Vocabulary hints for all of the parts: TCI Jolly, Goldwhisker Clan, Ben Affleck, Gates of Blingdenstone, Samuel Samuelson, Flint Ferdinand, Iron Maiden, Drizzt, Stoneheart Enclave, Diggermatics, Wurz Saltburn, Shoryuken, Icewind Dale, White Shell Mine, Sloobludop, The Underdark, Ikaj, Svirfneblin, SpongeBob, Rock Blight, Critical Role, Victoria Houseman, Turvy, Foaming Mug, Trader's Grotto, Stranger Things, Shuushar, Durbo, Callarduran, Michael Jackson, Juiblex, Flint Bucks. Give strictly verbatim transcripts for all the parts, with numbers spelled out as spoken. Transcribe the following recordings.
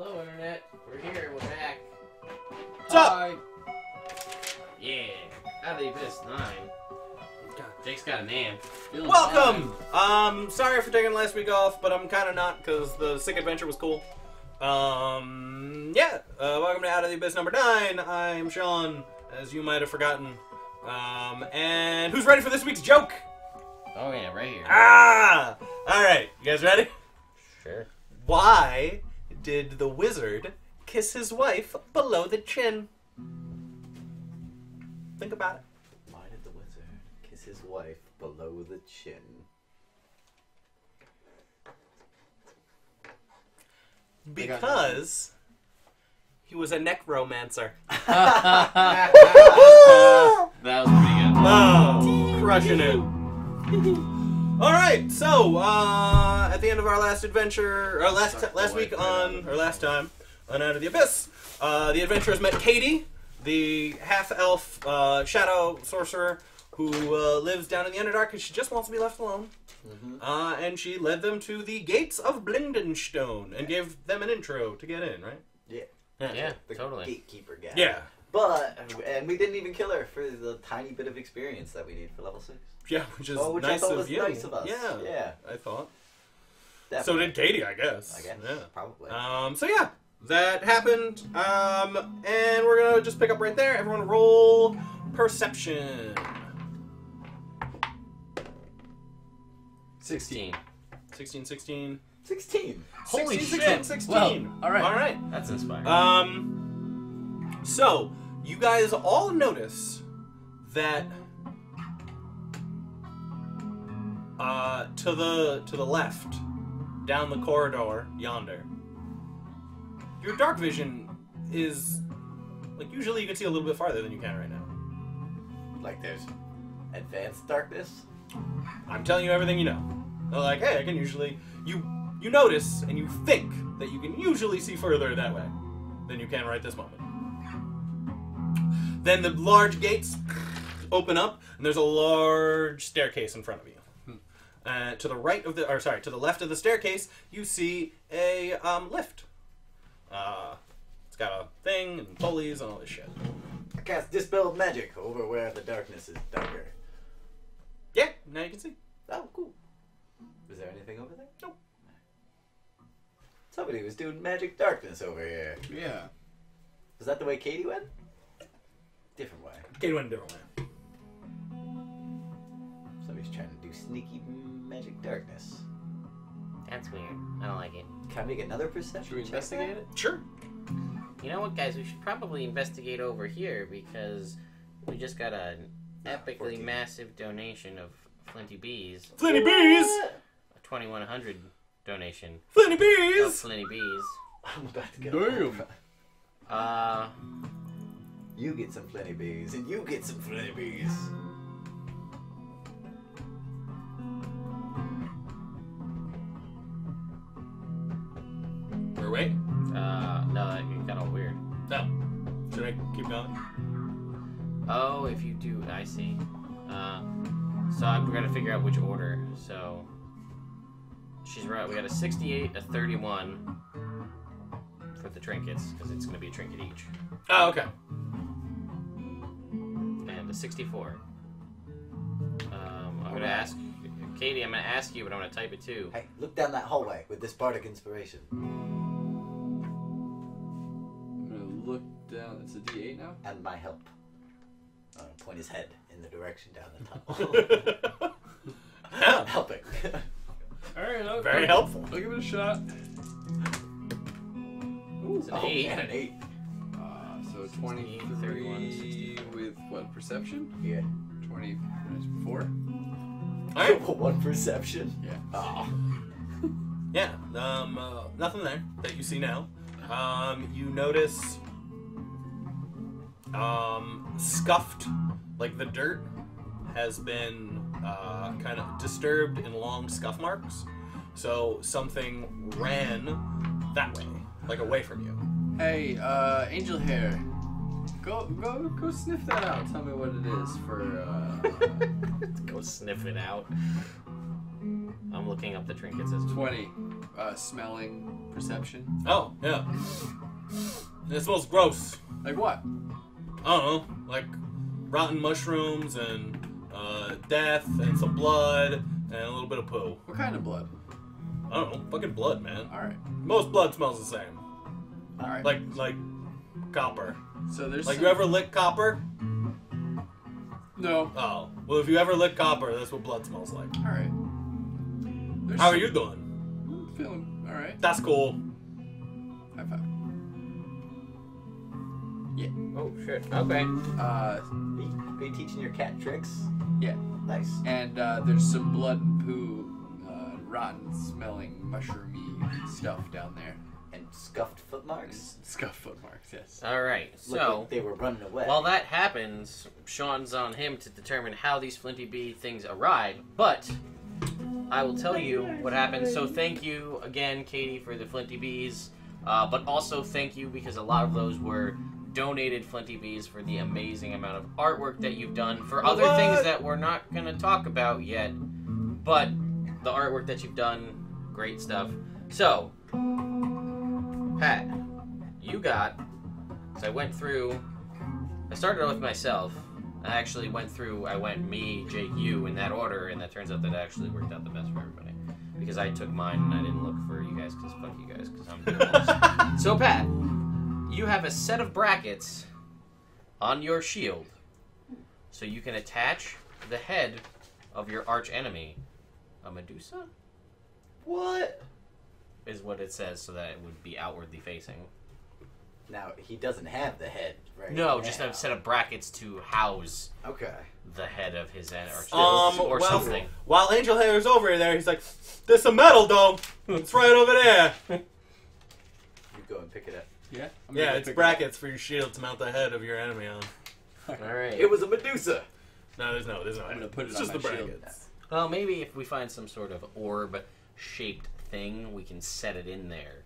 Hello, Internet. We're here. We're back. What's Hi. Up? Yeah. Out of the Abyss nine. Jake's got an amp. Welcome! Nine. Um, sorry for taking last week off, but I'm kind of not, because the sick adventure was cool. Um, yeah. Uh, welcome to Out of the Abyss number nine. I'm Sean, as you might have forgotten. Um, and who's ready for this week's joke? Oh, yeah, right here. Ah! Alright, you guys ready? Sure. Why did the wizard kiss his wife below the chin? Think about it. Why did the wizard kiss his wife below the chin? Because he was a necromancer. That was pretty good. Oh, crushing it. All right, so uh, at the end of our last adventure, or last last week on, or last time on Out of the Abyss, uh, the adventurers met Katie, the half-elf uh, shadow sorcerer who uh, lives down in the Underdark because she just wants to be left alone. Mm-hmm. Uh, and she led them to the Gates of Blingdenstone and gave them an intro to get in, right? Yeah, yeah, yeah, the totally. Gatekeeper guy. Yeah, but and we didn't even kill her for the tiny bit of experience that we need for level six. Yeah, which is oh, which nice, I of was you. nice of us. Yeah, yeah. I thought. Definitely. So did Katie, I guess. I guess, yeah. Probably. Um, so yeah, that happened. Um, and we're going to just pick up right there. Everyone roll Perception. sixteen. sixteen, sixteen. sixteen. Holy sixteen, shit. sixteen, sixteen. Well, all right. All right. That's inspiring. Um, so, you guys all notice that... Uh, to the to the left, down the corridor yonder. Your dark vision is like usually you can see a little bit farther than you can right now. Like there's advanced darkness. I'm telling you everything you know. They're like, hey, I can usually you you notice and you think that you can usually see further that way than you can right this moment. Then the large gates open up and there's a large staircase in front of you. Uh, to the right of the, or sorry, to the left of the staircase, you see a um, lift. Uh, it's got a thing and pulleys and all this shit. I cast Dispel Magic over where the darkness is darker. Yeah, now you can see. Oh, cool. Was there anything over there? Nope. Somebody was doing magic darkness over here. Yeah. Was that the way Katie went? Different way. Katie went a different way. Somebody's trying to do sneaky magic darkness. That's weird. I don't like it. Can I make another perception? Should we investigate it? Sure. You know what, guys? We should probably investigate over here because we just got an epically massive donation of Flinty Bees. Flinty Bees! A twenty-one hundred donation. Flinty Bees! Of Flinty Bees. I'm about to get Damn. Uh... You get some Flinty Bees, and you get some Flinty Bees. Wait. Uh, no, it got all weird. No. Should I keep going? Oh, if you do, I see. Uh, so I'm gonna figure out which order. So she's right. We got a sixty-eight, a thirty-one for the trinkets because it's gonna be a trinket each. Oh, okay. And a sixty-four. Um, I'm all gonna right. ask Katie. I'm gonna ask you, but I'm gonna type it too. Hey, look down that hallway with this bardic inspiration. Look down, it's a D eight now? And my help. Uh, point his head in the direction down the tunnel. Yeah. Helping. Alright, okay. Very helpful. I'll give it a shot. Ooh, it's an oh, eight. And an eight. Uh, so twenty-three with what, perception? Yeah. twenty-four. Alright, well, one perception. Yeah. Oh. Yeah, um, uh, nothing there that you see now. Um, you notice... Um, scuffed, like the dirt has been uh, kind of disturbed in long scuff marks. So something ran that way, like away from you. Hey, uh, angel hair, go go go sniff that out. Tell me what it is for. Uh... Go sniff it out. I'm looking up the trinkets as well. Twenty. uh, smelling perception. Oh, yeah. It smells gross. Like what? I don't know. Like rotten mushrooms and uh, death and some blood and a little bit of poo. What kind of blood? I don't know. Fucking blood, man. All right. Most blood smells the same. All right. Like like copper. So there's like some... you ever lick copper? No. Oh. Well, if you ever lick copper, that's what blood smells like. All right. There's How some... are you doing? I'm feeling all right. That's cool. High five. Yeah. Oh, shit. Okay. Uh, are you, are you teaching your cat tricks? Yeah. Nice. And uh, there's some blood and poo, uh, rotten smelling mushroomy stuff down there. And scuffed footmarks? And scuffed footmarks, yes. Alright, so... Like they were running away. While that happens, Sean's on him to determine how these Flinty Bee things arrived, but I will tell you what happened. So thank you again, Katie, for the Flinty Bees, uh, but also thank you because a lot of those were donated Flinty Bees for the amazing amount of artwork that you've done for other what? things that we're not going to talk about yet, but the artwork that you've done, great stuff. So... Pat, you got, so I went through, I started with myself, I actually went through, I went me, Jake, you, in that order, and that turns out that actually worked out the best for everybody, because I took mine and I didn't look for you guys, because fuck you guys, because I'm doing this. So Pat, you have a set of brackets on your shield, so you can attach the head of your arch enemy, a Medusa? What? Is what it says, so that it would be outwardly facing. Now, he doesn't have the head, right? No, now. Just a set of brackets to house okay. the head of his enemy or, um, or well, something. While Angel Hair's over there, he's like, there's some metal, though. It's right over there. You go and pick it up. Yeah? I'm yeah, it's brackets it for your shield to mount the head of your enemy on. All right. It was a Medusa. No, there's no, there's no. I'm going to put it it's on just my the shield. brackets. Well, maybe if we find some sort of orb-shaped thing, we can set it in there,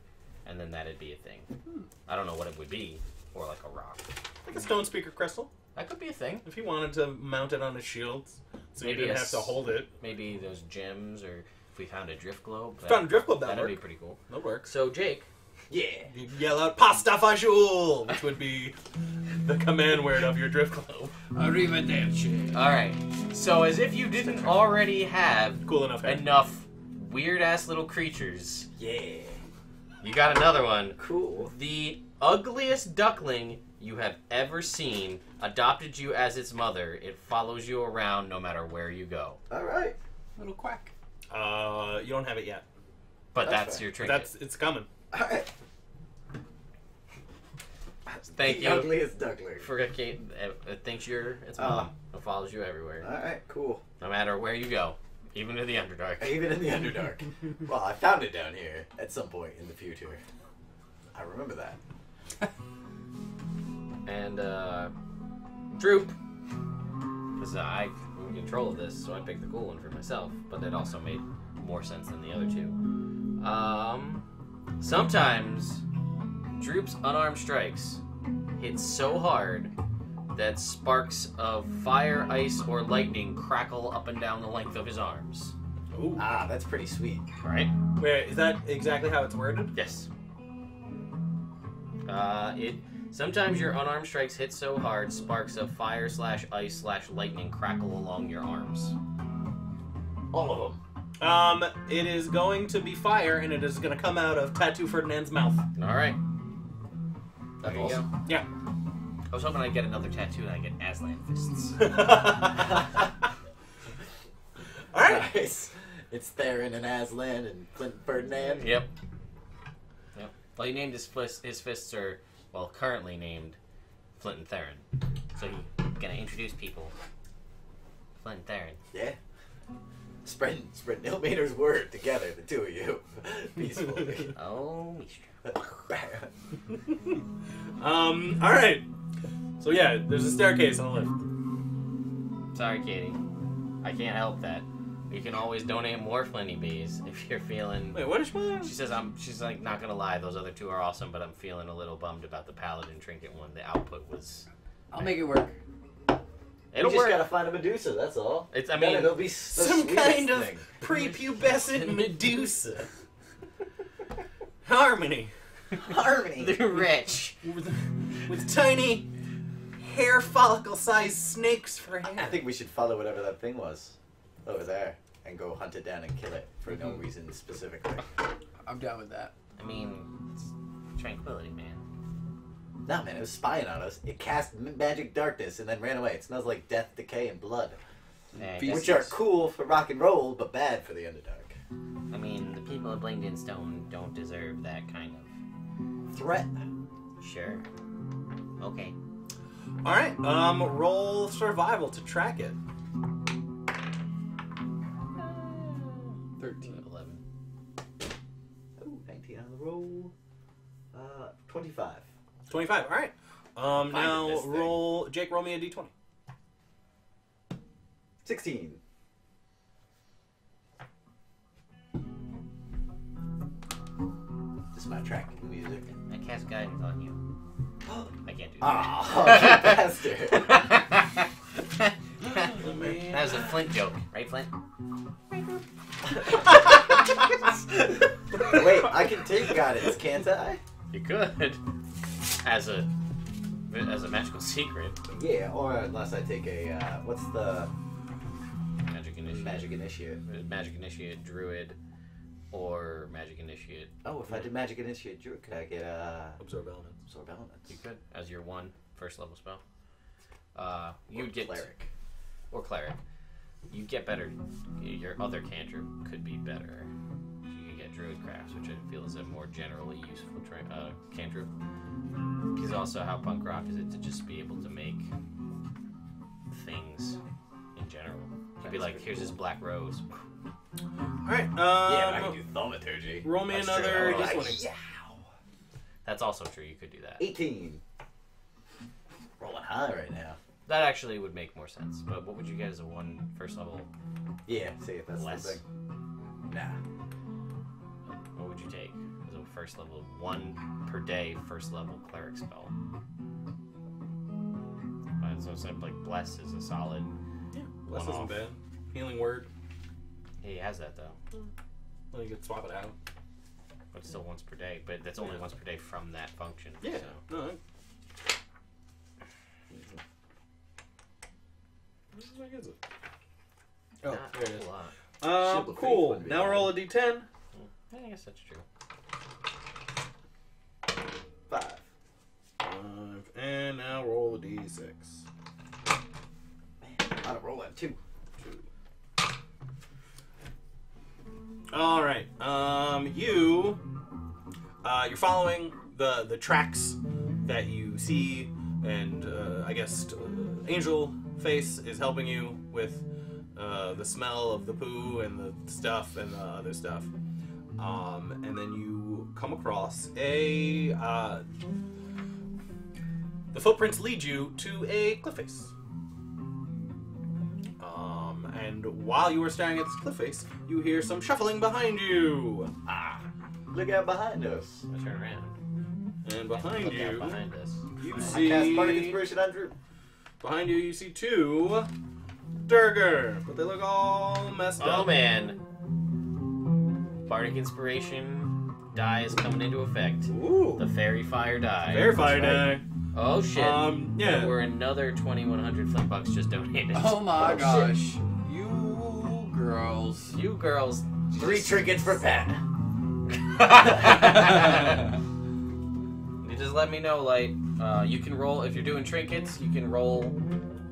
and then that'd be a thing. Hmm. I don't know what it would be, or like a rock. Like a stone speaker crystal. That could be a thing. If you wanted to mount it on a shield, so maybe you didn't have to hold it. Maybe those gems, or if we found a drift globe. That, found a drift globe, that'd, that'd be pretty cool. That'd work. So, Jake. Yeah. You yell out, Pasta Fajoule, which would be the command word of your drift globe. Arrivederci. Alright. So, as if you didn't already have cool enough, enough weird-ass little creatures. Yeah. You got another one. Cool. The ugliest duckling you have ever seen adopted you as its mother. It follows you around no matter where you go. All right. Little quack. Uh, you don't have it yet. But that's, that's your trinket. That's, it's coming. All right. Thank the you. Ugliest duckling. Forget Kate. It thinks you're its mom. Uh, it follows you everywhere. All right, cool. No matter where you go. Even in the Underdark. Even in the Underdark. Well, I found it down here at some point in the future. I remember that. And, uh... Droop. Because I'm in control of this, so I picked the cool one for myself. But that also made more sense than the other two. Um... Sometimes, Droop's unarmed strikes hit so hard that sparks of fire, ice, or lightning crackle up and down the length of his arms. Ooh. Ah, that's pretty sweet. Right? Wait, is that exactly how it's worded? Yes. Uh, it. Sometimes your unarmed strikes hit so hard, sparks of fire slash ice slash lightning crackle along your arms. All of them. Um, it is going to be fire, and it is going to come out of Tattoo Ferdinand's mouth. All right. That's there awesome. You go. Yeah. I was hoping I'd get another tattoo and I'd get Aslan fists. Alright. Nice. It's Theron and Aslan and Flint Ferdinand. Yep. Yep. Well, he named his fist, his fists are, well, currently named Flint and Theron. So he's going to introduce people. Flint and Theron. Yeah. Spreading spreading Illmater's word together, the two of you. Peacefully. Oh, Um, alright. So yeah, there's a staircase on the lift. Sorry, Katie. I can't help that. You can always donate more Flinty Bees if you're feeling... Wait, what is she? She says, I'm, she's like, not gonna lie, those other two are awesome, but I'm feeling a little bummed about the Paladin Trinket one. The output was... I'll right. make it work. It'll you just work. gotta find a Medusa, that's all. It's, I mean... It'll be some kind thing. of prepubescent Medusa. Harmony. Harmony. They're rich. With, with tiny hair follicle-sized snakes for hair. I think we should follow whatever that thing was over there and go hunt it down and kill it for no reason specifically. I'm down with that. I mean, it's tranquility, man. Nah, man, it was spying on us. It cast magic darkness and then ran away. It smells like death, decay, and blood. Yeah, which are cool for rock and roll, but bad for the Underdark. I mean, the people of Blingdenstone don't deserve that kind of threat. Sure. Okay. Alright, um, roll survival to track it. thirteen. eleven. Ooh, nineteen on the roll. Uh, twenty-five. twenty-five, alright. Um, now roll, Jake, roll me a d twenty. sixteen. This is my tracking music. I cast guidance on you. I can't do that. Oh, bastard. Oh, man. That was a Flint joke. Right, Flint? Wait, I can take guidance, can't I? You could. As a as a magical secret. Yeah, or unless I take a, uh, what's the... Magic Initiate. Magic Initiate. Magic Initiate, Druid, or Magic Initiate. Oh, if I did Magic Initiate, Druid, could I get, uh... Absorb Elements. Absorb Elements. You could, as your one first level spell. Uh, you get... Cleric. Or Cleric. You get better. Your other cantrip could be better. Druid crafts, which I feel is a more generally useful tra uh, cantrip. Because also how punk rock is it to just be able to make things in general. You'd be like, here's cool. This black rose. Alright, um, yeah, but I can do thaumaturgy. Roll me another d twenty. Yeah. That's also true, you could do that. eighteen. Rolling high right now. That actually would make more sense, but what would you get as a one first level? Yeah, see if that's less. The thing. Nah. What would you take as a first level, one per day first level cleric spell? So it's like Bless is a solid. Yeah, Bless isn't bad. Healing Word. Yeah, he has that though. Well, you could swap it out. But still once per day, but that's only yeah. once per day from that function. Yeah. So. No. What is it? Oh, not there it is. Uh, cool. Now roll a d ten. I guess that's true. Five. Five. And now roll a d six. Man, I gotta roll that two. Two. Alright. Um, you, uh, you're following the, the tracks that you see, and uh, I guess uh, Angel Face is helping you with uh, the smell of the poo and the stuff and the other stuff. Um, and then you come across a, uh, the footprints lead you to a cliff face. Um, and while you are staring at this cliff face, you hear some shuffling behind you. Ah, look out behind us. I turn around. And behind and you, behind us. you I see... cast Bardic Inspiration on Drew. Behind you, you see two Derger, but they look all messed oh, up. Oh, man. Bardic Inspiration die is coming into effect. Ooh. The Fairy Fire die. Fairy Fire right. die. Oh, shit. Um, yeah. There were another twenty-one hundred flint bucks just donated. Oh, my oh, gosh. Shit. You girls. You girls. Three trinkets for Pat. You just let me know, Light. Uh, you can roll, if you're doing trinkets, you can roll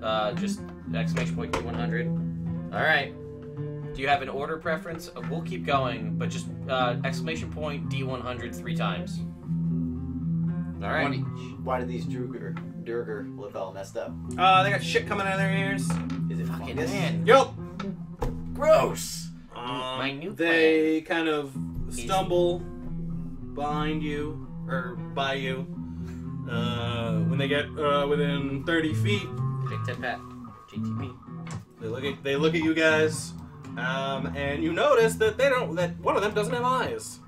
uh, just exclamation point two one hundred. All right. Do you have an order preference? We'll keep going, but just uh, exclamation point D one hundred three times. All right. Why do these Druger, Durger look all messed up? Uh, they got shit coming out of their ears. Is it fucking man? Yup. Gross. Um, My new they plan. kind of stumble Easy. behind you or by you. Uh, when they get uh, within thirty feet, big tip hat, G T P. They look at they look at you guys. Um, and you notice that they don't, that one of them doesn't have eyes.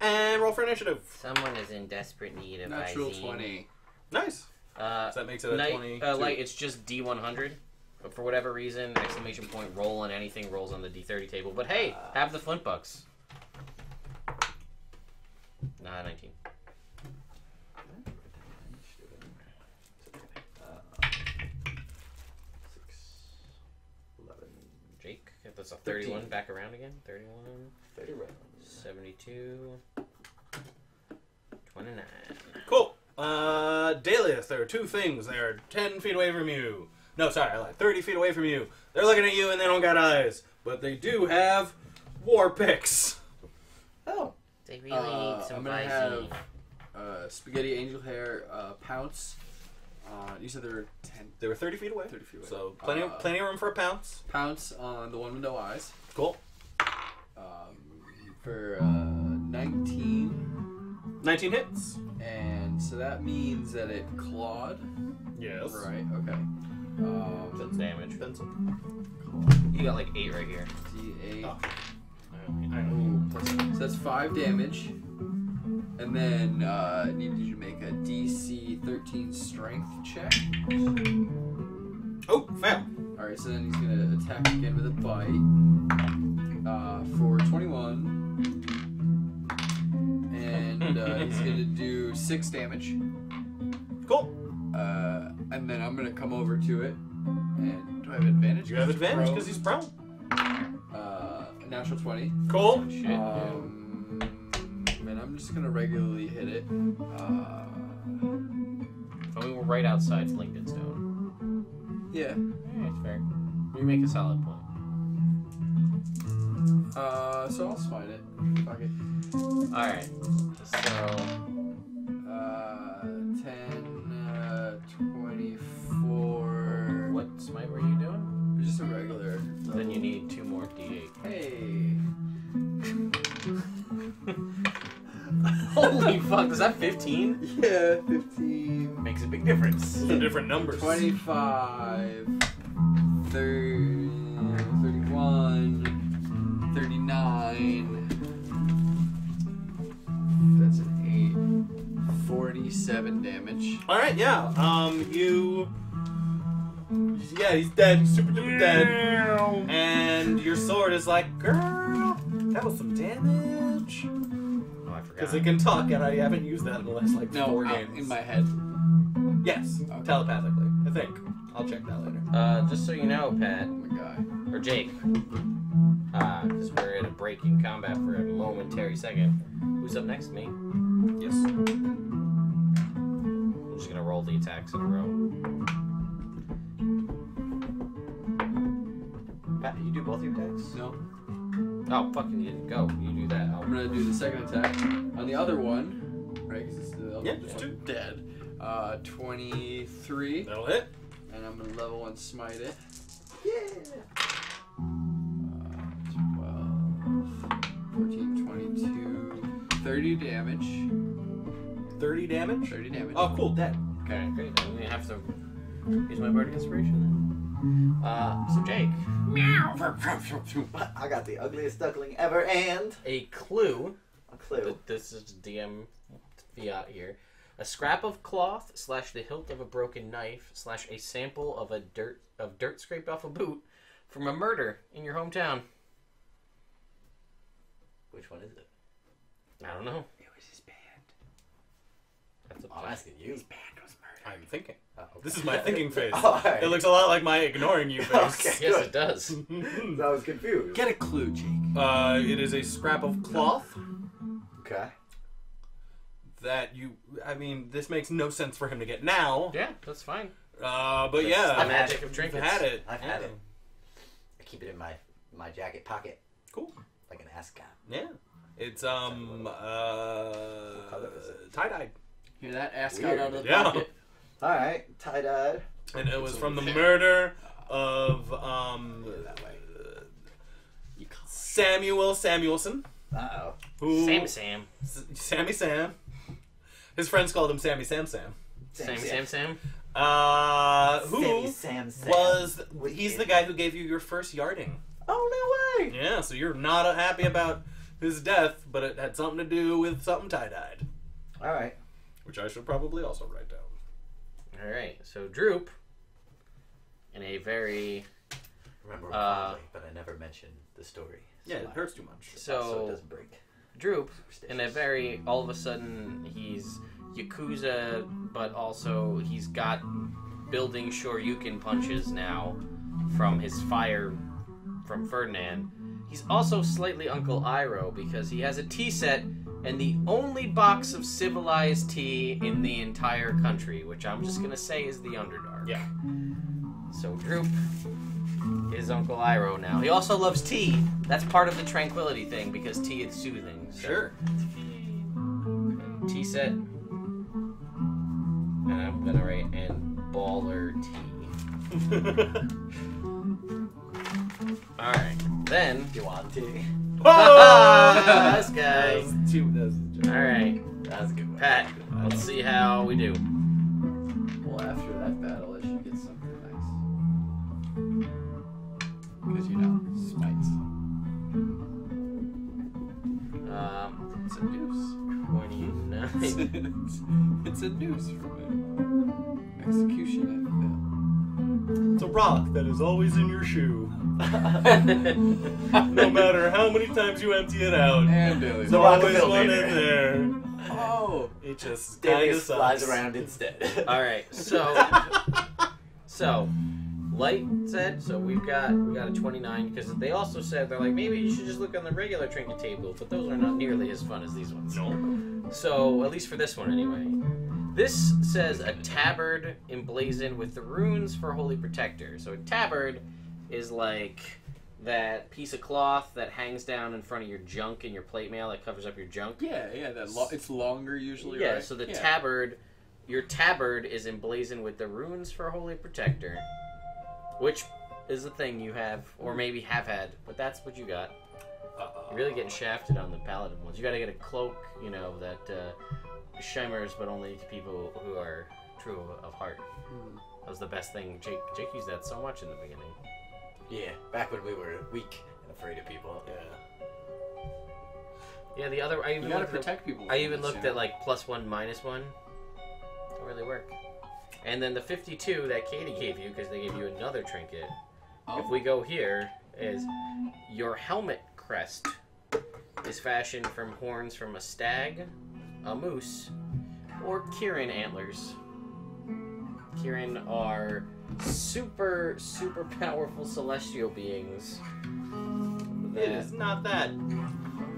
And roll for initiative. Someone is in desperate need of eyes. Natural twenty. Nice. Uh, so that makes it a twenty. Uh, like it's just D one hundred. But for whatever reason, exclamation point roll and anything rolls on the D thirty table. But hey, have the flint bucks. Nah, nineteen. Jake, that's a thirty-one thirteen. Back around again. thirty-one. thirty-one. seventy-two. twenty-nine. Cool. Uh, Dalius, there are two things. They're ten feet away from you. No, sorry, I lied. thirty feet away from you. They're looking at you and they don't got eyes. But they do have war picks. Oh. They really uh, need some I'm gonna have, uh, Spaghetti Angel Hair uh, Pounce. Uh, you said there were ten. They were thirty feet away. Thirty feet away. So plenty, uh, of, plenty of room for a pounce. Pounce on the one with no eyes. Cool. Um, for uh, nineteen. Nineteen hits. And so that means that it clawed. Yes. Right. Okay. Um, That's damage. Pencil. You got like eight right here. D eight. Oh. I don't, I don't. So that's five damage. And then uh, I need you to make a D C thirteen strength check. Oh, fail. Alright, so then he's going to attack again with a bite uh, for twenty-one. And uh, he's going to do six damage. Cool. Uh, and then I'm going to come over to it. And do I have advantage? You have advantage because he's prone. Uh, natural twenty. Cool. Oh, shit, um, dude. I'm just gonna regularly hit it. Uh, I mean, we're right outside Blingdenstone. Yeah. Yeah, it's fair. You make a solid point. Uh, so I'll spite it. Fuck it. Alright. So. Uh, ten, uh, twenty-four. What smite were you doing? Just a regular. So then you need two more D eight. Hey. Holy fuck, is that fifteen? Yeah, fifteen. Makes a big difference. They're different numbers. twenty-five, thirty, thirty-one, thirty-nine. That's an eight. forty-seven damage. Alright, yeah. Um, you... Yeah, he's dead. Super duper dead. And your sword is like, girl, that was some damage. Because it can talk, and I haven't used that in the last like no, four games. In my head. Yes, okay. Telepathically, I think. I'll check that later. Uh, just so you know, Pat, or Jake, because uh, we're at a break in combat for a momentary second. Who's up next? Me. Yes. I'm just gonna roll the attacks in a row. Pat, did you do both your attacks? No. Oh, fucking you didn't go. You do that. I'll... I'm gonna do the second attack on the other one, right? Because it's the other yeah, one. Two dead. Uh, twenty-three. That'll hit. And I'm gonna level one smite it. Yeah. Uh, twelve, fourteen, twenty-two, thirty damage. thirty damage. thirty damage. Oh, cool. Dead. Okay, great. I'm gonna have to use my bardic inspiration then. Uh, so Jake. Meow. I got the ugliest duckling ever and... A clue. A clue. This is D M fiat here. A scrap of cloth slash the hilt of a broken knife slash a sample of a dirt of dirt scraped off a boot from a murder in your hometown. Which one is it? I don't know. It was his band. That's what I'm asking you. His band was murdered. I'm thinking. Oh, okay. This is my thinking face. Oh, right. It looks a lot like my ignoring you face. Okay, yes, it does. I was confused. Get a clue, Jake. Uh, it is a scrap of cloth. Okay. That you, I mean, this makes no sense for him to get now. Yeah, that's fine. Uh, but that's yeah, the magic of trinkets. I've had it. I've had yeah. it. I keep it in my my jacket pocket. Cool. Like an ascot. Yeah. It's um uh tie dyed. Hear that ascot out of the yeah. pocket. All right, tie-dye. And it was from the murder of um, Samuel Samuelson. Uh-oh. Who, Sammy Sam. S Sammy Sam. His friends called him Sammy Sam Sam. Sammy Sam Sam. Sam. Uh, who Sammy Sam Sam. Was, he's the guy who gave you your first yarding. Oh, no way. Yeah, so you're not happy about his death, but it had something to do with something tie-dyed. All right. Which I should probably also write down. All right, so Droop, in a very remember, uh, probably, but I never mentioned the story. So yeah, it hurts too much, so, so it doesn't break. Droop in a very, all of a sudden, he's Yakuza, but also he's got building Shoryuken punches now from his fire from Ferdinand. He's also slightly Uncle Iroh because he has a tea set and the only box of civilized tea in the entire country, which I'm just going to say is the Underdark. Yeah. So Droop is Uncle Iroh now. He also loves tea. That's part of the tranquility thing because tea is soothing. So. Sure. Tea set. And I'm going to write, and baller tea. Alright. Then. You want tea? Oh! This guy. Alright. That's a good one. Pat, let's see how we do. Well, after that battle, I should get something nice. Because, you know, smites. Um, it's a noose. twenty-nine. It's a noose for me. Execution, I feel. It's a rock that is always in your shoe. No matter how many times you empty it out, there's so always one in there. Oh, it just kind of flies around instead. All right, so so Light said so. We've got we got a twenty-nine because they also said they're like maybe you should just look on the regular trinket table, but those are not nearly as fun as these ones. No. So at least for this one anyway. This says a tabard emblazoned with the runes for Holy Protector. So a tabard is like that piece of cloth that hangs down in front of your junk in your plate mail that covers up your junk. Yeah, yeah, that lo it's longer usually. Yeah, right? So the yeah. tabard, your tabard is emblazoned with the runes for Holy Protector, which is a thing you have or maybe have had, but that's what you got. Uh-oh. You're really getting shafted on the paladin ones. You got to get a cloak, you know, that uh, shimmers, but only to people who are true of heart. Mm. That was the best thing. Jake, Jake used that so much in the beginning. Yeah, back when we were weak and afraid of people. Yeah. Yeah, the other. I even you gotta protect the, people. I even looked at like plus one, minus one. Don't really work. And then the fifty-two that Katie gave you because they gave you another trinket. Oh. If we go here, is your helmet crest is fashioned from horns from a stag, a moose, or Kirin antlers. Kirin are super, super powerful celestial beings. It is not that. I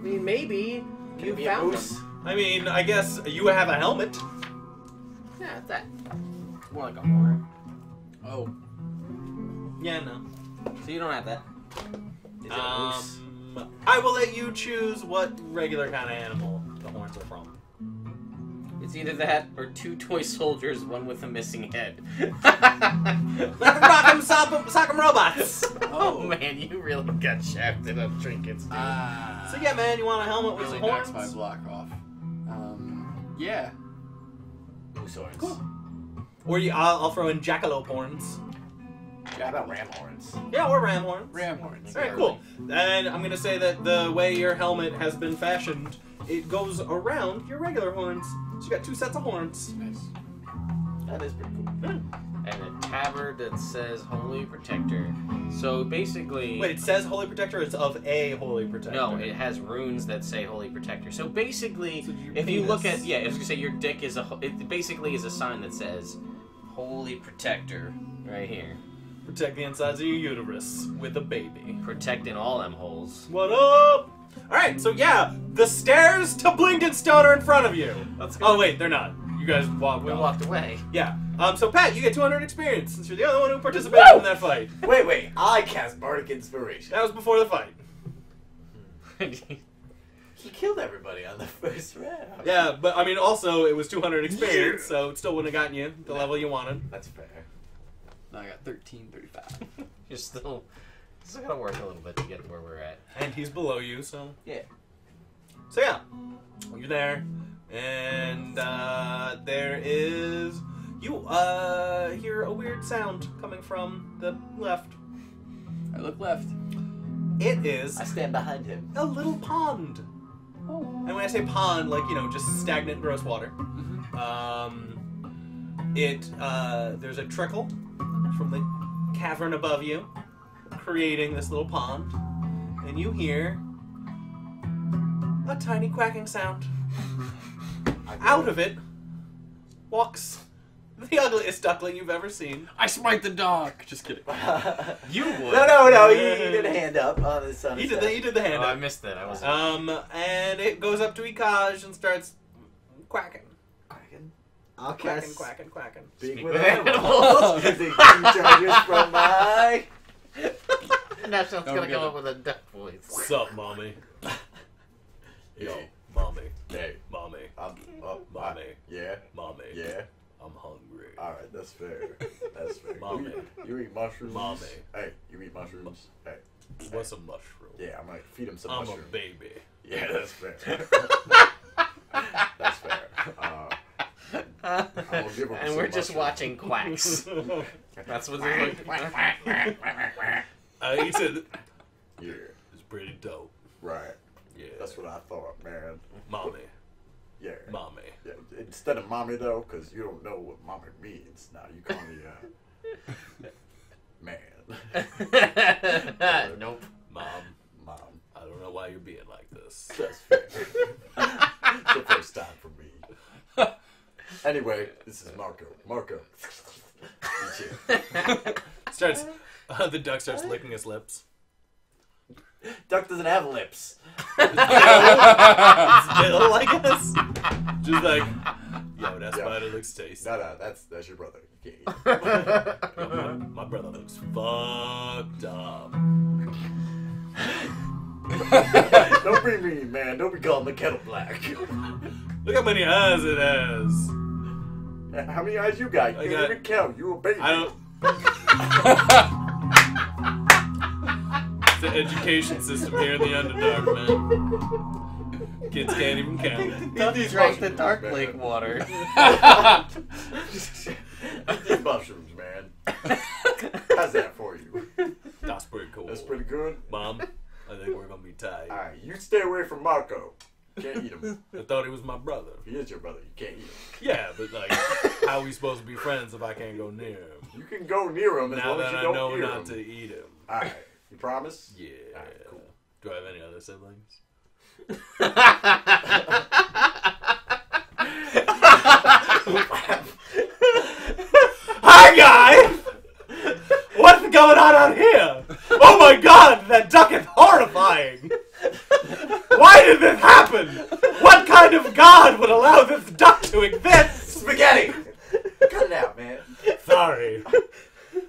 mean, maybe Can you found them. I mean, I guess you have a helmet. Yeah, it's that. More like a horn. Oh. Yeah, no. So you don't have that. Is it um, I will let you choose what regular kind of animal the horns are from. It's either that or two toy soldiers, one with a missing head. Rock'em sock'em robots! Oh. Oh man, you really got shafted on trinkets, dude. Uh, so yeah, man, you want a helmet with really some horns? Knocks my block off. Um, yeah. Moose horns. Cool. Or you, I'll, I'll throw in jackalope horns. Yeah, about ram horns. Yeah, or ram horns. Ram horns. Alright, cool. And I'm gonna say that the way your helmet has been fashioned, it goes around your regular horns. So you got two sets of horns. Nice. That is pretty cool. Yeah. And a tabard that says Holy Protector. So basically... Wait, it says Holy Protector or it's of a Holy Protector? No, it has runes that say Holy Protector. So basically, so if you look at... Yeah, I was going to say your dick is a... It basically is a sign that says Holy Protector right here. Protect the insides of your uterus with a baby. Protecting all them holes. What up? Alright, so yeah, the stairs to Blingdenstone are in front of you. Let's go. Oh wait, they're not. You guys walked We off. walked away. Yeah. Um, so Pat, you get two hundred experience since you're the only one who participated Whoa! in that fight. Wait, wait, I cast Bardic Inspiration. That was before the fight. He killed everybody on the first round. Yeah, but I mean also it was two hundred experience, yeah. So it still wouldn't have gotten you the no. level you wanted. That's fair. Now I got thirteen thirty-five. You're still... It's gonna work a little bit to get where we're at. And he's below you, so... Yeah. So yeah, you're there, and uh, there is... You uh, hear a weird sound coming from the left. I look left. It is... I stand behind him. A little pond. Oh. And when I say pond, like, you know, just stagnant, gross water. Mm-hmm. Um, it, uh, there's a trickle from the cavern above you, creating this little pond, and you hear a tiny quacking sound. Out of it walks the ugliest duckling you've ever seen. I smite the dog. Just kidding. You would. No, no, no. You, you did a hand up on the sun. You did the, you did the hand oh, up. I missed that. I was. Um, and it goes up to Ikaj and starts quacking. Quacking. I'll cast quacking, quacking, quacking. Speak, Speak with, with animals. Using charges from my. National's gonna come up with a duck voice. Sup, mommy? Yo, mommy. Hey, mommy. I'm up, mommy. Yeah, mommy. Yeah. I'm hungry. Alright, that's fair. That's fair. Mommy. You, you eat mushrooms? Mommy. Hey, you eat mushrooms? Hey. What's hey. a mushroom? Yeah, I'm like, feed him some I'm mushrooms. I'm a baby. Yeah, that's fair. That's fair. Uh, I'm gonna give him and some we're mushrooms. Just watching quacks. That's what they're like. Quack, quack, quack, quack, quack. Uh, he said, yeah. It's pretty dope. Right. Yeah. That's what I thought, man. Mommy. Yeah. Mommy. Yeah. Instead of mommy, though, because you don't know what mommy means. Now you call me, uh, man. uh, nope. Mom. Mom. I don't know why you're being like this. That's fair. It's the first time for me. Anyway, this is Marco. Marco. Starts, uh, the duck starts licking his lips. Duck doesn't have lips. Still like us. Just like, yo, that spider yep. looks tasty. No, no, that's that's your brother. You can't eat it. Yo, my, my brother looks fucked up. Don't be mean, man. Don't be calling the kettle black. Look how many eyes it has. How many eyes you got? You I can't got, even count. You a baby. I don't. The education system here in the Underdark, man. Kids can't even count. They drank the Dark Lake water. These mushrooms, man. How's that for you? That's pretty cool. That's pretty good. Mom, I think we're gonna be tied. Alright, you stay away from Marco. Can't eat him. I thought he was my brother. He is your brother. You can't eat him. Yeah, but like, how are we supposed to be friends if I can't go near him? You can go near him as now long that as you I don't know not him. To eat him. Alright. You promise? Yeah. All right, cool. Do I have any other siblings? Hi, guys! What's going on out here? Oh my god, that duck is horrifying! Why did this happen? What kind of god would allow this duck to exist? Spaghetti! Cut it out, man. Sorry.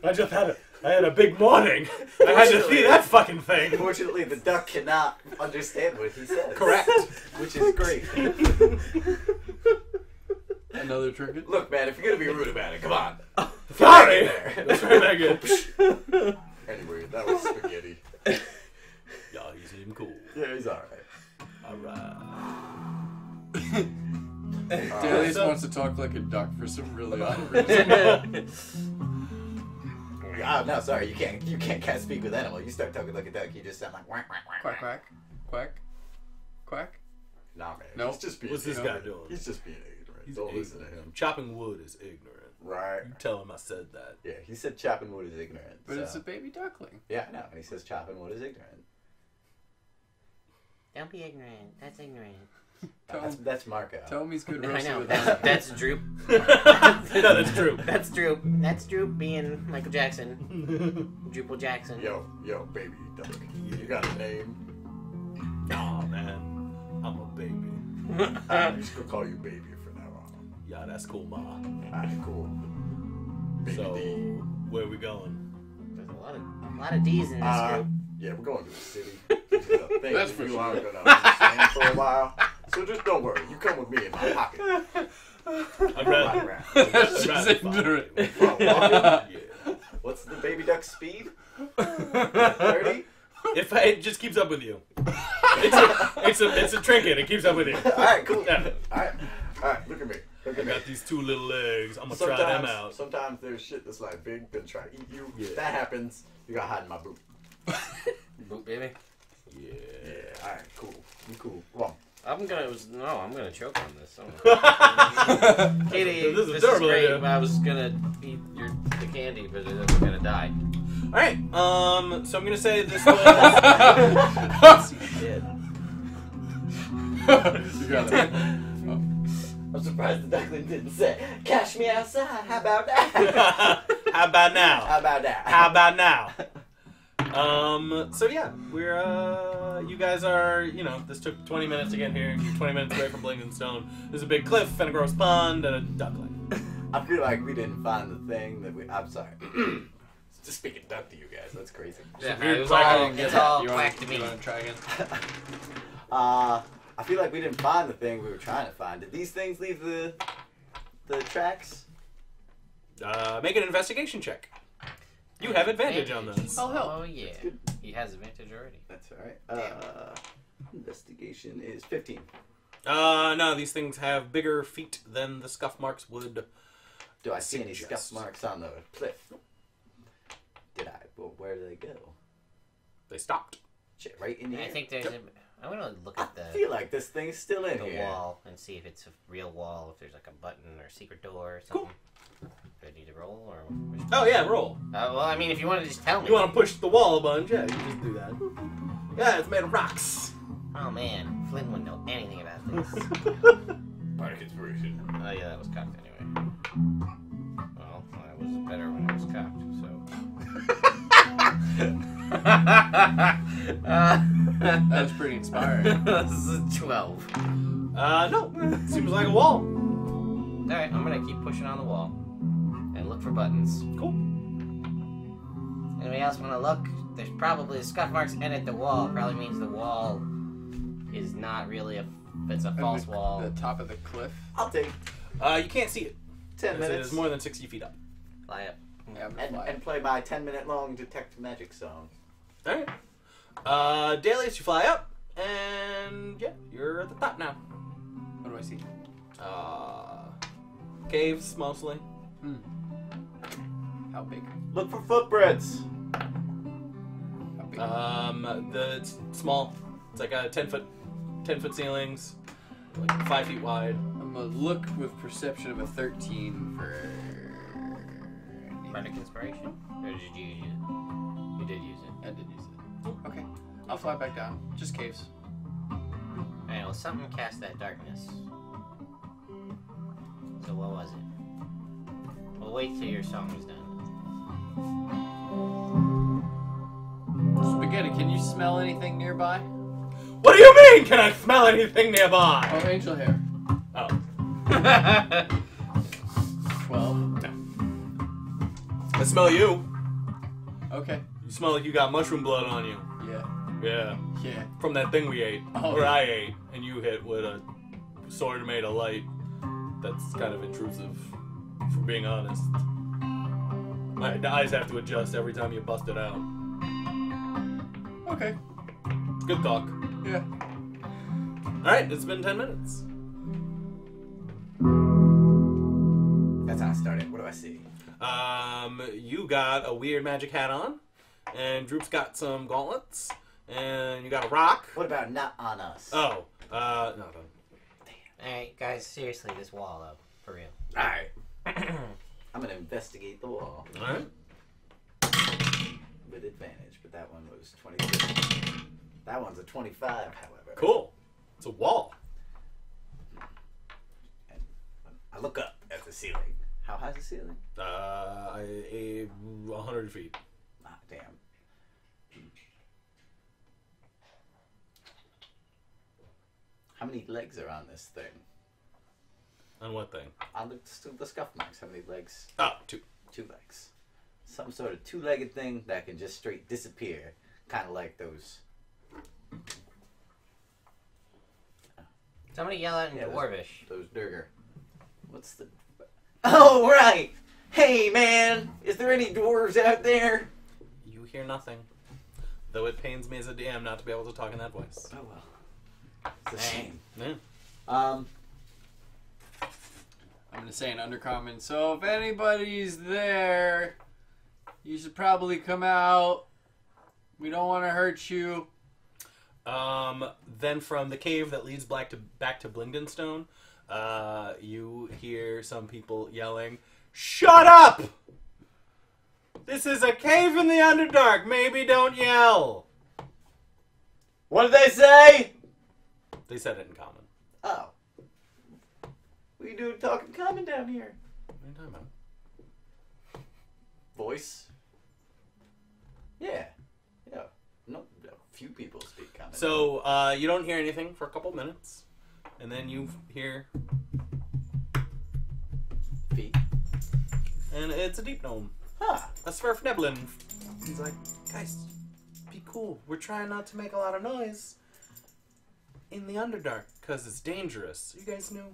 I just had a... I had a big morning. I had to see that fucking thing. Unfortunately, the duck cannot understand what he says. Correct. Which is great. Another trinket? Look, man, if you're going to be rude about it, come on. Sorry. That's right back in. Anyway, that was spaghetti. Y'all, he's even cool. Yeah, he's alright. Alright. Darius wants to talk like a duck for some really odd reason. Oh no, sorry, you can't you can't can't speak with animal. You start talking like a duck, you just sound like quack quack quack quack quack quack. Nah, man. No, nope. Just being what's this guy doing? He's just being ignorant. He's Don't ignorant. Listen to him. Chopping wood is ignorant. Right. You tell him I said that. Yeah, he said chopping wood is ignorant. But so. It's a baby duckling. Yeah, no, and he says chopping wood is ignorant. Don't be ignorant. That's ignorant. Tell that's, that's Marco. Tell him he's good roasting. I know. With that's, that's Droop. No, that's Droop. That's Droop. That's Droop being Michael Jackson. Drupal Jackson. Yo, yo, baby duck. You got a name? Nah, oh, man. I'm a baby. I'm just gonna call you baby from now on. Yeah, that's cool, ma. Alright, cool. Baby so, D. Where are we going? There's a lot of a lot of D's in this uh, group. Yeah, we're going to the city. That's for you. Are gonna stand for a while. So just don't worry. You come with me in my pocket. I'm rather. That's just ignorant. Yeah. What's the baby duck's speed? thirty? If I, it just keeps up with you. It's a, it's a, it's a trinket. It keeps up with you. All right, cool. Yeah. All right, all right. Look at me. Look at I me. Got these two little legs. I'm gonna sometimes, try them out. Sometimes there's shit that's like big, then try to eat you. Yeah. If that happens, you gotta hide in my boot. Boot, baby. Yeah. Yeah. All right. Cool. You cool. Come on. I'm gonna was, no. I'm gonna choke on this. Katie, this is, this is great. Idea. I was gonna eat your the candy, but then we're gonna die. All right. Um. So I'm gonna say this was. Yes, you did. You got it. Oh. I'm surprised the duckling didn't say, "Cash me outside, how about that?" How about now? How about that? How about now? Um, so yeah, we're, uh, you guys are, you know, this took twenty minutes to get here, you're twenty minutes away from Blingdenstone. There's a big cliff and a gross pond and a duckling. I feel like we didn't find the thing that we, I'm sorry. Just speaking duck to you guys, that's crazy. Yeah, it was all, it's all quack to me. You wanna try again? uh, I feel like we didn't find the thing we were trying to find. Did these things leave the, the tracks? Uh, make an investigation check. You have advantage, advantage on those. Oh, hell. Oh yeah. He has advantage already. That's alright. Uh, investigation is fifteen. Uh, no, these things have bigger feet than the scuff marks would. Do I see any scuff marks on the cliff? Did I? Well, where did they go? They stopped. Shit, right in the I air. think there's yep. a... I'm gonna look at the... I feel like this thing's still in the here. wall and see if it's a real wall, if there's like a button or a secret door or something. Cool. Do I need to roll or? Oh yeah, roll. Uh, well, I mean, if you want to just tell me. You want to push the wall a bunch? Yeah, you just do that. Yeah, it's made of rocks. Oh man, Flynn wouldn't know anything about this. Bardic inspiration. Oh yeah, that was cocked anyway. Well, I was better when it was cocked, so. uh, that was pretty inspiring. This is twelve. Uh, no, seems like a wall. All right, I'm gonna keep pushing on the wall. And look for buttons. Cool. Anybody else want to look? There's probably scuff marks and at the wall. Probably means the wall is not really a. It's a false the, wall. The top of the cliff. I'll take. Uh, you can't see it. Ten minutes. It's more than sixty feet up. Fly up. Yeah, and, and play my ten-minute long detect magic song. All right. Uh, Dalius, you fly up, and yeah, you're at the top now. What do I see? Uh, caves mostly. Hmm. How big? Look for footprints. How big? Um, the it's small. It's like a ten foot, ten foot ceilings, like five feet wide. I'm gonna look with perception of a thirteen for. Bardic inspiration? Or did you use it? You did use it. I did use it. Okay, I'll fly back down. Just caves. Alright, well, something cast that darkness. So what was it? We'll wait till your song is done. Spaghetti, can you smell anything nearby? What do you mean, can I smell anything nearby? Oh, angel hair. Oh. twelve? No. I smell you. Okay. You smell like you got mushroom blood on you. Yeah. Yeah. Yeah. From that thing we ate. Oh, or yeah. I ate, and you hit with a sword made of light. That's kind of intrusive, for being honest. My eyes have to adjust every time you bust it out. Okay. Good talk. Yeah. Alright, it's been ten minutes. That's how I started. What do I see? Um, you got a weird magic hat on, and Droop's got some gauntlets, and you got a rock. What about not on us? Oh. Uh, no, no. Damn. Alright, guys, seriously, this wall, though. For real. Alright. I'm gonna investigate the wall. Alright. With advantage, but that one was twenty-six. That one's a twenty-five, however. Cool. It's a wall. And I look up at the ceiling. How high's the ceiling? Uh, a, a, a hundred feet. Ah, damn. How many legs are on this thing? On what thing? On the, the scuff marks. How many legs? Oh, two. Two legs. Some sort of two-legged thing that can just straight disappear. Kind of like those. Somebody yell out in yeah, Dwarvish. Those, those Derger. What's the... Oh, right! Hey, man! Is there any dwarves out there? You hear nothing. Though it pains me as a D M not to be able to talk in that voice. Oh, well. It's a shame. Yeah. Um... I'm going to say an undercommon, so if anybody's there, you should probably come out. We don't want to hurt you. Um, then from the cave that leads back to, back to Blingdenstone, uh, you hear some people yelling, "Shut up! This is a cave in the Underdark! Maybe don't yell!" What did they say? They said it in common. Oh. We do talk in common down here. What are you talking about? Voice? Yeah. Yeah. No, no. Few people speak common. So, uh, you don't hear anything for a couple minutes, and then you hear... feet. And it's a deep gnome. Huh. A Svirfneblin. He's like, guys, be cool. We're trying not to make a lot of noise in the Underdark, because it's dangerous. You guys knew?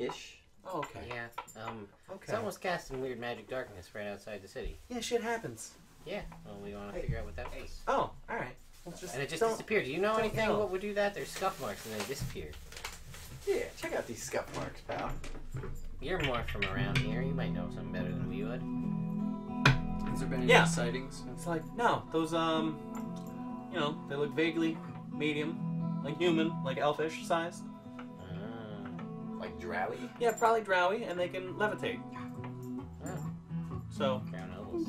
Ish. Oh, okay. Yeah. Um, okay. Someone was casting weird magic darkness right outside the city. Yeah, shit happens. Yeah. Well, we want to hey. figure out what that was. Oh, all right. We'll just and it just disappeared. Do you know anything know. what would do that? There's scuff marks and they disappeared. Yeah, check out these scuff marks, pal. You're more from around here. You might know something better than we would. Has there been any yeah. sightings? It's like, no. Those, um, you know, they look vaguely medium, like human, like elfish sized. Like drowy? Yeah, probably drowy, and they can levitate. Oh. So. Crown elbows.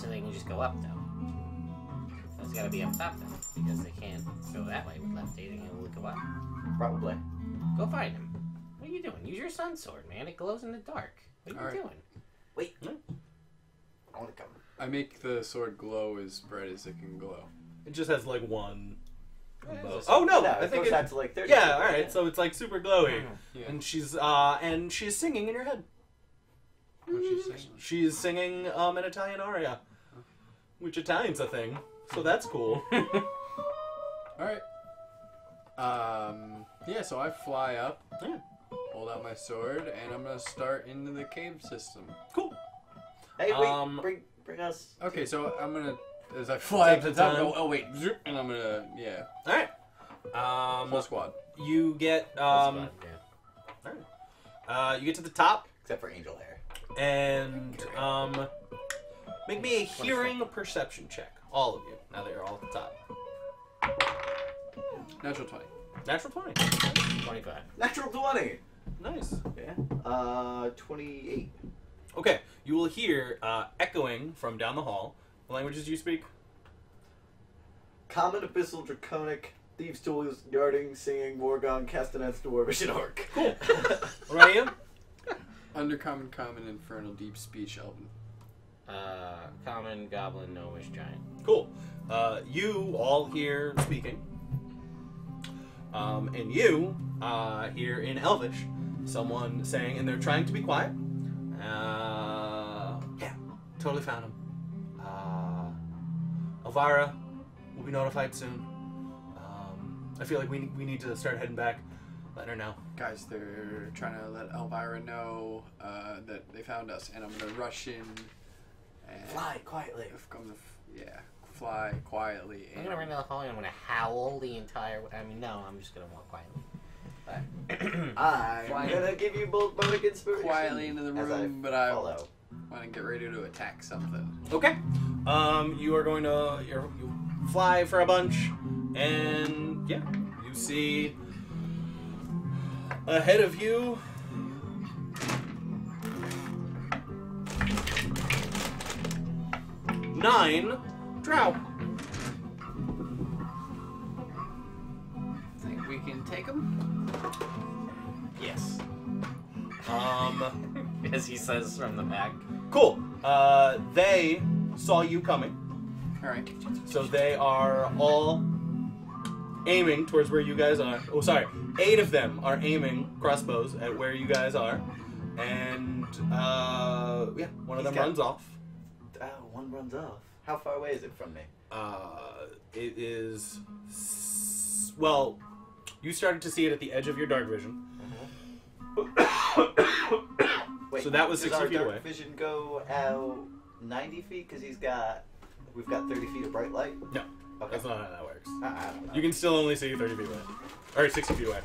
So they can just go up, though. So it's gotta be up top, though, because they can't go that way with levitating and will go up. Probably. Go find him. What are you doing? Use your sun sword, man. It glows in the dark. What are All you right. doing? Wait. Hmm? I wanna come. I make the sword glow as bright as it can glow. It just has, like, one. Oh no! no I think it, to like yeah, all right. So it's like super glowy, yeah. and she's uh, and she's singing in your head. What's she singing? She's singing um, an Italian aria, which Italian's a thing, so that's cool. all right. Um. Yeah. So I fly up, yeah. hold out my sword, and I'm gonna start into the cave system. Cool. Hey, wait! Um, bring, bring us. Okay, so I'm gonna. As I fly up to the top, oh, oh wait, and I'm gonna, yeah. All right. Um, Full squad. You get, um, squad, yeah. all right. Uh, you get to the top. Except for angel hair. And um, make me a hearing perception check, all of you. Now that you're all at the top. Natural twenty. Natural twenty. Twenty-five. Natural twenty. Nice. Yeah. Uh, twenty-eight. Okay. You will hear uh, echoing from down the hall. Languages you speak? Common, Abyssal, Draconic, Thieves' Tools, Yarding, Singing, Morgon, Castanets, Dwarvish, and Orc. Cool. What about you? Undercommon, Common, Infernal, Deep Speech, Elven. Uh, common, Goblin, Gnomish, Giant. Cool. Uh, you all hear speaking. Um, and you uh, hear in Elvish someone saying, and they're trying to be quiet. Uh, yeah, totally found him. Elvira will be notified soon. Um, I feel like we, we need to start heading back. Let her know. Guys, they're trying to let Elvira know uh, that they found us, and I'm going to rush in. And fly quietly. I'm gonna f yeah, fly quietly. I'm going to run down the hallway and I'm going to howl the entire way. I mean, no, I'm just going to walk quietly. But I'm going to give you both Bardic Inspiration. Quietly into the room, I but I follow. want to get ready to attack something. Okay. Um, you are going to you're, you fly for a bunch, and yeah, you see ahead of you nine drow. Think we can take them? Yes. Um, as he says from the back. Cool. Uh, they. Saw you coming. Alright. So they are all aiming towards where you guys are. Oh, sorry. Eight of them are aiming crossbows at where you guys are. And, uh, yeah, one of He's them got, runs off. Oh, one runs off. How far away is it from me? Uh, it is. Well, you started to see it at the edge of your dark vision. Uh-huh. Wait, so that was sixty feet dark away. Does vision go out? ninety feet, because he's got, we've got thirty feet of bright light? No. Okay. That's not how that works. Uh, I don't know. You can still only see thirty feet away. Or sixty feet away.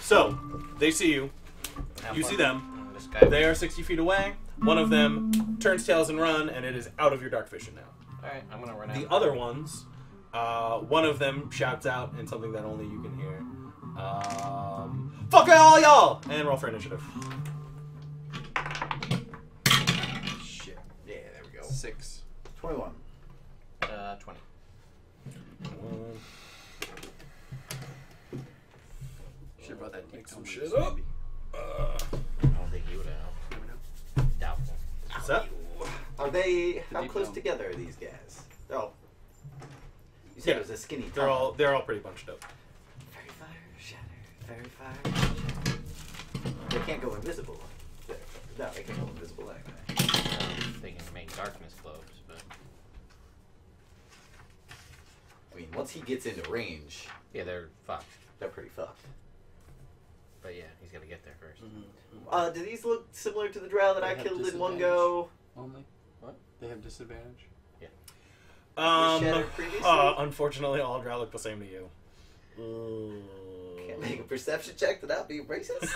So, they see you. Have you fun. see them. They are sixty feet away. One of them turns tails and run, and it is out of your dark vision now. Alright, I'm going to run out. The other ones, uh, one of them shouts out in something that only you can hear. Um, fuck all y'all! And roll for initiative. Six. twenty-one. Uh, twenty. one. Should have brought that deep some shit up. Maybe. Uh, I don't think he would have. Doubtful. What's up? Are they, how the close down. together are these guys? They're all, you said yeah. it was a skinny they're tunnel. all They're all pretty bunched up. Fairy fire, shatter, fairy fire, shatter. They can't go invisible. They're, no, they can't go invisible like that. Um, they can make darkness close, but... I mean, once he gets into range... Yeah, they're fucked. They're pretty fucked. But yeah, he's got to get there first. Mm-hmm. uh, do these look similar to the drow that they I killed in one go? Only? What? They have disadvantage? Yeah. Um, uh, unfortunately, all drow look the same to you. Mm. Can't make a perception check without being racist?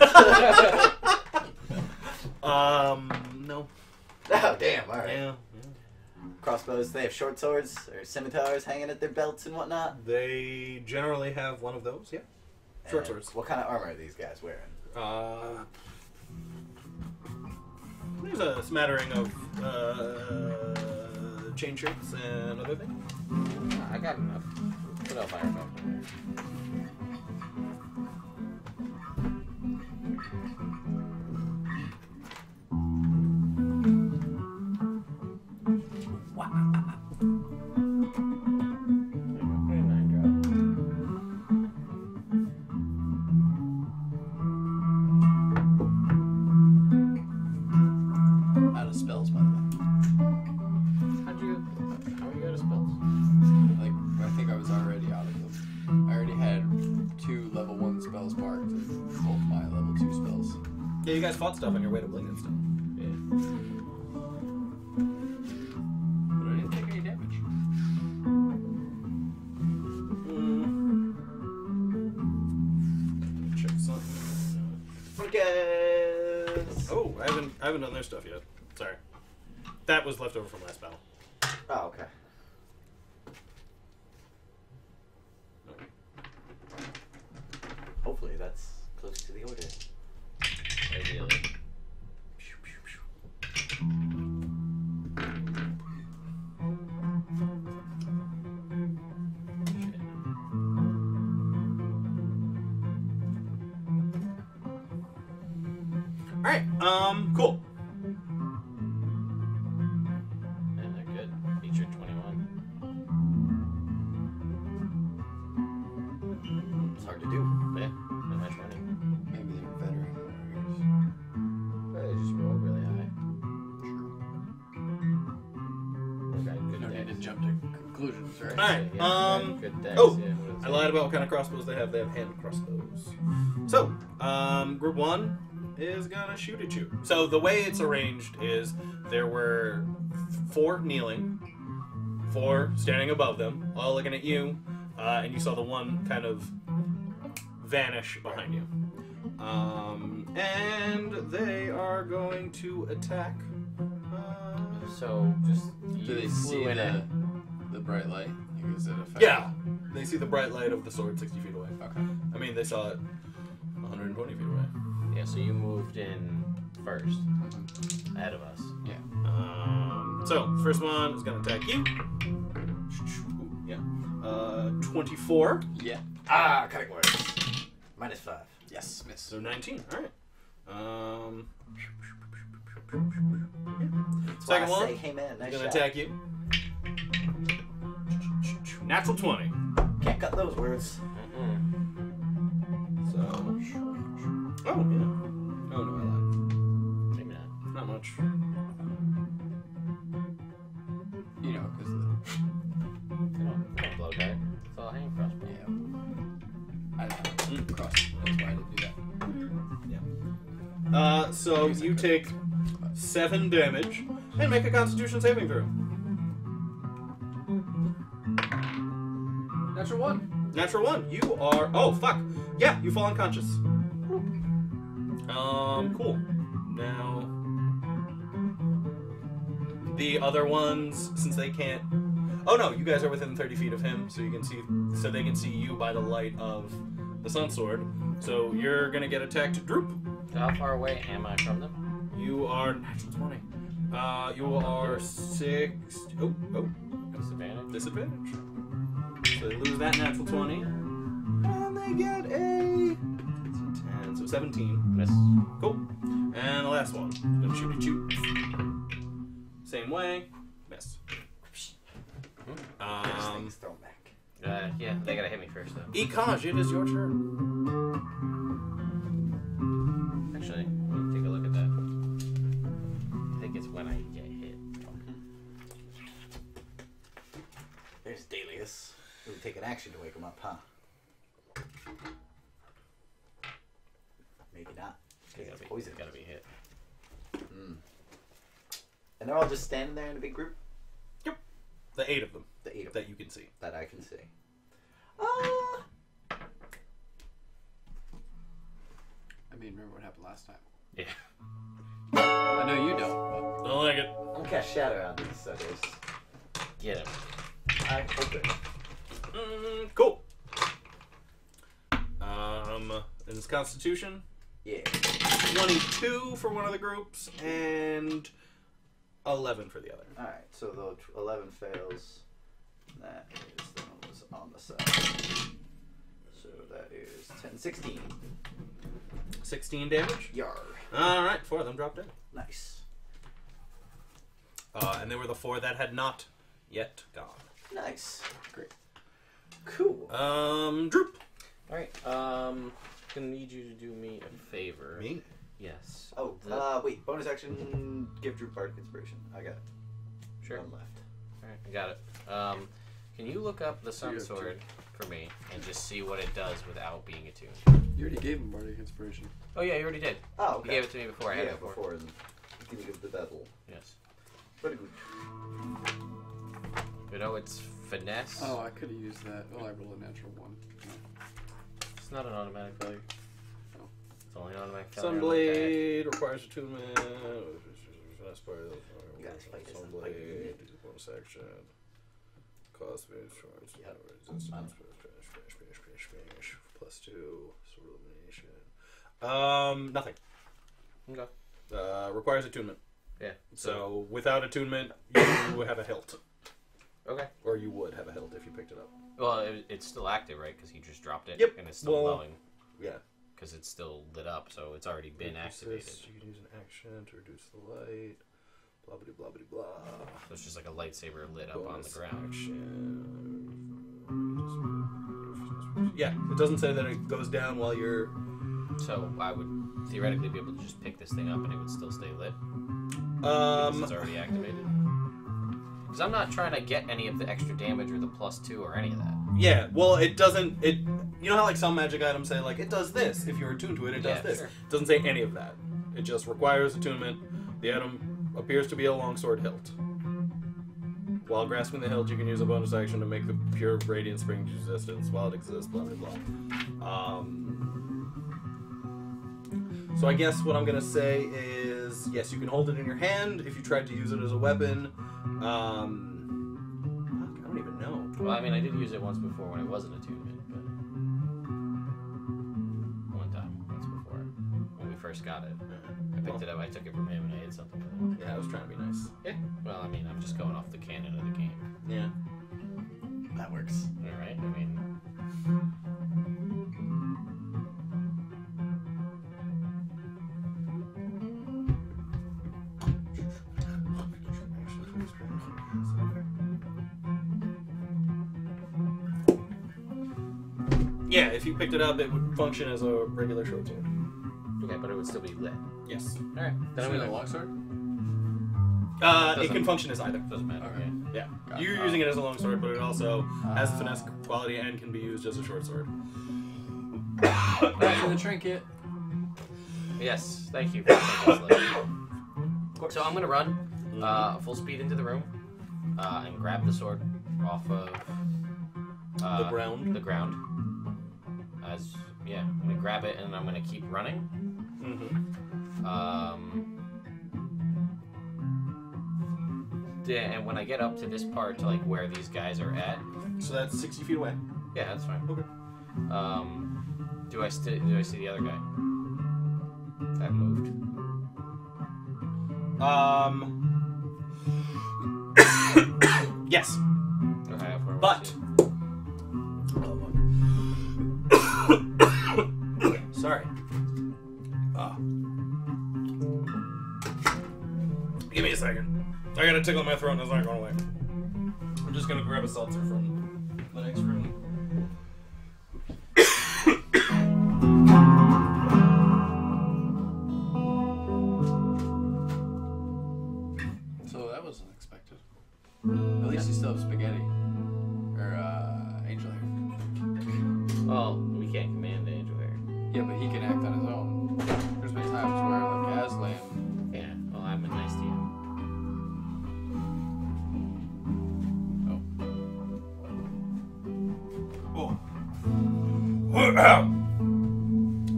um, no. Oh, damn, all right. Yeah. yeah. Crossbows, they have short swords or scimitars hanging at their belts and whatnot? They generally have one of those, yeah. Short swords. What kind of armor are these guys wearing? Uh, there's a smattering of uh, chain shirts and other things. Oh, I got enough. What else I remember? Wow. Yeah, you guys fought stuff on your way to Blingdenstone. Yeah. But I didn't take any damage. Mm. Check something. Focus! Oh, I haven't, I haven't done their stuff yet. Sorry. That was left over from last battle. Oh, okay. okay. Hopefully that's close to the order. Ideally. All right. Um. Cool. And they're good. Feature twenty-one. It's hard to do. Yeah. Not much running. All right. So, yeah, um. Good decks, oh, yeah, I lied about what kind of crossbows they have. They have hand crossbows. So, um, group one is gonna shoot at you. So the way it's arranged is there were four kneeling, four standing above them, all looking at you, uh, and you saw the one kind of vanish behind you. Um, and they are going to attack. Uh, so just do they see in a? The bright light? Like, is it effective? Yeah. They see the bright light of the sword sixty feet away. Okay. I mean, they saw it one hundred twenty feet away. Yeah, so you moved in first. Ahead of us. Yeah. Um, so, first one is going to attack you. Yeah. Uh, twenty-four. Yeah. Ah, cutting words. Minus five. Yes, miss. So nineteen. All right. Um, yeah. Second one is going to attack you. Natural twenty. Can't cut those words. Mm-mm. So. Oh, yeah. Oh, no, I lied. Maybe not. Not much. You know, because of the. I don't, I don't blow guy. It's all hanging crossbow. Yeah. I don't know. Cross. That's why I didn't do that. Yeah. Uh, so you take seven damage and make a Constitution saving throw. Natural one. Natural one. You are... Oh, fuck. Yeah, you fall unconscious. Um, cool. Now... The other ones, since they can't... Oh, no, you guys are within thirty feet of him, so you can see... So they can see you by the light of the sun sword. So you're gonna get attacked. Droop. How far away am I from them? You are... Natural twenty. Uh, you are six... Oh, oh. Disadvantage. Disadvantage. So they lose that natural twenty. And they get a ten, so seventeen. Miss. Cool. And the last one. Gonna shoot at you. Same way. Miss. Um, uh, yeah, they gotta hit me first though. Ekaj, it is your turn. Actually, let me take a look at that. I think it's when I get hit. There's Dalius. It would take an action to wake him up, huh? Maybe not. It's gotta be, poison. It's gotta be hit. Mm. And they're all just standing there in a big group? Yep. The eight of them. The eight of them. That you can see. That I can see. Uh, I mean, remember what happened last time. Yeah. I know you don't. But... I like it. I'm gonna cast Shatter on these suckers. Get him. I hope it. Mm, cool. Um, is this Constitution? Yeah. twenty-two for one of the groups and eleven for the other. Alright, so the eleven fails. That is the one that was on the side. So that is ten, sixteen. sixteen damage? Yar. Alright, four of them dropped in. Nice. Uh, and they were the four that had not yet gone. Nice. Great. Cool. Um, Droop. Alright, um, I'm going to need you to do me a favor. Me? Yes. Oh, the... uh, wait. Bonus action, give Droop Bardic Inspiration. I got it. Sure. One left. Alright, I got it. Um, can you look up the Sun Sword for me and just see what it does without being attuned? You already gave him Bardic Inspiration. Oh, yeah, you already did. Oh, okay. You gave it to me before. I had yeah, it before. before. You can give the battle. Yes. Very good. You know, it's finesse. Oh, I could have used that. Oh, I rolled a natural one. No. It's not an automatic failure. No. It's only an automatic failure. Sunblade requires attunement. Last part of the Sunblade. Bonus action. Cost me insurance. Yep. Resistance. Crash, crash, crash, crash. Plus two. Sword elimination. Um, nothing. Okay. Uh, requires attunement. Yeah. So without attunement, you have a hilt. Okay. Or you would have a hilt if you picked it up. Well, it, it's still active, right? Because he just dropped it. Yep. And it's still well, glowing. Yeah. Because it's still lit up, so it's already been activated. This. You can use an action to reduce the light. Blah, blah, blah, blah, blah. So it's just like a lightsaber lit up on the ground. Action. Yeah. It doesn't say that it goes down while you're... So I would theoretically be able to just pick this thing up and it would still stay lit? Um... It's already activated. Because I'm not trying to get any of the extra damage or the plus two or any of that. Yeah, well, it doesn't... It, you know how like some magic items say, like, it does this. If you're attuned to it, it does yeah, this. Sure. It doesn't say any of that. It just requires attunement. The item appears to be a longsword hilt. While grasping the hilt, you can use a bonus action to make the pure radiant spring to existence while it exists, blah, blah, blah. Um, so I guess what I'm going to say is, yes, you can hold it in your hand if you tried to use it as a weapon. Um, I don't even know. Well, I mean, I did use it once before when it wasn't attunement, but one time, once before, when we first got it, I picked well, it up, I took it from him, and I hit something with it. Yeah, I was trying to be nice. Yeah. Well, I mean, I'm just going off the canon of the game. Yeah. That works. All right. I mean. Yeah, if you picked it up, it would function as a regular short sword. Okay, but it would still be lit. Yes. All right. Does it mean a long sword? Uh, it, it can function as either. Doesn't matter. Right. Yeah. Got You're it. using it as a long sword, but it also uh, has finesse quality and can be used as a short sword. Back to the trinket. Yes. Thank you. So I'm gonna run uh, full speed into the room uh, and grab the sword off of uh, the ground. The ground. As, yeah, I'm going to grab it and I'm going to keep running. Mm-hmm. Um, yeah, and when I get up to this part, to like where these guys are at. So that's sixty feet away. Yeah, that's fine. Okay. Um, do I st do I see the other guy? I've moved. Um. Yes. Okay, but it tickled my throat and it's not going away. I'm just gonna grab a seltzer from the next room. So that was unexpected. At least you still have spaghetti. Or, uh, angel hair. Well, we can't command the angel hair. Yeah, but he can act on his own. There's been times where, like, Aslan... Yeah, well, I've been nice to you.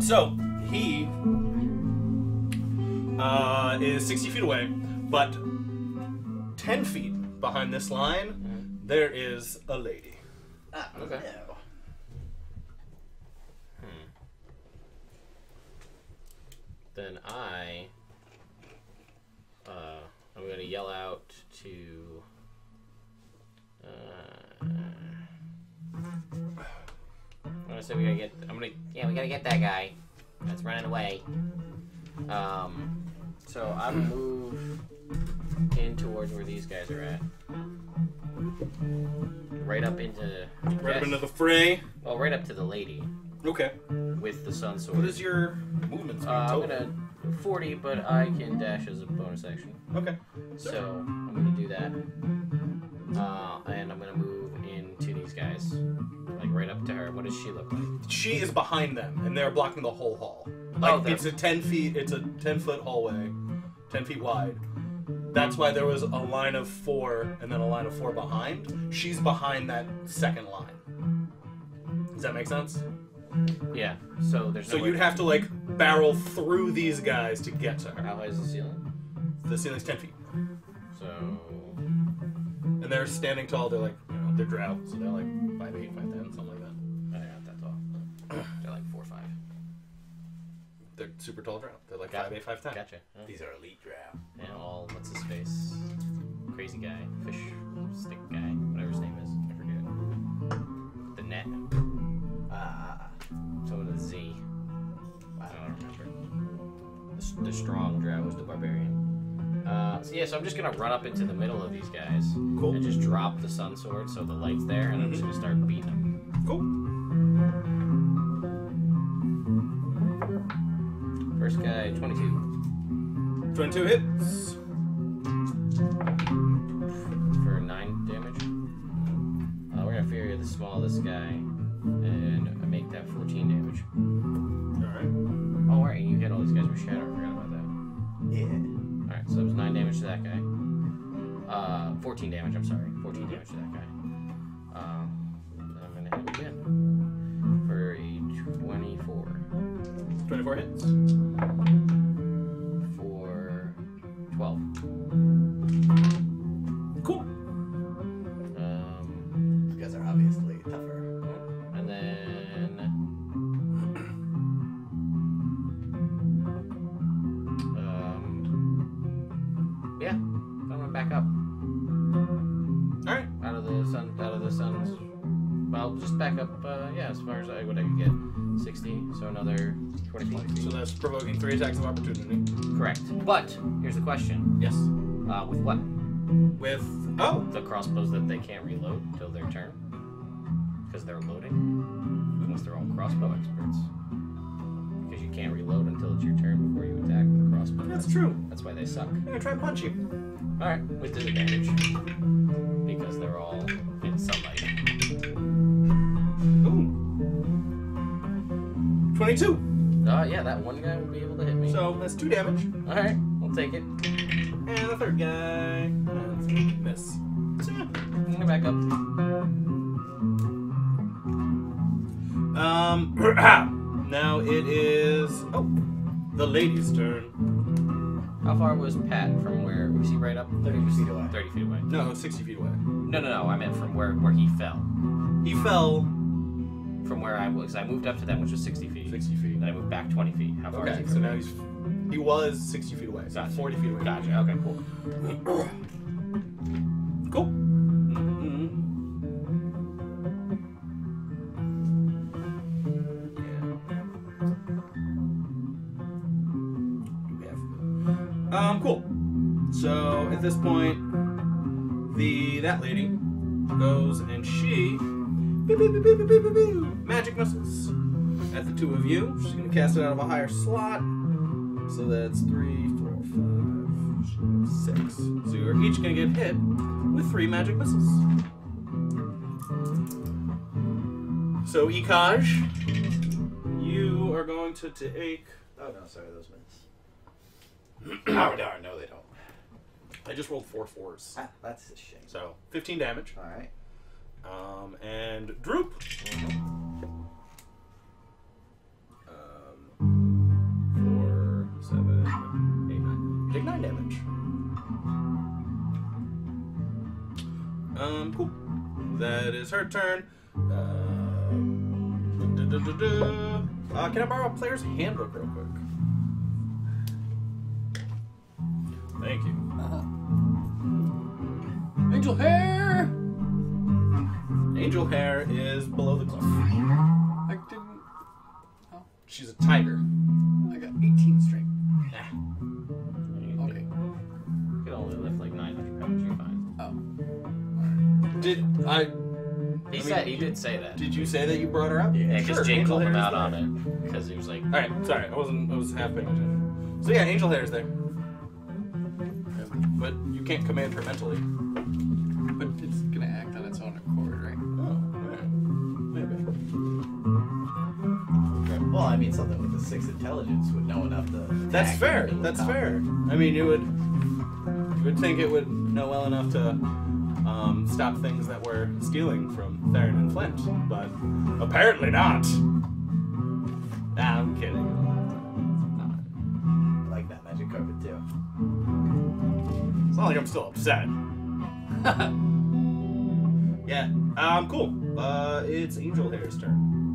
So, he uh, is sixty feet away, but ten feet behind this line, mm-hmm. there is a lady. Ah, okay. No. Hmm. Then I, uh, I'm going to yell out to, uh, I said we gotta get. I'm gonna. Yeah, we gotta get that guy. That's running away. Um. So I'm gonna move in towards where these guys are at. Right up into. Right up into the fray. Well, right up to the lady. Okay. With the sun sword. What is your movement speed? Uh, I'm gonna forty, but I can dash as a bonus action. Okay. So sure. I'm gonna do that. Uh, and I'm gonna move into these guys. Right up to her. What does she look like? She is behind them, and they're blocking the whole hall. Like, oh, it's a ten feet, it's a ten foot hallway, ten feet wide. That's why there was a line of four, and then a line of four behind. She's behind that second line. Does that make sense? Yeah. So there's. So no you'd way. Have to like barrel through these guys to get to her. How high is the ceiling? The ceiling's ten feet. So. And they're standing tall. They're like, you know, they're drow, so they're like five eight, five ten, something like that. Oh, they're not that tall. They're like four five. They're super tall drow. They're like gotcha. five eight, five ten. Gotcha. Okay. These are elite drow. And all what's his face, crazy guy, fish stick guy, whatever his name is, I forget. The net. Ah. Uh, so the Z. I don't remember. The, the strong drow was the barbarian. Uh, so yeah, so I'm just gonna run up into the middle of these guys cool. and just drop the sun sword so the light's there, and I'm just gonna start beating them. Cool. First guy, twenty-two. twenty-two hits. For nine damage. Uh, we're gonna figure the smallest guy, and I make that fourteen damage. Alright. Oh, right, you hit all these guys with shadow. I forgot about that. Yeah. Alright, so it was nine damage to that guy. Uh, fourteen damage, I'm sorry. fourteen damage to that guy. Um, I'm going to hit again for a twenty-four. twenty-four hits. For twelve. Cool. Um, These guys are obviously tougher. And then... back up. Alright. Out of the sun, out of the sun's, well, just back up, uh, yeah, as far as I, what I could get. sixty, so another twenty. So that's provoking three attacks of opportunity. Correct. But, here's the question. Yes. Uh, with what? With, oh! The crossbows that they can't reload till their turn. Because they're loading. Unless they're all crossbow experts. Because you can't reload until it's your turn before you attack with the crossbow. That's true. That's why they suck. I'm gonna try to punch you. Alright, with disadvantage. Because they're all in sunlight. Ooh. twenty-two! Uh, yeah, that one guy will be able to hit me. So, that's two damage. Alright, I'll take it. And the third guy. That's a miss. So, yeah. I'm gonna back up. Um, now it is... Oh, the lady's turn. How far was Pat from where? Was he right up? thirty feet away. thirty feet away. No, sixty feet away. No, no, no. I meant from where, where he fell. He fell from where I was. I moved up to them, which was sixty feet. sixty feet. Then I moved back twenty feet. How far okay, is he so from now he's, he was sixty feet away. So gotcha. forty feet away. Gotcha. Okay, cool. Cool. Um, cool. So, at this point, the that lady goes and she beep, beep, beep, beep, beep, beep, beep, magic missiles at the two of you. She's gonna cast it out of a higher slot. So that's three, four, five, six. So you're each gonna get hit with three magic missiles. So Ikaj, you are going to take. Oh no, sorry, those miss. Oh darn, no, they don't. I just rolled four fours. Ah, that's a shame. So fifteen damage. All right. Um, and Droop. Mm-hmm. Um, four, seven, eight, nine. Take nine damage. Um, cool. That is her turn. Uh, da, da, da, da, da. Uh, can I borrow a player's handbook real quick? Thank you. Uh-huh. Angel hair. Angel hair is below the cliff. I didn't. Oh. She's a tiger. I got eighteen strength. Yeah. Okay. You could only lift like nine hundred pounds. You're fine. Oh. Right. Did I? He I said mean, he did say that. Did you say that you brought her up? Yeah, because sure, Jake called him out there. on it because he was like, "All right, sorry, I wasn't. I was half paying attention." So yeah, angel hair is there, but you can't command her mentally. But it's gonna act on its own accord, right? Oh, yeah. Maybe. Well, I mean, something with a six intelligence would know enough to. That's fair. That's fair. I mean, you would. You would think it would know well enough to. Um, stop things that were stealing from Theron and Flint, but apparently not. Nah, I'm kidding. I like that magic carpet too. It's not like I'm still upset. Yeah, um, cool. Uh, it's Angel Hair's turn.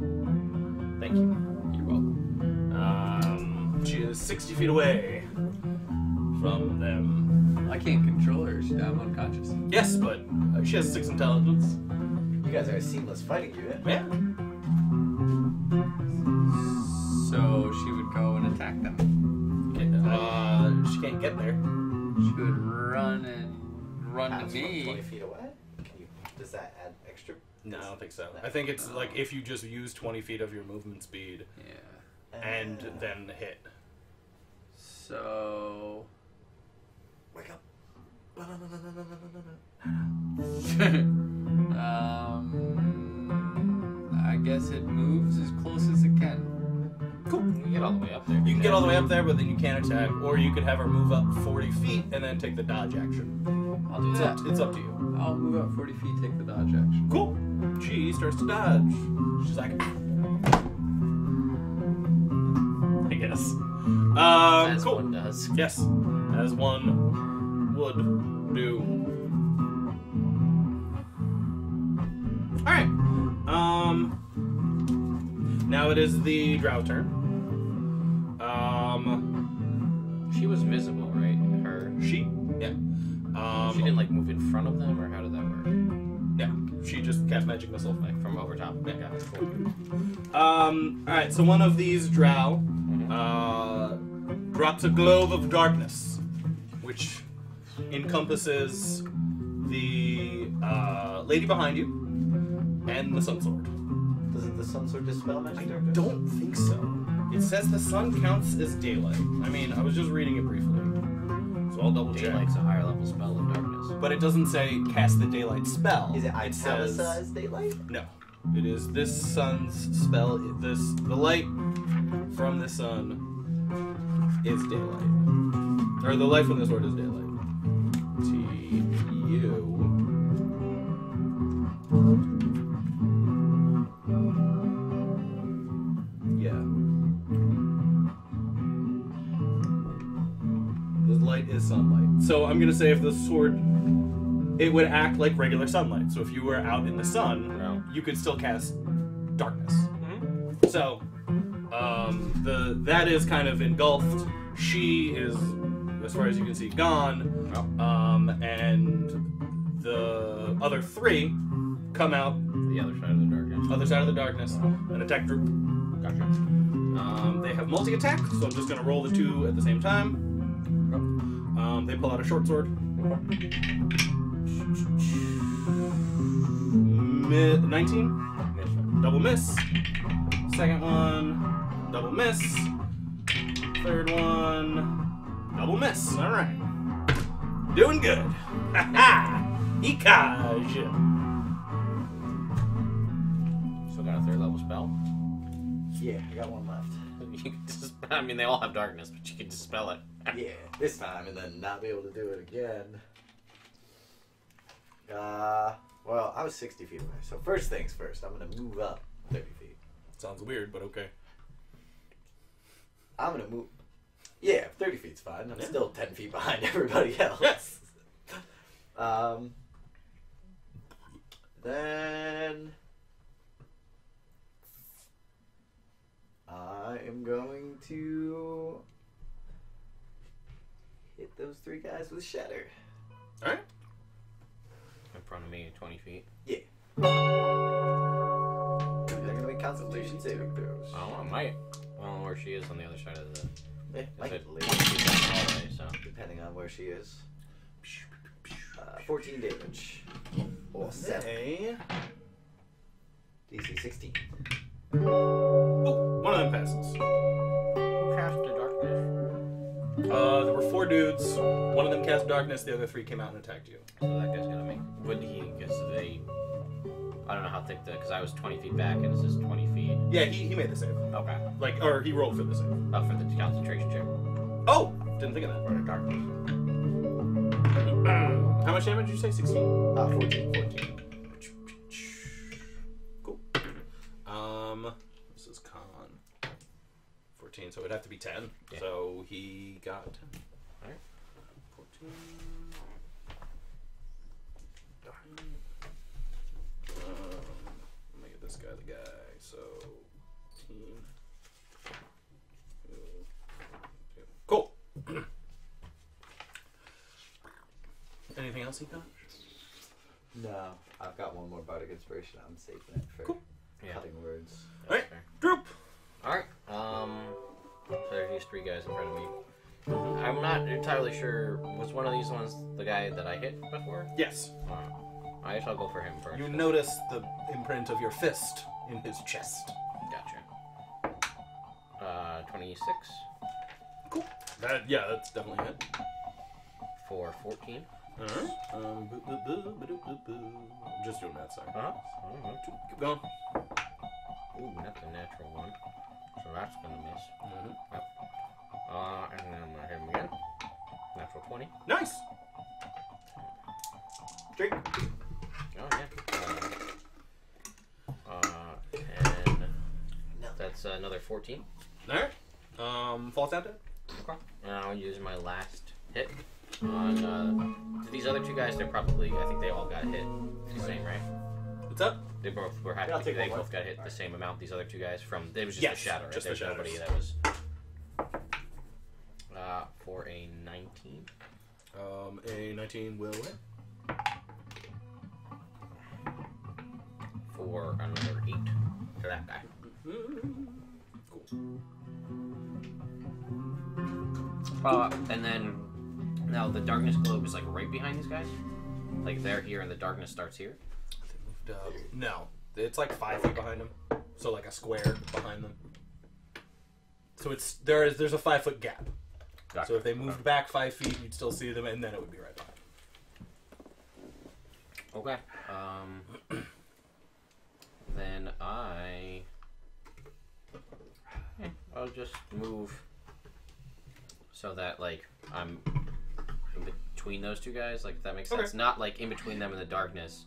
Thank you. You're welcome. Um, she is sixty feet away from them. I can't control her. She's down unconscious. Yes, but uh, she has six intelligence. You guys are a seamless fighting unit. Yeah. So she would go and attack them. Okay, uh, uh, she can't get there. She would run and run That's to me. twenty feet away. Can you, does that add extra? No, I don't think so. I think it's oh. like if you just use twenty feet of your movement speed. Yeah. And uh, then hit. So. Wake up. um, I guess it moves as close as it can. Cool. You can get all the way up there. You can get all the way up there, but then you can't attack. Or you could have her move up forty feet and then take the dodge action. I'll do it's that. Up to, it's up to you. I'll move up forty feet, take the dodge action. Cool. She starts to dodge. She's like, I guess. Um, as cool. one does. Yes. As one would do. Alright. Um, now it is the Drow turn. Um, she was visible, right? Her. She? Yeah. Um, she didn't like move in front of them, or how did that work? Yeah. She just cast magic missile like, from over top. Yeah, got it. Cool. Um, alright, so one of these Drow uh, drops a globe of darkness, which encompasses the uh, lady behind you and the sun sword. Doesn't the sun sword dispel magic? I darkness? don't think so. It says the sun counts as daylight. I mean, I was just reading it briefly, so I'll double check. Daylight's a higher level spell than darkness. But it doesn't say cast the daylight spell. Is it italicized daylight? No. It is this sun's spell. This the light from the sun is daylight. Or the light from this word is daylight. T U. Yeah. The light is sunlight. So I'm gonna say if the sword, it would act like regular sunlight. So if you were out in the sun, no. you could still cast darkness. Mm-hmm. So um, the that is kind of engulfed. She is, as far as you can see, gone, um, and the other three come out the other side of the darkness. Other side of the darkness, an attack group. Gotcha. Um, they have multi-attack, so I'm just gonna roll the two at the same time. Um, they pull out a short sword. nineteen. Double miss. Second one. Double miss. Third one. Double miss. All right. Doing good. Ha ha! Ekaj! Still got a third level spell? Yeah, I got one left. You can just, I mean, they all have darkness, but you can dispel it. Yeah, this time, and then not be able to do it again. Uh, well, I was sixty feet away, so first things first, I'm going to move up thirty feet. Sounds weird, but okay. I'm going to move... Yeah, thirty feet's fine. I'm yeah. still ten feet behind everybody else. Yes. Um. Then I am going to hit those three guys with shatter. All right. In front of me, twenty feet. Yeah. They're gonna make Constitution saving throws. Oh, I might. I don't know where she is on the other side of the. Yeah, might it, already, so. Depending on where she is. Uh, fourteen damage. Or seven. D C sixteen. Oh, one of them passes. Who cast the darkness? Uh, there were four dudes. One of them cast darkness, the other three came out and attacked you. So that guy's gonna make. Would he? Because they. I don't know how thick that, because I was twenty feet back and this is twenty feet. Yeah, he, he made the save. Okay. Like, or he rolled for the save. Oh, for the concentration check. Oh! Didn't think of that. Or the darkness. How much damage did you say? sixteen? Uh, fourteen. fourteen. Cool. Um, this is con. fourteen, so it'd have to be ten. Yeah. So he got ten. Alright. fourteen. This guy, the guy, so cool. Anything else you got? No, I've got one more bardic inspiration. I'm saving it for cool. cutting yeah. words. All right, droop. All right. Um, so there's these three guys in front of me. I'm not entirely sure. Was one of these ones the guy that I hit before? Yes. Uh, I guess I'll go for him first. You notice the imprint of your fist in his chest. Gotcha. Uh, twenty-six. Cool. That, yeah, that's definitely it. For fourteen. Alright. Um, boo, boo, boo, boo, boo, boo. Just doing that, sorry. Uh-huh. Mm-hmm. Keep going. Ooh, that's a natural one. So that's gonna miss. Mm-hmm. Yep. Uh, and then I'm gonna hit him again. Natural twenty. Nice! Drink. Oh, yeah. Uh, uh, and that's uh, another fourteen. Alright. Um, falls down to it. Okay. And I'll use my last hit on uh, these other two guys. They're probably, I think they all got hit the same, right? What's up? They both were happy. Yeah, they both got hit right. the same amount, these other two guys. From It was just yes, a shatter, right? Just There's the nobody that was. Uh, for a nineteen. Um, a nineteen will win. Or another eight to that guy. Cool. Uh, and then, now the darkness globe is like right behind these guys? Like they're here and the darkness starts here? They moved up. No. It's like five feet behind them. So like a square behind them. So it's there is there's a five foot gap. Gotcha. So if they moved okay. back five feet, you'd still see them and then it would be right behind them. Okay. Um... Then I, I'll just move so that like I'm in between those two guys. Like if that makes okay. sense. Not like in between them and the darkness,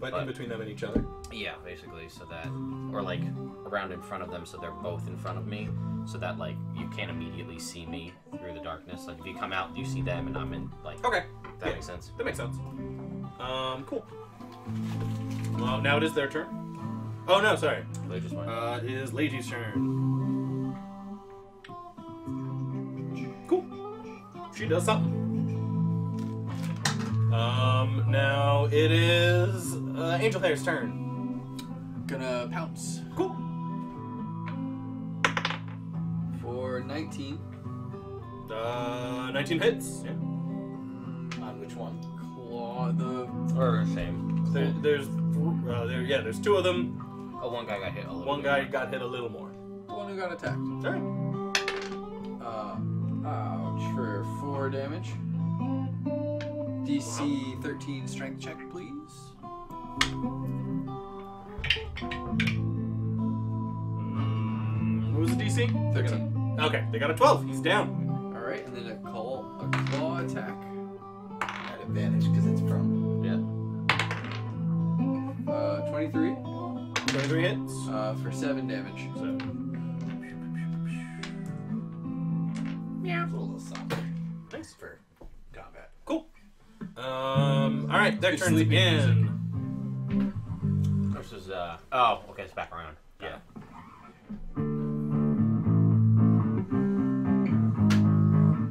but, but in between them and each other. Yeah, basically. So that, or like around in front of them, so they're both in front of me, so that like you can't immediately see me through the darkness. Like if you come out, you see them, and I'm in like. Okay. That yeah, makes sense. That makes sense. Um, cool. Well, now it is their turn. Oh no, sorry. Uh, it is Lagey's turn. Cool. She does something. Um, now it is uh, Angel Hair's turn. Gonna pounce. Cool. For nineteen. Uh, nineteen hits. Yeah. On which one? law, the or shame. There, there's, uh, there, yeah, there's two of them. Oh, one guy got hit a little. One bit guy more. got hit a little more. The one who got attacked. Sorry. Uh, ouch for four damage. D C thirteen strength check, please. What was the D C? thirteen. Okay, they got a twelve. He's down. All right, and then a claw, a claw attack. At advantage because it's from. Yeah. Uh, twenty-three. twenty-three hits. Uh, for seven damage. Seven. Yeah. A little softer. Nice for combat. Cool. Um. All right, their turn again. This is uh. Oh, okay, it's back around. Yeah.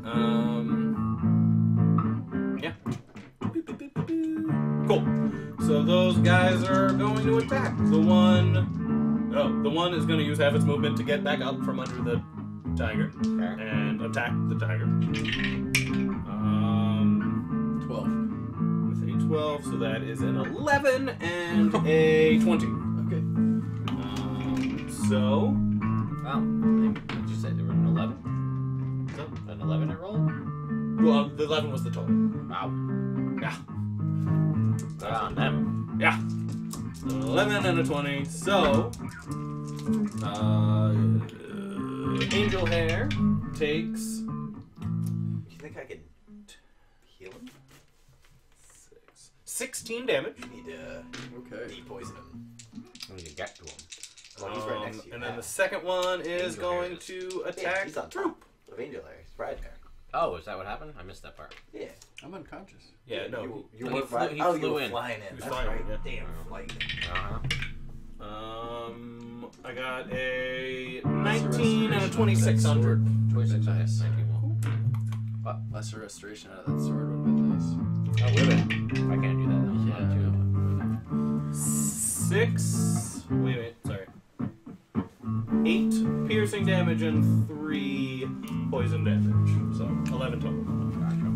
Um. Yeah. Cool. So those guys are going to attack the one. Oh, the one is going to use half its movement to get back up from under the tiger and attack the tiger. twelve, so that is an eleven and a twenty. Okay. Um, so, wow, I just said there were an eleven. So, an eleven it rolled? Well, the eleven was the total. Wow. Yeah. That's them. Yeah. An eleven and a twenty, so, uh, Angel Hair takes. Do you think I could heal him? sixteen damage. You need to okay. de-poison him. I need to get to him. Well, um, he's right next to you. And then yeah. the second one is Angel going Harris. to attack yeah, he's on Troop of Angel Hair. He's right there. Oh, is that what happened? I missed that part. Yeah. I'm unconscious. Yeah, yeah no. You, you no, were fly, flew, oh, flew you were in. flying in. That's flying right. Yeah. Damn flight. Uh-huh. Um, I got a nineteen and a twenty-six hundred. twenty-six nice. nineteen more. Cool. Lesser restoration out of that sword would have been nice. Oh, would it? I can't do that. That yeah. too. Six. Wait a minute. Sorry. Eight piercing damage and three poison damage. So eleven total. Gotcha.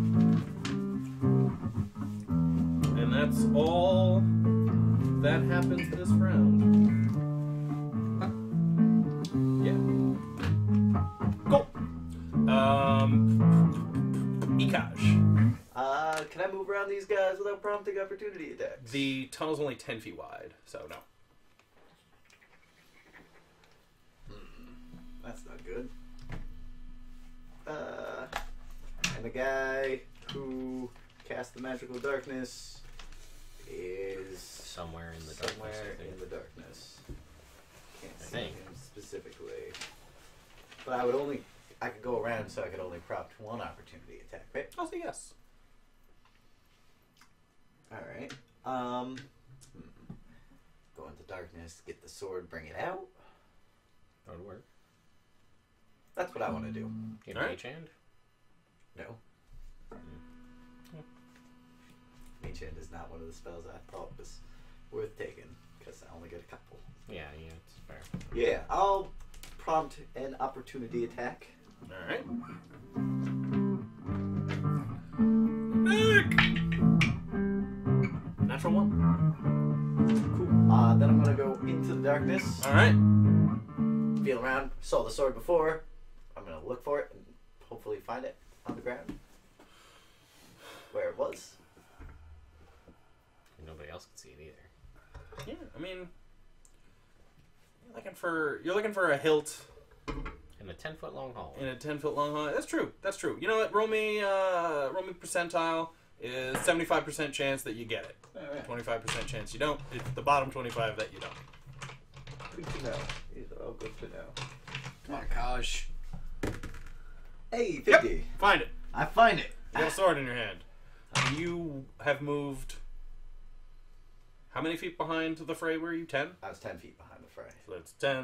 And that's all that happens this round. Huh. Yeah. Cool. Um. Ikash. Uh, can I move around these guys without prompting opportunity attacks? The tunnel's only ten feet wide, so no. Hmm. That's not good. Uh, and the guy who cast the magical darkness is somewhere in the somewhere darkness. Somewhere in the darkness. Can't I see think. him specifically, but I would only I could go around, so I could only prompt one opportunity attack, right? I'll say yes. Alright. Um, go into darkness, get the sword, bring it out. That would work. That's what I want to do. Do you have Mage Hand? No. Mm. Yeah. Mage Hand is not one of the spells I thought was worth taking, because I only get a couple. Yeah, yeah, it's fair. Yeah, I'll prompt an opportunity attack. Alright. Natural one. Cool. Uh, then I'm gonna go into the darkness. Alright. Feel around. Saw the sword before. I'm gonna look for it and hopefully find it on the ground. Where it was. Nobody else can see it either. Yeah, I mean you're looking for you're looking for a hilt. In a ten foot long hallway. In a ten foot long hallway. That's true. That's true. You know what? Roll me uh roll me percentile. Is seventy-five percent chance that you get it. Right. Twenty-five percent chance you don't. It's the bottom twenty-five that you don't. Good to know. These are all good to know. My gosh. Hey, fifty. Yep. Find it. I find it. You got a sword in your hand. You have moved. How many feet behind the fray were you? Ten. I was ten feet behind the fray. So that's ten,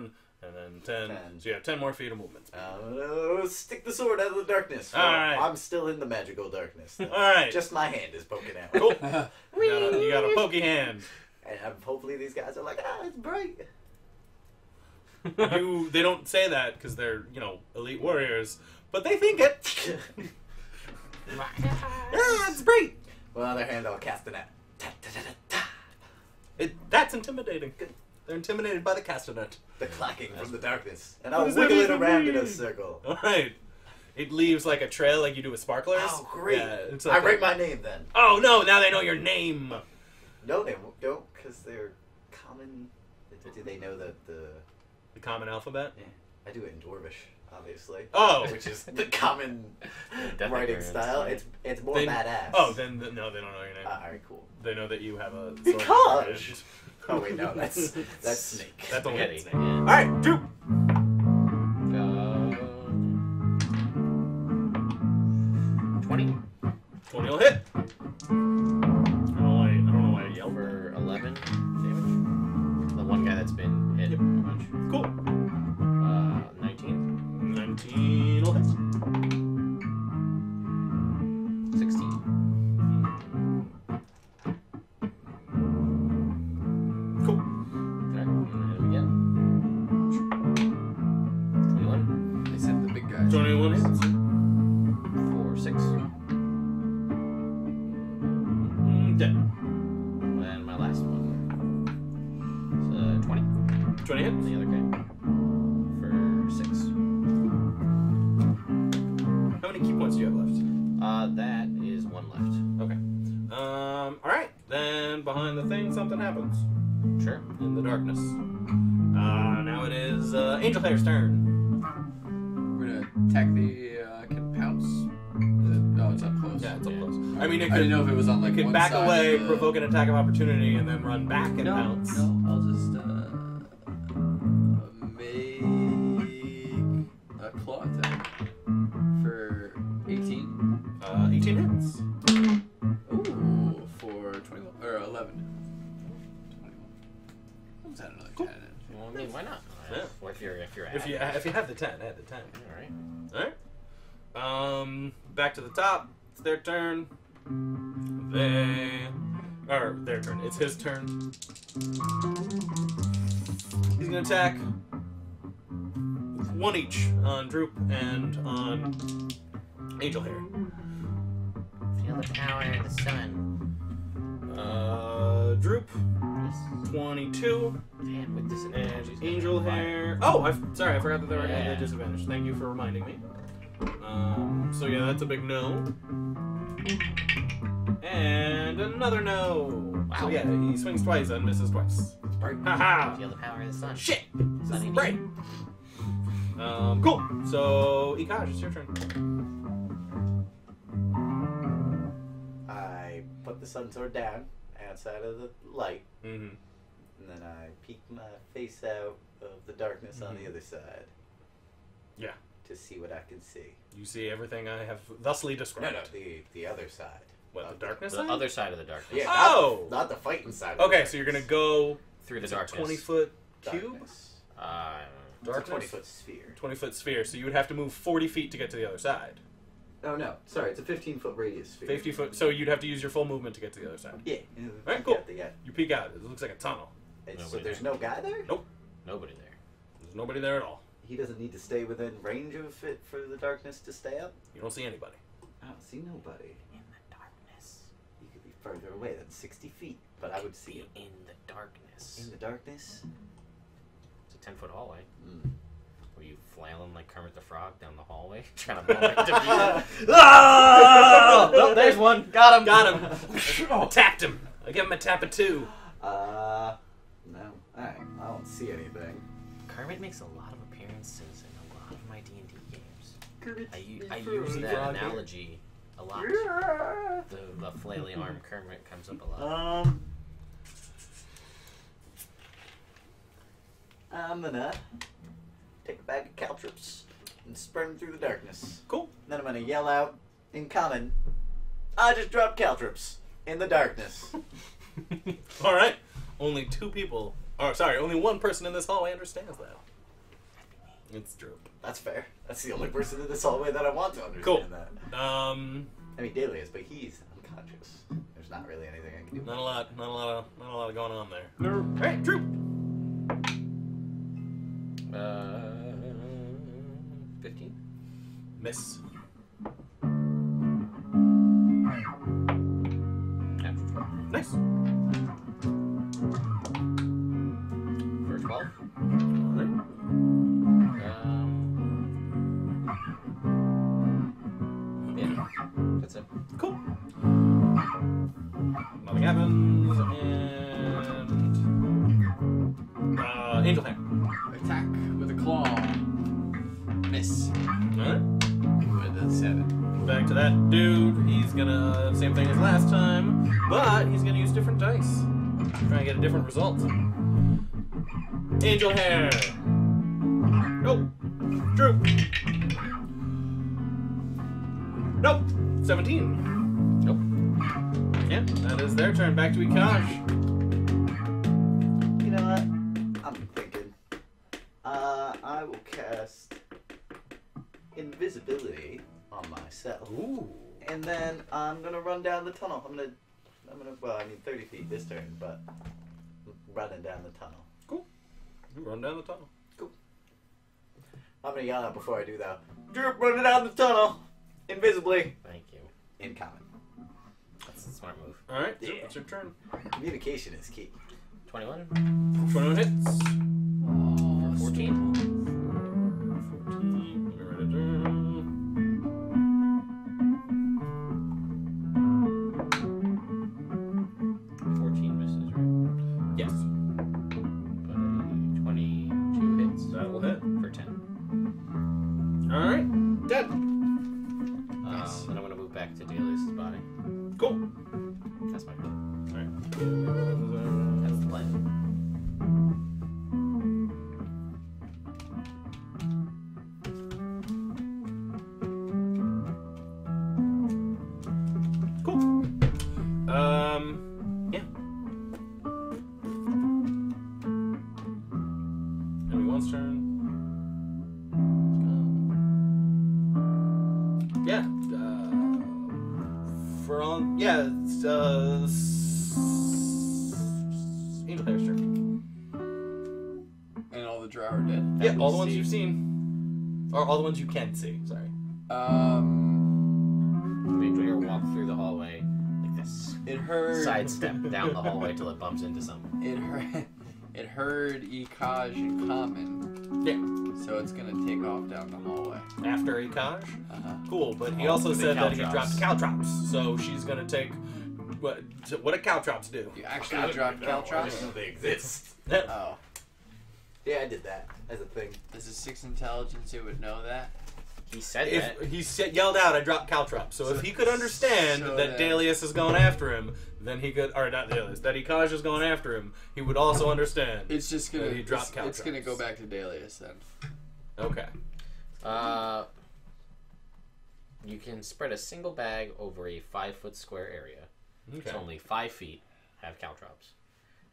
and then ten. ten. So you have ten more feet of movement. Uh, stick the sword out of the darkness. All right. I'm still in the magical darkness. All right. Just my hand is poking out. Cool. You got a, you got a pokey hand. And I'm, hopefully these guys are like, ah, it's bright. you, they don't say that because they're, you know, elite warriors, but they think it. yeah, it's bright. With the other hand, I'll cast a net. It, that's intimidating. They're intimidated by the castanet. The clacking from the darkness. And I'll wiggle it around in a circle. All right. It leaves like a trail like you do with sparklers. Oh, great. Yeah, it's like I write a... my name then. Oh, no. Now they know your name. No, they don't because they're common. Do they know the, the... The common alphabet? Yeah. I do it in Dwarvish, obviously. Oh! Which is the common writing style. It's it's more they, badass. Oh, then the, no, they don't know your name. Uh, all right, cool. They know that you have a... Because! Oh, wait, no, that's... that's Snake. That's the Snake. Yeah. All right, do... twenty. twenty will hit. I don't know why I, don't know why I yelled. For eleven damage. The one guy that's been hit. Yep. Much. Cool. Uh, nineteen. nineteen will hit. sixteen. Cool. Alright, I'm gonna hit him again. twenty-one. They said the big guy. twenty-one hits. Six. Mm, dead. And my last one. So twenty. twenty hits? And the other guy. For six. How many key points do you have left? Uh, that is one left. Okay. Um, alright. Then behind the thing, something happens. Sure. In the darkness. Uh, now it is uh, Angel Hair's turn. We're gonna attack the uh, can pounce. Oh, it's up close. Yeah, it's up yeah. close. I mean, it could, I didn't know if it was on like. It could one back side away, the... provoke an attack of opportunity, and then run back and no, bounce. No, I'll just uh, make a claw attack for eighteen. Uh, eighteen hits. Ooh, for twenty-one or eleven. Twenty-one. What's that? Another cool. ten. Well, I mean, why not? Yeah. Well, if you're if you're if you if you have the ten, add the ten. All right. All right. Um, back to the top. It's their turn. They... Or, their turn. It's his turn. He's gonna attack with one each on Droop and on Angel Hair. Feel the power of the sun. Uh, Droop. twenty-two. Man, with disadvantage. And Angel Hair... Oh, I've, sorry, I forgot that they were at a disadvantage. Thank you for reminding me. Um, so yeah, that's a big no. And another no. Wow. So yeah, he swings twice and misses twice. It's bright. Haha. Feel the power of the sun. Shit. Sunny bright. Um, cool. So, Ikaj, it's your turn. I put the sun sword down outside of the light, mm-hmm. and then I peek my face out of the darkness mm-hmm. on the other side. Yeah. To see what I can see. You see everything I have thusly described. No, no, the, the other side. What, the, the darkness side? The other side of the darkness. Yeah, oh! Not, not the fighting side of okay, the darkness. So you're going to go... Through the darkness. twenty-foot cube? Uh, darkness? twenty-foot sphere. twenty-foot sphere. So you would have to move forty feet to get to the other side. Oh, no. Sorry, it's a fifteen-foot radius sphere. fifty-foot. So you'd have to use your full movement to get to the other side. Yeah. All right, cool. You peek out. It looks like a tunnel. So there's there. no guy there? Nope. Nobody there. There's nobody there at all. He doesn't need to stay within range of it for the darkness to stay up? You don't see anybody. I don't see nobody. In the darkness. He could be further away than sixty feet, but I would see him. In the darkness. In the darkness? It's a ten-foot hallway. Mm. Were you flailing like Kermit the Frog down the hallway? Trying to moment to beat him? Oh! Oh, there's one. Got him. Got him. Oh, tapped him. I give him a tap of two. Uh, no. All right. I don't see anything. Kermit makes a lot of appearances in a lot of my D and D games. Kermit's I, I use that analogy a lot. Yeah. The, the flailing arm Kermit comes up a lot. Um, I'm gonna take a bag of caltrops and spread them through the darkness. Cool. Then I'm gonna yell out in common, I just dropped caltrops in the darkness. All right. Only two people. Oh, sorry, only one person in this hallway understands that. It's true. That's fair. That's the only person in this hallway that I want to understand cool. that. Um, I mean, Daly is, but he's unconscious. There's not really anything I can do. Not a lot. Not a lot. Of, not a lot of going on there. No. All right, Drew. Uh, fifteen. Miss. uh, angel thing. Attack with a claw. Miss. Alright. With a seven. Back to that dude. He's gonna, same thing as last time, but he's gonna use different dice. Try and get a different result. Angel hair. Nope. True. Nope. seventeen. Nope. Yeah, that is their turn. Back to Ikash. You know what? I'm thinking. Uh, I will cast invisibility on myself. Ooh. And then I'm gonna run down the tunnel. I'm gonna, I'm gonna. Well, I mean, thirty feet this turn, but I'm running down the tunnel. Cool. You run down the tunnel. Cool. I'm gonna yell out before I do that. Droop, running down the tunnel. Invisibly. Thank you. In common. That's a smart move. Alright, yeah. It's your turn. Communication is key. twenty-one. twenty-one hits. Oh, fourteen. fourteen. Let me write it down. fourteen misses, right? Yes. But uh, twenty-two hits. That will hit. For ten. Alright, dead. Um, and I'm gonna move back to Delius's body. Cool. That's my plan. Alright. That's the plan. Cool. Um yeah. Enemy one's turn. Yeah. Wrong. Yeah, it's uh, Angel Hair's turn. And all the Drow are dead. Yeah, all the ones you've seen. Or all the ones you can see, sorry. Um the Angel Hair walked through the hallway like this. It heard sidestep down the hallway till it bumps into something. It heard it heard Ikaj in common. Yeah. So it's gonna take off down the hallway. After Ikaj? Uh-huh. Cool, but he also said that he dropped caltrops, so she's gonna take what what do caltrops do? You actually dropped caltrops? I know they exist. Oh. Yeah, I did that as a thing. Is it six intelligence who would know that? He said if that. He said, yelled out, I dropped caltrops. So, so if he could understand so that, that Delius is going after him, then he could, or not Delius, that Ikaj is going after him, he would also understand. It's just going to, he dropped caltrops. It's going to go back to Delius then. Okay. Uh, you can spread a single bag over a five foot square area. Okay. It's only five feet, have caltrops.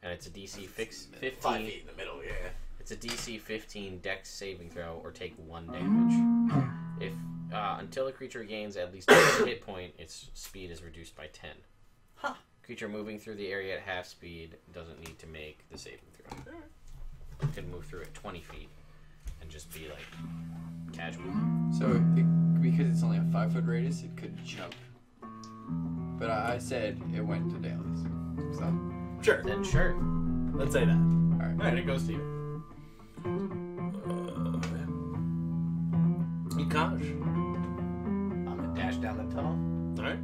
And it's a D C fix fifteen. Five feet in the middle, yeah. It's a D C fifteen dex saving throw or take one damage. If uh, until a creature gains at least one hit point, its speed is reduced by ten. Huh. Creature moving through the area at half speed doesn't need to make the saving throw. It can move through it twenty feet and just be like casual. So it, because it's only a five foot radius, it could jump. But I said it went to Dali's. So sure. Then sure. Let's say that. All right. All right. It goes to you. Uh, Gosh. I'm gonna dash down the tunnel. Alright.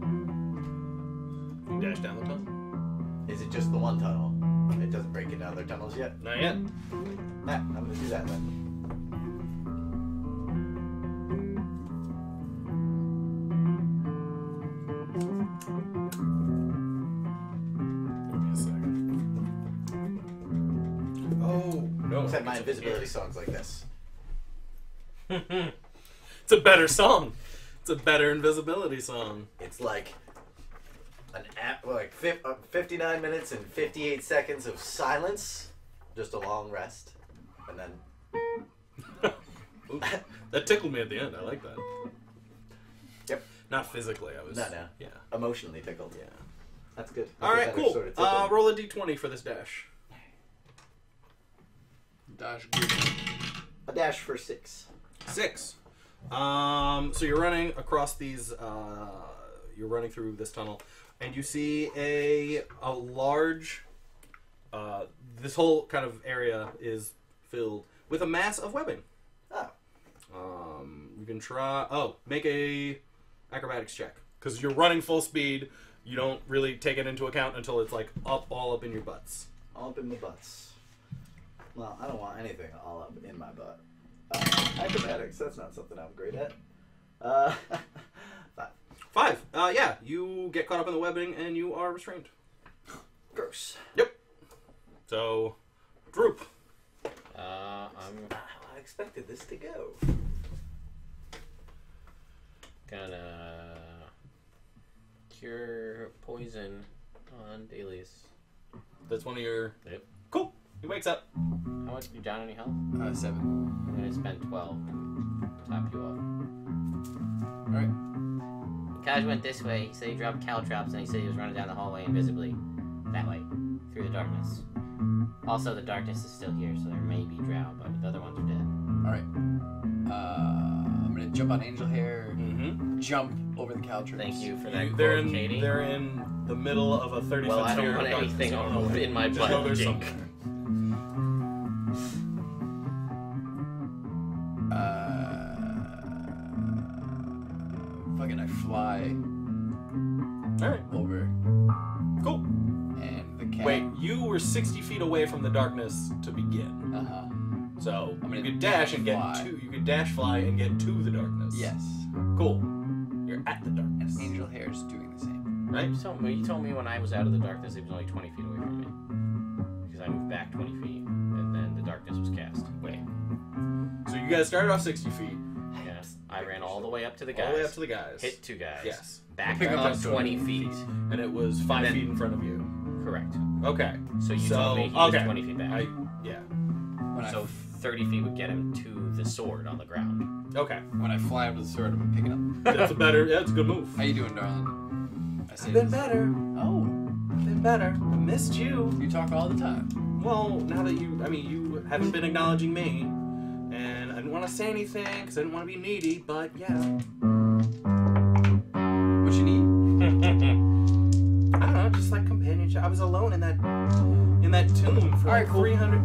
You dash down the tunnel. Is it just the one tunnel? It doesn't break into other tunnels yet? Not yet. Nah, I'm gonna do that then. Give me a second. Oh! No. Except my invisibility song's like this. It's a better song. It's a better invisibility song. It's like an app, like fifty-nine minutes and fifty-eight seconds of silence, just a long rest, and then. Oops, that tickled me at the end. I like that. Yep. Not physically. I was. No, no. Yeah. Emotionally tickled. Yeah. That's good. That's all right. Cool. Sort of uh, roll a d twenty for this dash. Dash. Good. A dash for six. Six. Um, so you're running across these, uh, you're running through this tunnel, and you see a, a large, uh, this whole kind of area is filled with a mass of webbing. Oh. Um, you can try, oh, make a acrobatics check, because you're running full speed, you don't really take it into account until it's, like, up, all up in your butts. All up in the butts. Well, I don't want anything all up in my butt. Uh, acrobatics, that's not something I'm great at. Uh, five. Five. Uh, yeah, you get caught up in the webbing and you are restrained. Gross. Yep. So, droop. Uh, I'm... Not how I expected this to go. Gonna cure poison on Dalius. That's one of your... Yep. Cool. He wakes up. How much? You down any health? Uh, seven. I'm gonna spend twelve. Top you up. Alright. Kaj went this way. He said he dropped caltrops and he said he was running down the hallway invisibly. That way. Through the darkness. Also, the darkness is still here, so there may be drow, but the other ones are dead. Alright. Uh, I'm gonna jump on Angel Hair. Mm-hmm. Jump over the caltrops. Thank you for that. You, they're, quote, in, Katie. They're in the middle of a thirty foot well, I don't want anything in, in my butt, Jink. Fly right. over. Cool. And the cat. Wait, you were sixty feet away from the darkness to begin. Uh huh. So I'm you could dash, dash and get fly. to. You could dash fly and get to the darkness. Yes. Cool. You're at the darkness. Angel Hair is doing the same. Right. You told me. You told me when I was out of the darkness, it was only twenty feet away from me because I moved back twenty feet and then the darkness was cast. Wait. So you guys started off sixty feet. I ran all the way up to the guys. All the way up to the guys. Hit two guys. Yes. Back up twenty feet. And it was five then, feet in front of you. Correct. Okay. So you so, told me he okay. was twenty feet back. I, yeah. When so I, thirty feet would get him to the sword on the ground. Okay. When I fly up to the sword, I'm picking up. That's a better. Yeah, that's a good move. How you doing, darling? I I've been better. Oh, I've been better. I missed you. You talk all the time. Well, now that you, I mean, you haven't been acknowledging me. And I didn't want to say anything because I didn't want to be needy, but yeah. What you need? I don't know, just like companionship. I was alone in that in that tomb for like three hundred.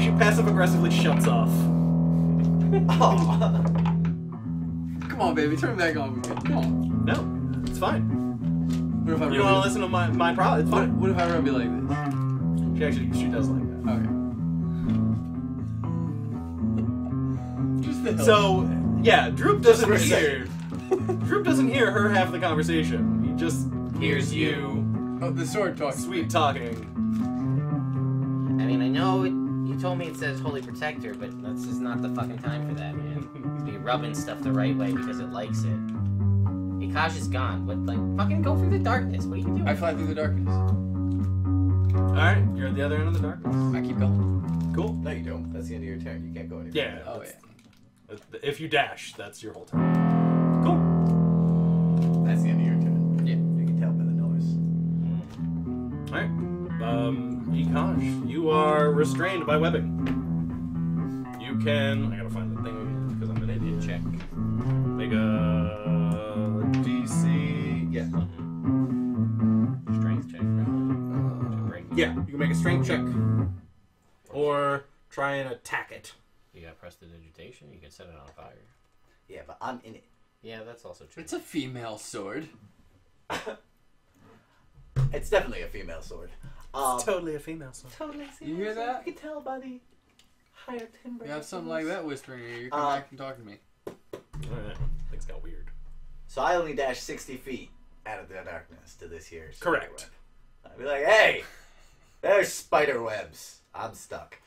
She passive aggressively shuts off. Oh. Come on, baby, turn it back on. Come on. No, it's fine. What if I you don't want to listen to my my problem? It's fine. What, what if I run me like this? She actually, she does like that. Okay. Just the so, yeah, Droop doesn't hear. Droop doesn't hear her half the conversation. He just hears you. Oh, the sword talking. Sweet talking. I mean, I know it, you told me it says Holy Protector, but that's just not the fucking time for that, man. Be rubbing stuff the right way because it likes it. Ikaj is gone. What, like, fucking go through the darkness. What are you doing? I fly through the darkness. Alright, you're at the other end of the darkness. I keep going. Cool. No, you don't. That's the end of your turn. You can't go anywhere. Yeah. Oh, yeah. If you dash, that's your whole turn. Cool. That's the end of your turn. Yeah. You can tell by the noise. Alright. Um, Ikaj, you are restrained by webbing. You can... I gotta find the thing again, because I'm an idiot. Check. Make a... D C... Yeah. Strength check. Yeah, you can make a strength check, or try and attack it. You gotta press the digitation. You can set it on fire. Yeah, but I'm in it. Yeah, that's also true. It's a female sword. It's definitely a female sword. Um, it's totally a female sword. Totally. Female you hear sword. that? You can tell by the higher timbre. You have something like that whispering in you. You come uh, back and talk to me. All right, things got weird. So I only dashed sixty feet out of the darkness to this here. Correct. I'd be like, hey. There's spider webs. I'm stuck.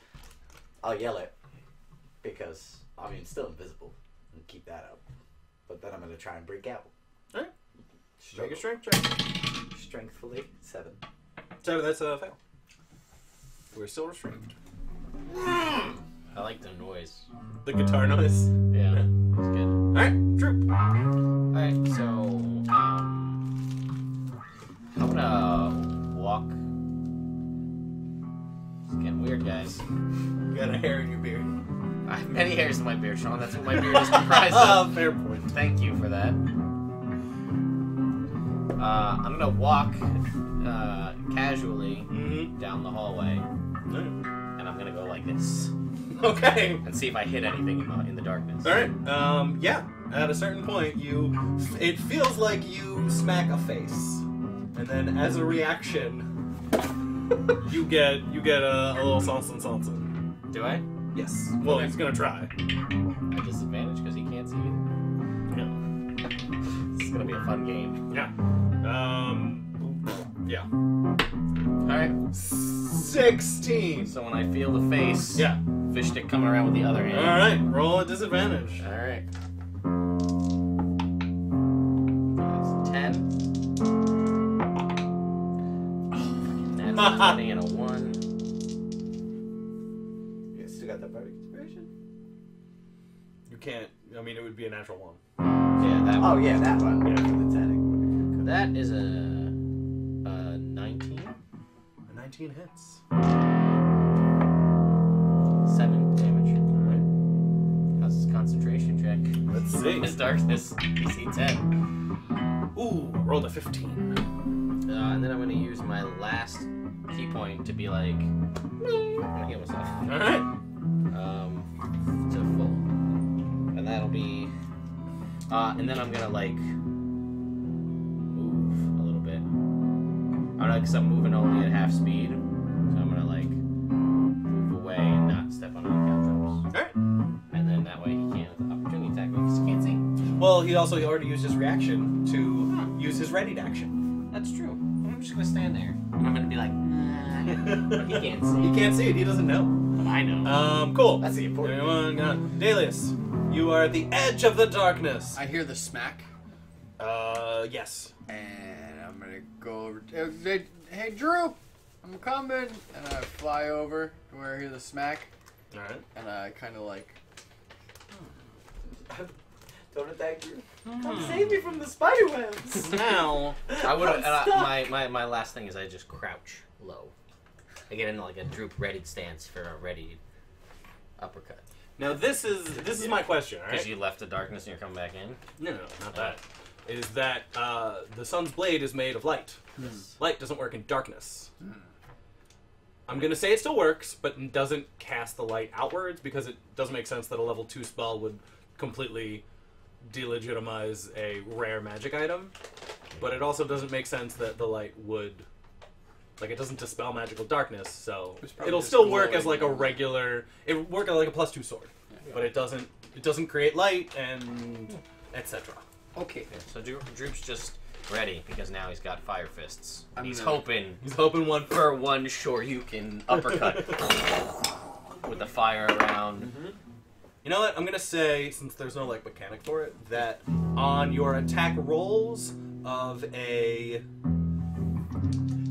I'll yell it because I mean it's still invisible and keep that up. But then I'm gonna try and break out. All right. Struggle. Make a strength check. Strengthfully seven. Seven. That's a fail. We're still restrained. I like the noise. The guitar noise. Yeah. That's good. All right. Troop. All right. So um, I'm gonna walk. It's getting weird, guys. You got a hair in your beard. I have many hairs in my beard, Sean. That's what my beard is comprised of. Fair point. Thank you for that. Uh, I'm gonna walk uh, casually mm-hmm. down the hallway, mm. and I'm gonna go like this. Okay. And see if I hit anything in the, in the darkness. All right. Um. Yeah. At a certain point, you it feels like you smack a face, and then as a reaction. you get you get a, a little something something. Do I? Yes. Well, okay. He's gonna try. I disadvantage because he can't see me. Yeah. This is gonna be a fun game. Yeah. Um. Yeah. All right. Sixteen. So when I feel the face, yeah, fish stick coming around with the other hand. All right. Roll at disadvantage. All right. And a one. You still got that bardic inspiration? You can't. I mean, it would be a natural one. Yeah, that one. Oh, yeah, that one. Yeah. Yeah. That is a, a nineteen. A nineteen hits. Seven damage. Alright. How's his concentration check? Let's see. His darkness. D C ten. Ooh, I rolled a fifteen. Uh, and then I'm going to use my last key point to be like, I'm gonna heal myself. All right. Um, to full, and that'll be. Uh, and then I'm gonna like move a little bit. I don't know, cause I'm moving only at half speed, so I'm gonna like move away and not step on any caltrops. All right. And then that way he can't have the opportunity attack because he can't see. Well, he also already used his reaction to huh. use his readied action. That's true. I'm just gonna stand there. I'm gonna be like, nah. He can't see. He can't see it. He doesn't know. But I know. Um, cool. That's the important one. Delius, you are at the edge of the darkness. I hear the smack. Uh, yes. And I'm gonna go over. To, hey, hey, Drew, I'm coming. And I fly over to where I hear the smack. All right. And I kind of like, hmm. Don't attack you. Mm. Come save me from the spider webs. Now, I would. Uh, my my my last thing is I just crouch low. I get into like a droop readied stance for a readied uppercut. Now this is this is my question, right? Because you left the darkness and you're coming back in. No, no, not that. It is that uh, the sun's blade is made of light. Yes. Light doesn't work in darkness. Mm. I'm gonna say it still works, but doesn't cast the light outwards because it doesn't make sense that a level two spell would completely delegitimize a rare magic item, but it also doesn't make sense that the light would, like, it doesn't dispel magical darkness, so it'll still work as like a regular, it would work as like a plus two sword, yeah. But it doesn't it doesn't create light and et cetera. Okay, so Droop's just ready because now he's got fire fists. And he's hoping he's hoping one for one shoryuken uppercut with the fire around. Mm-hmm. You know what? I'm gonna say, since there's no like mechanic for it, that on your attack rolls of a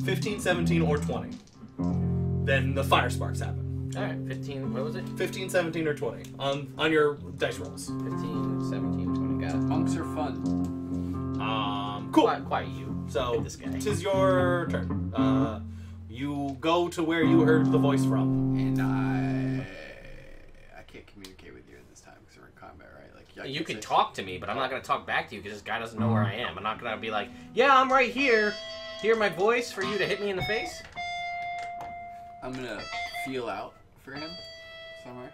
fifteen, seventeen, or twenty, then the fire sparks happen. All right, fifteen. What was it? fifteen, seventeen, or twenty on on your dice rolls. fifteen, seventeen, twenty. Got it. Monks are fun. Um, cool. Quiet, quiet you. So it is your turn. Uh, you go to where you heard the voice from, and I. You can talk to me, but I'm not going to talk back to you because this guy doesn't know where I am. I'm not going to be like, yeah, I'm right here. Hear my voice for you to hit me in the face? I'm going to feel out for him somewhere.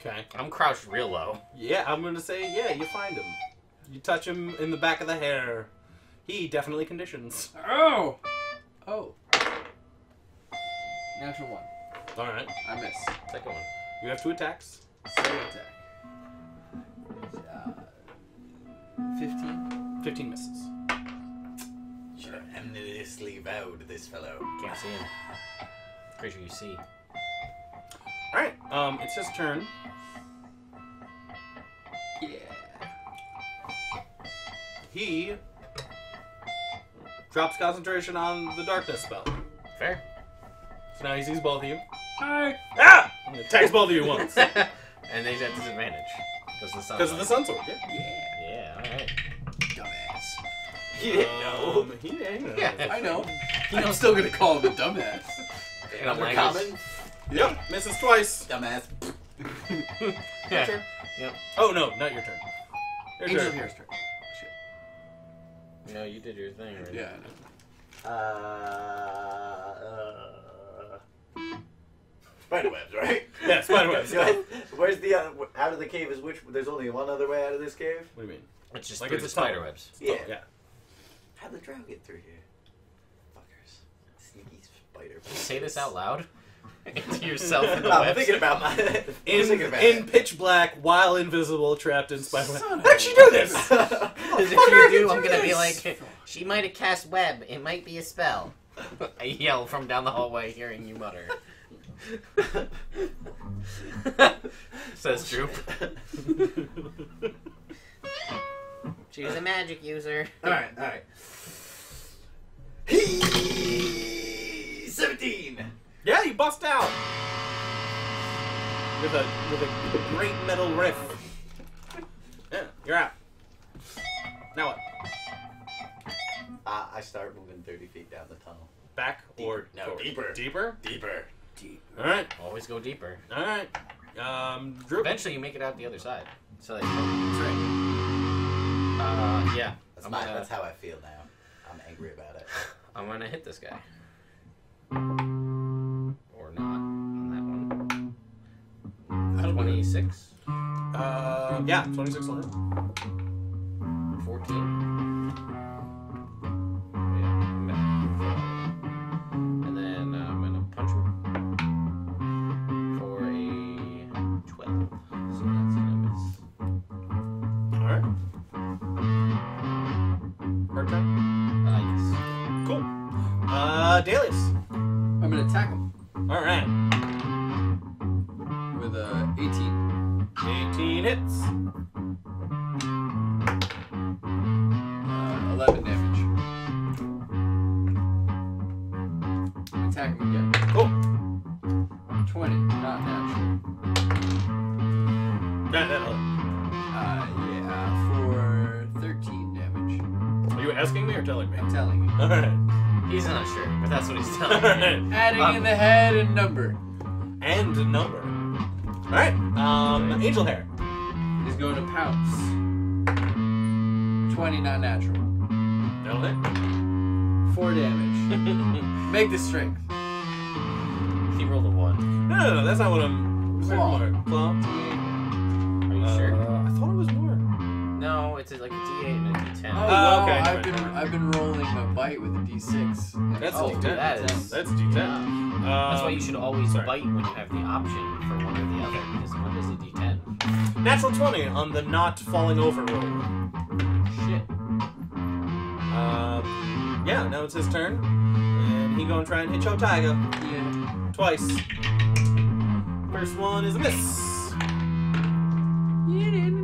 Okay. I'm crouched real low. Yeah, I'm going to say, yeah, you find him. You touch him in the back of the hair. He definitely conditions. Oh! Oh. Natural one. All right. I miss. Second one. You have two attacks. Second attack. Fifteen. Fifteen misses. Should have endlessly vowed this fellow. Can't see him. Pretty sure you see. Alright, um, it's his turn. Yeah. He drops concentration on the darkness spell. Fair. So now he sees both of you. Hi! Ah! I'm gonna attack both of you once. And they have disadvantage. Because of the sun sword. Yeah. Yeah. Alright. Dumbass. He didn't know. Um, he didn't know. Yeah, I know. I'm still gonna call him a dumbass. And I'm common. Yep. Misses twice. Dumbass. Your turn? Yep. Oh no, not your turn. Your Angel turn. Here's turn. Shit. No, you did your thing right? Yeah, I know. Uh, uh... Spiderwebs, right? Yeah, spiderwebs. Go. Where's the uh, out of the cave? Is which? There's only one other way out of this cave. What do you mean? It's just like it's the spiderwebs. Yeah. yeah. How'd the drow get through here? Fuckers. Sneaky spider Say this out loud to yourself in the no, web. I'm thinking about my... In, thinking about in pitch black, while invisible, trapped in spider web. How did she do this? Because if you do, I'm going to be like, she might have cast web. It might be a spell. I yell from down the hallway, hearing you mutter. Says Droop. She's a magic user. Alright, alright. He seventeen! Yeah, you bust out! With a with a great metal riff. Yeah, you're out. Now what? Uh, I start moving thirty feet down the tunnel. Back or no, deeper. Deeper? Deeper. Deep. Alright. Always go deeper. Alright. Um, Droop. Eventually you make it out the other side. So that's right. Uh, yeah. That's, I'm my, gonna, that's how I feel now. I'm angry about it. I'm going to hit this guy. Or not. On that one. twenty-six. Uh, yeah, twenty-six on it. fourteen. Dalius. I'm going to attack him. All right. With uh, eighteen. eighteen hits. Uh, eleven damage. Attack him again. Cool. twenty, not natural. That, that'll hit. Uh, yeah, for thirteen damage. Are you asking me or telling me? I'm telling you. All right. He's not sure, but that's what he's telling me. Adding um, in the head and number. And a number. Alright, um, Angel Hair. He's going to pounce. twenty, not natural. That'll hit. four damage. Make the strength. He rolled a one. No, no, no, that's not what I'm... Claw. Claw. Are you uh, sure? I thought it was more. No, it's like a D eight and a D ten. Oh, oh okay. I've been I've been rolling my bite with a D six. That's oh, a D ten. That is, that's D ten. Yeah. Um, that's why you should always sorry. bite when you have the option for one or the other, because one is a D ten. Natural twenty on the not falling over roll. Shit. Um, yeah, now it's his turn, and he gonna try and hit Chotaiga. Yeah. Twice. First one is a miss. You didn't.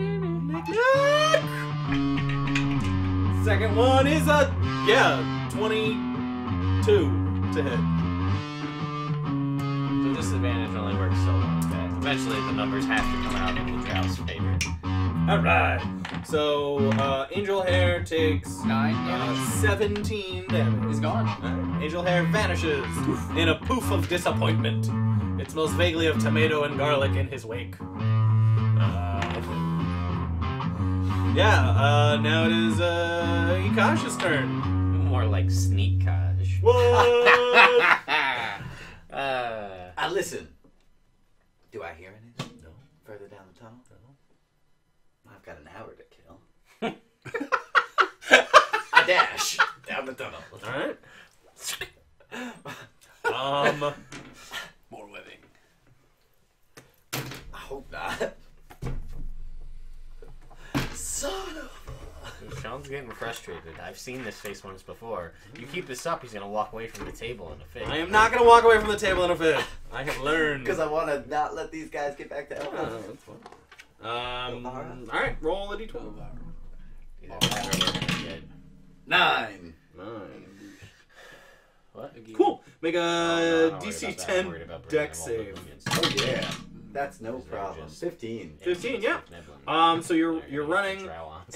Second one is a, yeah, twenty-two to hit. The disadvantage only works so long, okay? Eventually the numbers have to come out in the Drow's favor. Alright, so uh, Angel Hair takes nine damage. Uh, seventeen damage. He's gone. Right. Angel Hair vanishes poof. in a poof of disappointment. It smells vaguely of tomato and garlic in his wake. Yeah, uh, now it is, uh, Ikash's turn. More like Sneak-Kaj. What? uh, I listen. Do I hear anything? No. Further down the tunnel? No. I've got an hour to kill. I dash down the tunnel. Alright. um, more living. I hope not. Sean's getting frustrated. I've seen this face once before. You keep this up, he's going to walk away from the table in a fit. I am not going to walk away from the table in a fit. I have learned. Because I want to not let these guys get back to Elba. No, no, that's fine. Um, Alright, roll a d twelve. Yeah. Nine. Nine. What? Cool. Make a oh, no, D C ten deck save. Oh, yeah. That's no problem. Fifteen. Fifteen, yeah. Um, so you're you're running,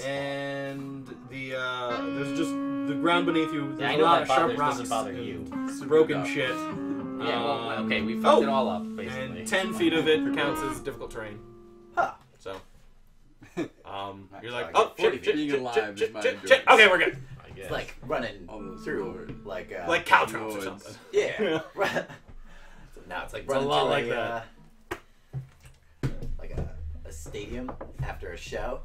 and the uh, there's just the ground beneath you. There's yeah, I know a lot that of sharp rocks doesn't bother you. Broken shit. Yeah. Well, okay, we fucked oh, it all up. Basically. And ten feet of it counts as difficult terrain. Huh. So. Um, you're like, oh shit, shit, shit, shit, shit. Okay, we're good. I guess. It's like running through like uh, like cow traps or something. Yeah. Right. Now it's like running through a lot like that. Stadium after a show,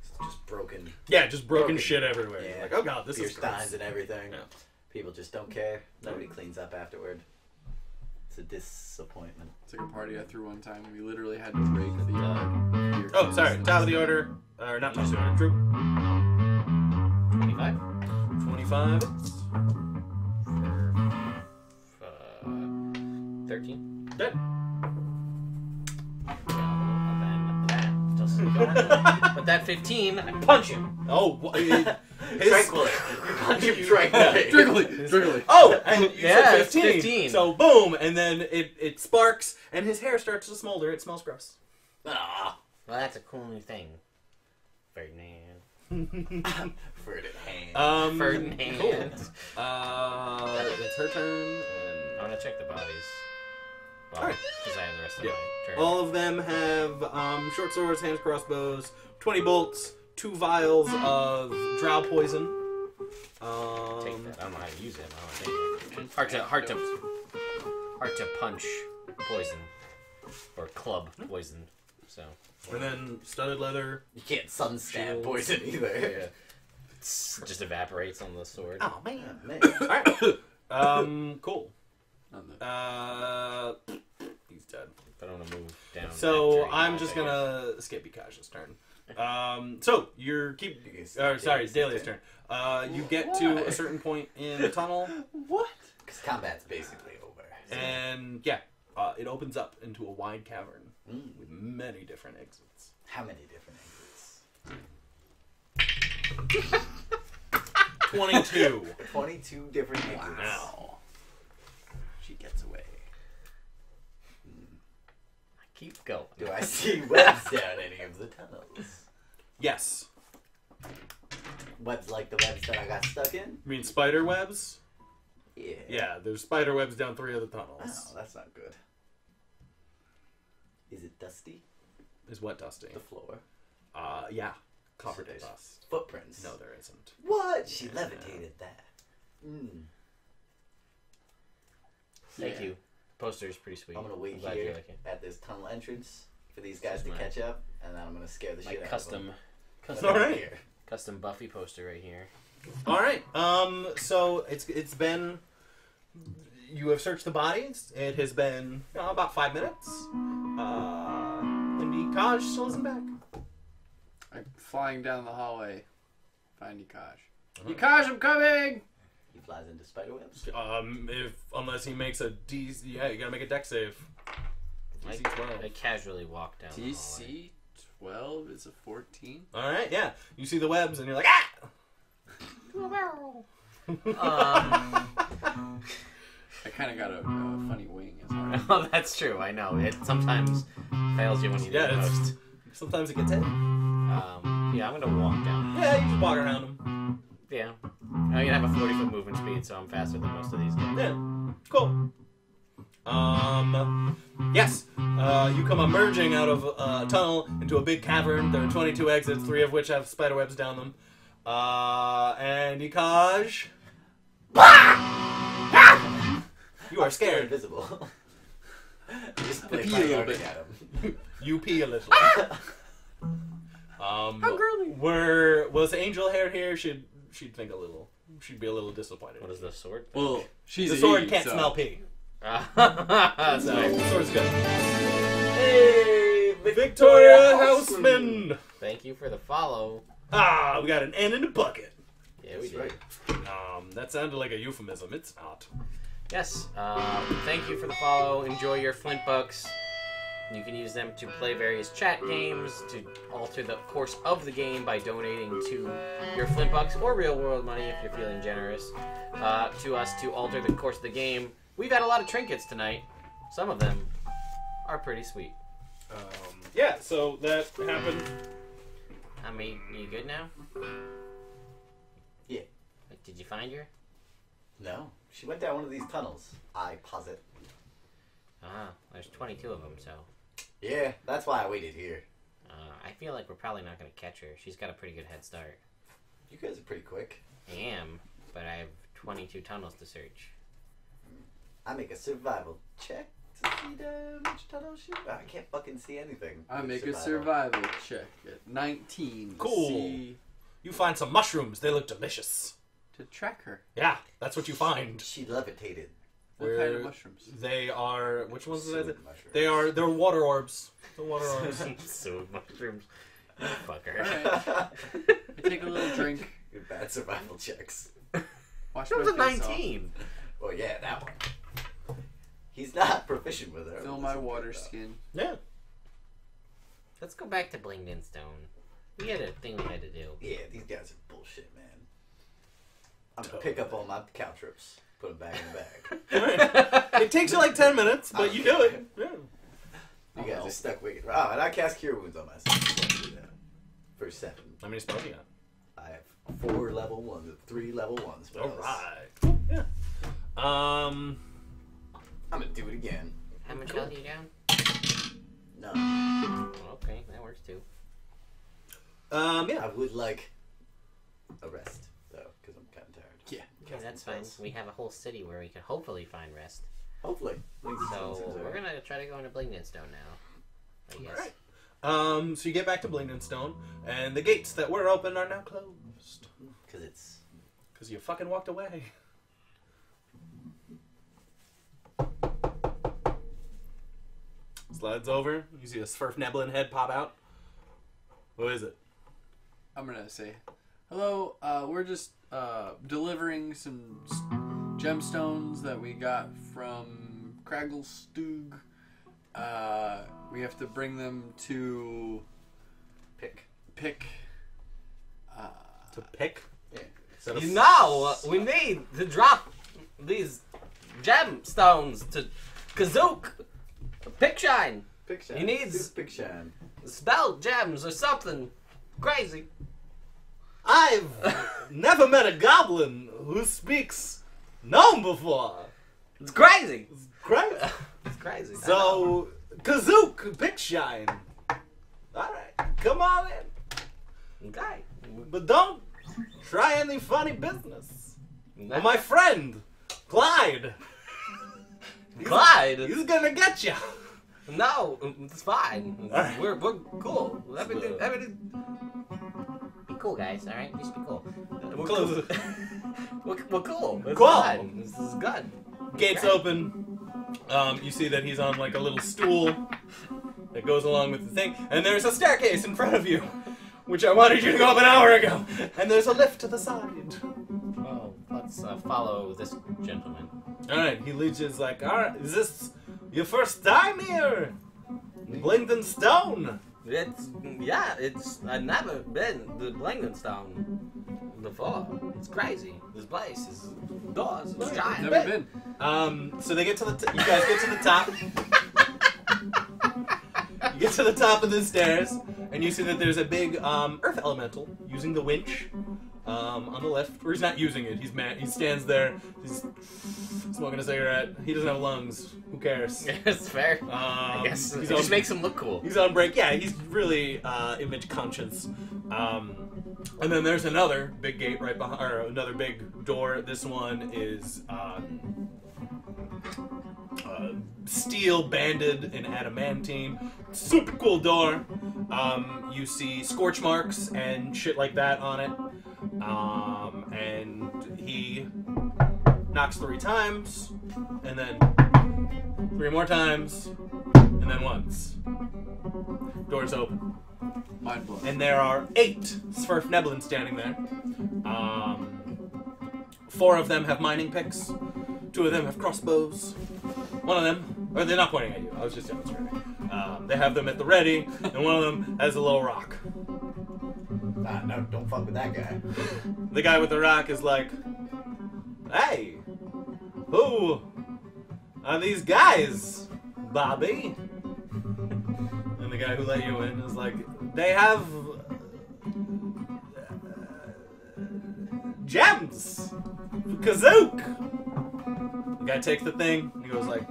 it's just broken. Yeah, just broken, broken. shit everywhere. Yeah. Like, oh god, this Beer is steins gross. and everything. Yeah. People just don't care. Nobody cleans up afterward. It's a disappointment. It's like a party I threw one time. We literally had to break the. Uh, oh, sorry. Top of the order. Or uh, not top of the order. True. twenty-five. twenty-five. For, uh, thirteen. Dead. But that fifteen, I punch him. Oh, what? Tranquilly. You punch him tranquilly. Tranquilly. Tranquilly. Oh, and you yeah, said fifteen. fifteen. So boom, and then it, it sparks, and his hair starts to smolder. It smells gross. Ah. Well, that's a cool new thing. Ferdinand. Ferdinand. Um, Ferdinand. Cool. Uh, it's her turn. And I'm going to check the bodies. Well, all right. Because I have the rest of yeah. my turn. All of them have um, short swords, hands, crossbows, twenty bolts, two vials of drow poison. Um, take that. I don't know how to use it. I don't take it. Hard to hard to hard to punch poison or club poison. So. And then studded leather. You can't sunstab poison either. Yeah. It just evaporates on the sword. Oh man! man. All right. Um. Cool. Uh, he's dead. I don't want to move down. So I'm just gonna skip Ikaj's turn. Um, so you're keep. Or, sorry, it's Dahlia's turn. Uh, you get to a certain point in the tunnel. What? Because combat's basically over. And yeah, uh, it opens up into a wide cavern mm. with many different exits. How many different exits? Twenty-two. Twenty-two different exits. Wow. Gets away. Mm. I keep going. Do I see webs down any of the tunnels? Yes. Webs like the webs that I got stuck in? You mean spider webs? Yeah. Yeah, there's spider webs down three of the tunnels. Oh, that's not good. Is it dusty? Is what dusty? The floor. Uh, yeah. Copper so dust. Footprints. No, there isn't. What? She yeah. levitated that. Mm. Thank yeah. you. The poster is pretty sweet. I'm going to wait I'm here like at this tunnel entrance for these guys to catch up, and then I'm going to scare the my shit custom, out of them. Custom all right. Here. Custom Buffy poster right here. All right. Um. So it's it's been... You have searched the bodies. It has been uh, about five minutes. Uh, and Ikaj still isn't back. I'm flying down the hallway. Find Ikaj. Uh-huh. Ikaj, I'm coming! He flies into spiderwebs. Um, if unless he makes a D, yeah, you gotta make a deck save. D C twelve. I, I casually walk down. D C twelve is a fourteen. All right, yeah. You see the webs, and you're like, ah. um, I kind of got a, a funny wing. As well. Well, that's true. I know it sometimes fails you when you yeah, do it's, most. Sometimes it gets hit. Um, yeah, I'm gonna walk down. Yeah, you just walk around him. Yeah. I'm going to have a forty-foot movement speed, so I'm faster than most of these guys. Yeah. Cool. Um, yes. Uh, you come emerging out of a tunnel into a big cavern. There are twenty-two exits, three of which have spiderwebs down them. Uh, and Ikaj... You are scared. Invisible. Just pee a little bit at him. You pee a little. um, How girly. Were, was Angel Hair here? She'd, she'd think a little... She'd be a little disappointed. What is the sword? Think? Well, she's the sword can't so. smell pee. That's so, nice. The sword's good. Hey, Victoria Houseman. Thank you for the follow. Ah, we got an N in the bucket. Yeah, we that's did. Right. Um, that sounded like a euphemism. It's not. Yes. Um, thank you for the follow. Enjoy your Flint Bucks. You can use them to play various chat games, to alter the course of the game by donating to your Flint Bucks or real world money if you're feeling generous uh, to us to alter the course of the game. We've had a lot of trinkets tonight. Some of them are pretty sweet. Um, yeah, so that happened. I mean, are you good now? Yeah. Did you find her? No. She went down one of these tunnels, I posit. Ah, there's twenty-two of them, so... Yeah, that's why I waited here. Uh, I feel like we're probably not going to catch her. She's got a pretty good head start. You guys are pretty quick. I am, but I have twenty-two tunnels to search. I make a survival check to see the, which tunnel she... Oh, I can't fucking see anything. I make survival. a survival check at nineteen. Cool. See... You find some mushrooms. They look delicious. To track her. Yeah, that's what you find. She levitated. What kind of mushrooms? They are. Which ones are they? They are. They're water orbs. The water orbs. So mushrooms. Fucker. All right. I take a little drink. Good bad survival checks. Watch that was a nineteen. Off. Well, yeah, that one. He's not proficient with it. Fill my water skin. Yeah. Let's go back to Blingdenstone. We had a thing we had to do. Yeah, these guys are bullshit, man. I'm gonna pick up all my cow trips, put them back in the bag. Right. It takes you like ten minutes, but you do it. Yeah. You guys are stuck wicked. Oh, and I cast Cure Wounds on myself for seven. How many spells you got? I have four level ones, three level ones. All right. Yeah. Um, I'm gonna do it again. How much health are you down? No. Well, okay, that works too. Um, yeah. I would like a rest, though, because I'm kind of tired. Yeah. Okay, that's fine. We have a whole city where we could hopefully find rest. Hopefully. So we're going to try to go into Blingdenstone now, I guess. All right. Um, so you get back to Blingdenstone, and the gates that were open are now closed. Because it's... Because you fucking walked away. Slides over. You see a Svirfneblin head pop out. What is it? I'm going to say, hello, uh, we're just uh, delivering some gemstones that we got from Gracklstugh. Uh, we have to bring them to... Pick. Pick. Uh, to Pick? Yeah. So you know, we need to drop these gemstones to Kazook Pickshine. Pickshine. He needs Pickshine. Spell gems or something crazy. I've never met a goblin who speaks gnome before. It's crazy. It's crazy. It's crazy. So, Kazook Pickshine. Alright, come on in. Okay. But don't try any funny business. Well, my friend, Clyde. Clyde? He's, he's gonna get you. No, it's fine. Right. We're, we're cool. Everything, everything. Be cool, guys, alright? Just be cool. We're cool. we're, we're cool. It's cool. Fine. This is good. Gates right. open. Um, you see that he's on like a little stool that goes along with the thing. And there's a staircase in front of you, which I wanted you to go up an hour ago. And there's a lift to the side. Oh, let's uh, follow this gentleman. Alright, he leads you. He's like, alright, is this your first time here? Blingdenstone! It's, yeah, it's, I've never been to Blingdenstone before. It's crazy. This place is doors, it's giant. I've never been. Um, so they get to the, t you guys get to the top. You get to the top of the stairs, and you see that there's a big, um, earth elemental using the winch. Um, on the left, or he's not using it. He's mad. He stands there. He's smoking a cigarette. He doesn't have lungs. Who cares? Yeah, that's fair. Um, I guess it just makes him look cool. He's on break. Yeah, he's really uh, image conscious. Um, and then there's another big gate right behind, or another big door. This one is uh, uh, steel banded and adamantine. Super cool door. Um, you see scorch marks and shit like that on it. Um, and he knocks three times, and then three more times, and then once. Doors open. Mind blown. And there are eight Svirfneblin standing there. Um, four of them have mining picks. Two of them have crossbows. One of them, or they're not pointing at you, I was just demonstrating. Um, they have them at the ready, and one of them has a little rock. Nah, no, don't fuck with that guy. The guy with the rock is like, hey, who are these guys, Bobby? And the guy who let you in is like, they have uh, gems, Kazook. The guy takes the thing, and he goes like,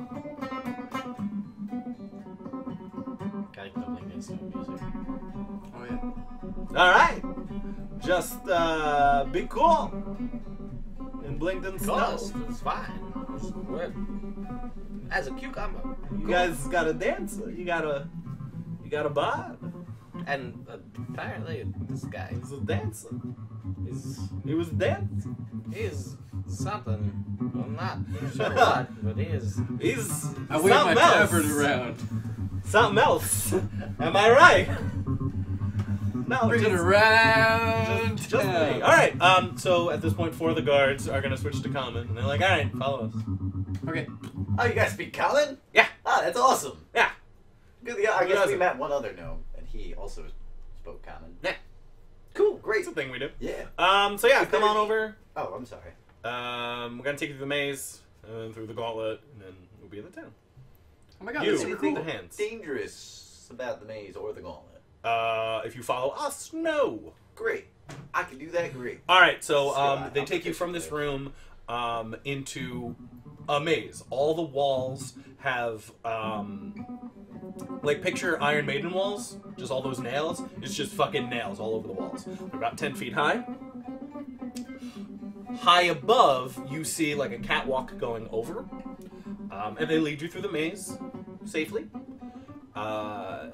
alright, just uh, be cool in Blingdenstone. Cool. It's fine. It's weird. As a cucumber. You cool. guys got a dancer. You got a, you got a bob. And apparently this guy is a dancer. Is he was dead? Is something. Well, not sure what, but is is something else. I wave my tabard around. Something else. Am I right? No, bring just, it around. Just, just me. All right. Um. So at this point, four of the guards are gonna switch to common, and they're like, "All right, follow us." Okay. Oh, you guys speak common? Yeah. Oh, that's awesome. Yeah. Good. Yeah. I Good guess awesome. We met one other gnome, and he also spoke common. Yeah. Cool. Great. It's a thing we do. Yeah. Um. So yeah, come on over. Oh, I'm sorry. Um. We're gonna take you through the maze, and then through the gauntlet, and then we'll be in the town. Oh my God. You anything cool. the hands. Dangerous about the maze or the gauntlet? Uh, if you follow us, no. Great. I can do that, great. Alright, so, um, they take you from this room, um, into a maze. All the walls have, um, like, picture Iron Maiden walls, just all those nails. It's just fucking nails all over the walls. They're about ten feet high. High above, you see, like, a catwalk going over. Um, and they lead you through the maze safely. Uh...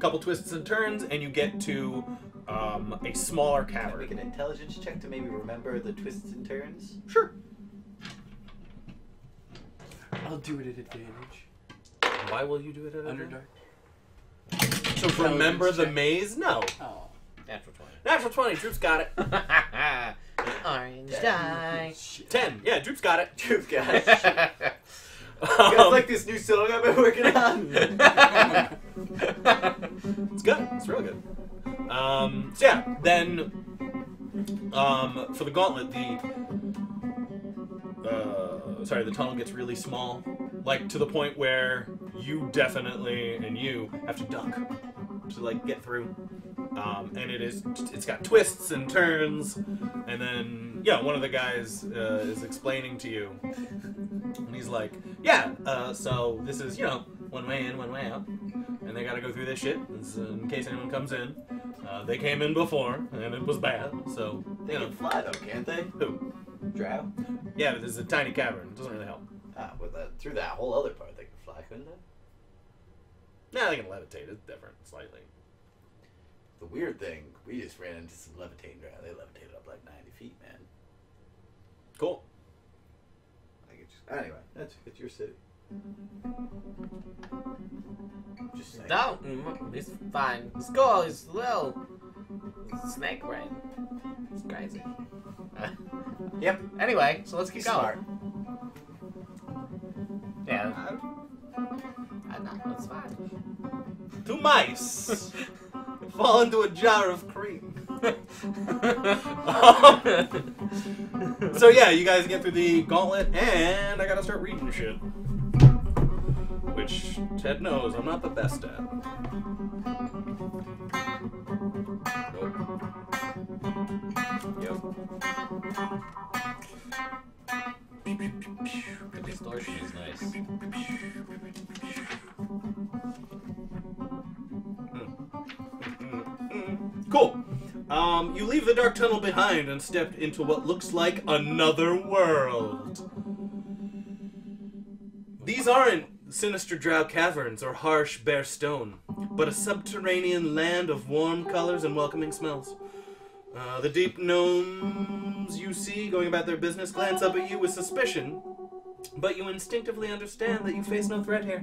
Couple twists and turns, and you get to um, a smaller cavern. Make an intelligence check to maybe remember the twists and turns. Sure. I'll do it at advantage. Why will you do it at advantage? Underdark. So remember the check. Maze? No. Oh, natural twenty. Natural twenty. Droop's got it. Orange dye. Ten. Yeah, Droop's got it. Droop got it. You guys like this new song I've been working on? It's good. It's really good. Um, so yeah, then um, for the gauntlet, the uh, sorry, the tunnel gets really small, like to the point where you definitely and you have to duck to like get through. Um, and it is it's got twists and turns, and then yeah, one of the guys uh, is explaining to you, and he's like, yeah, uh, so this is you know one way in, one way out. And they gotta go through this shit in case anyone comes in. Uh, they came in before, and it was bad, so... They you know. Can fly, though, can't they? Who? Drow? Yeah, but this is a tiny cavern. It doesn't really help. Ah, well, that, through that whole other part, they could fly, couldn't they? Nah, they can levitate. It's different, slightly. The weird thing, we just ran into some levitating Drow. They levitated up like ninety feet, man. Cool. I get you. Anyway, that's it's your city. Just saying. No, it's fine. This girl is a little snake brain. It's crazy. Uh, yep. Anyway, so let's keep going. Smart. Yeah. I know. It's fine. Two mice fall into a jar of cream. um, so yeah, you guys get through the gauntlet, and I gotta start reading shit. Which Ted knows I'm not the best at. Nope. Yep. The distortion is nice. Mm. Cool. Um, you leave the dark tunnel behind and step into what looks like another world. These aren't sinister drow caverns or harsh bare stone, but a subterranean land of warm colors and welcoming smells. Uh, the deep gnomes you see going about their business glance up at you with suspicion, but you instinctively understand that you face no threat here.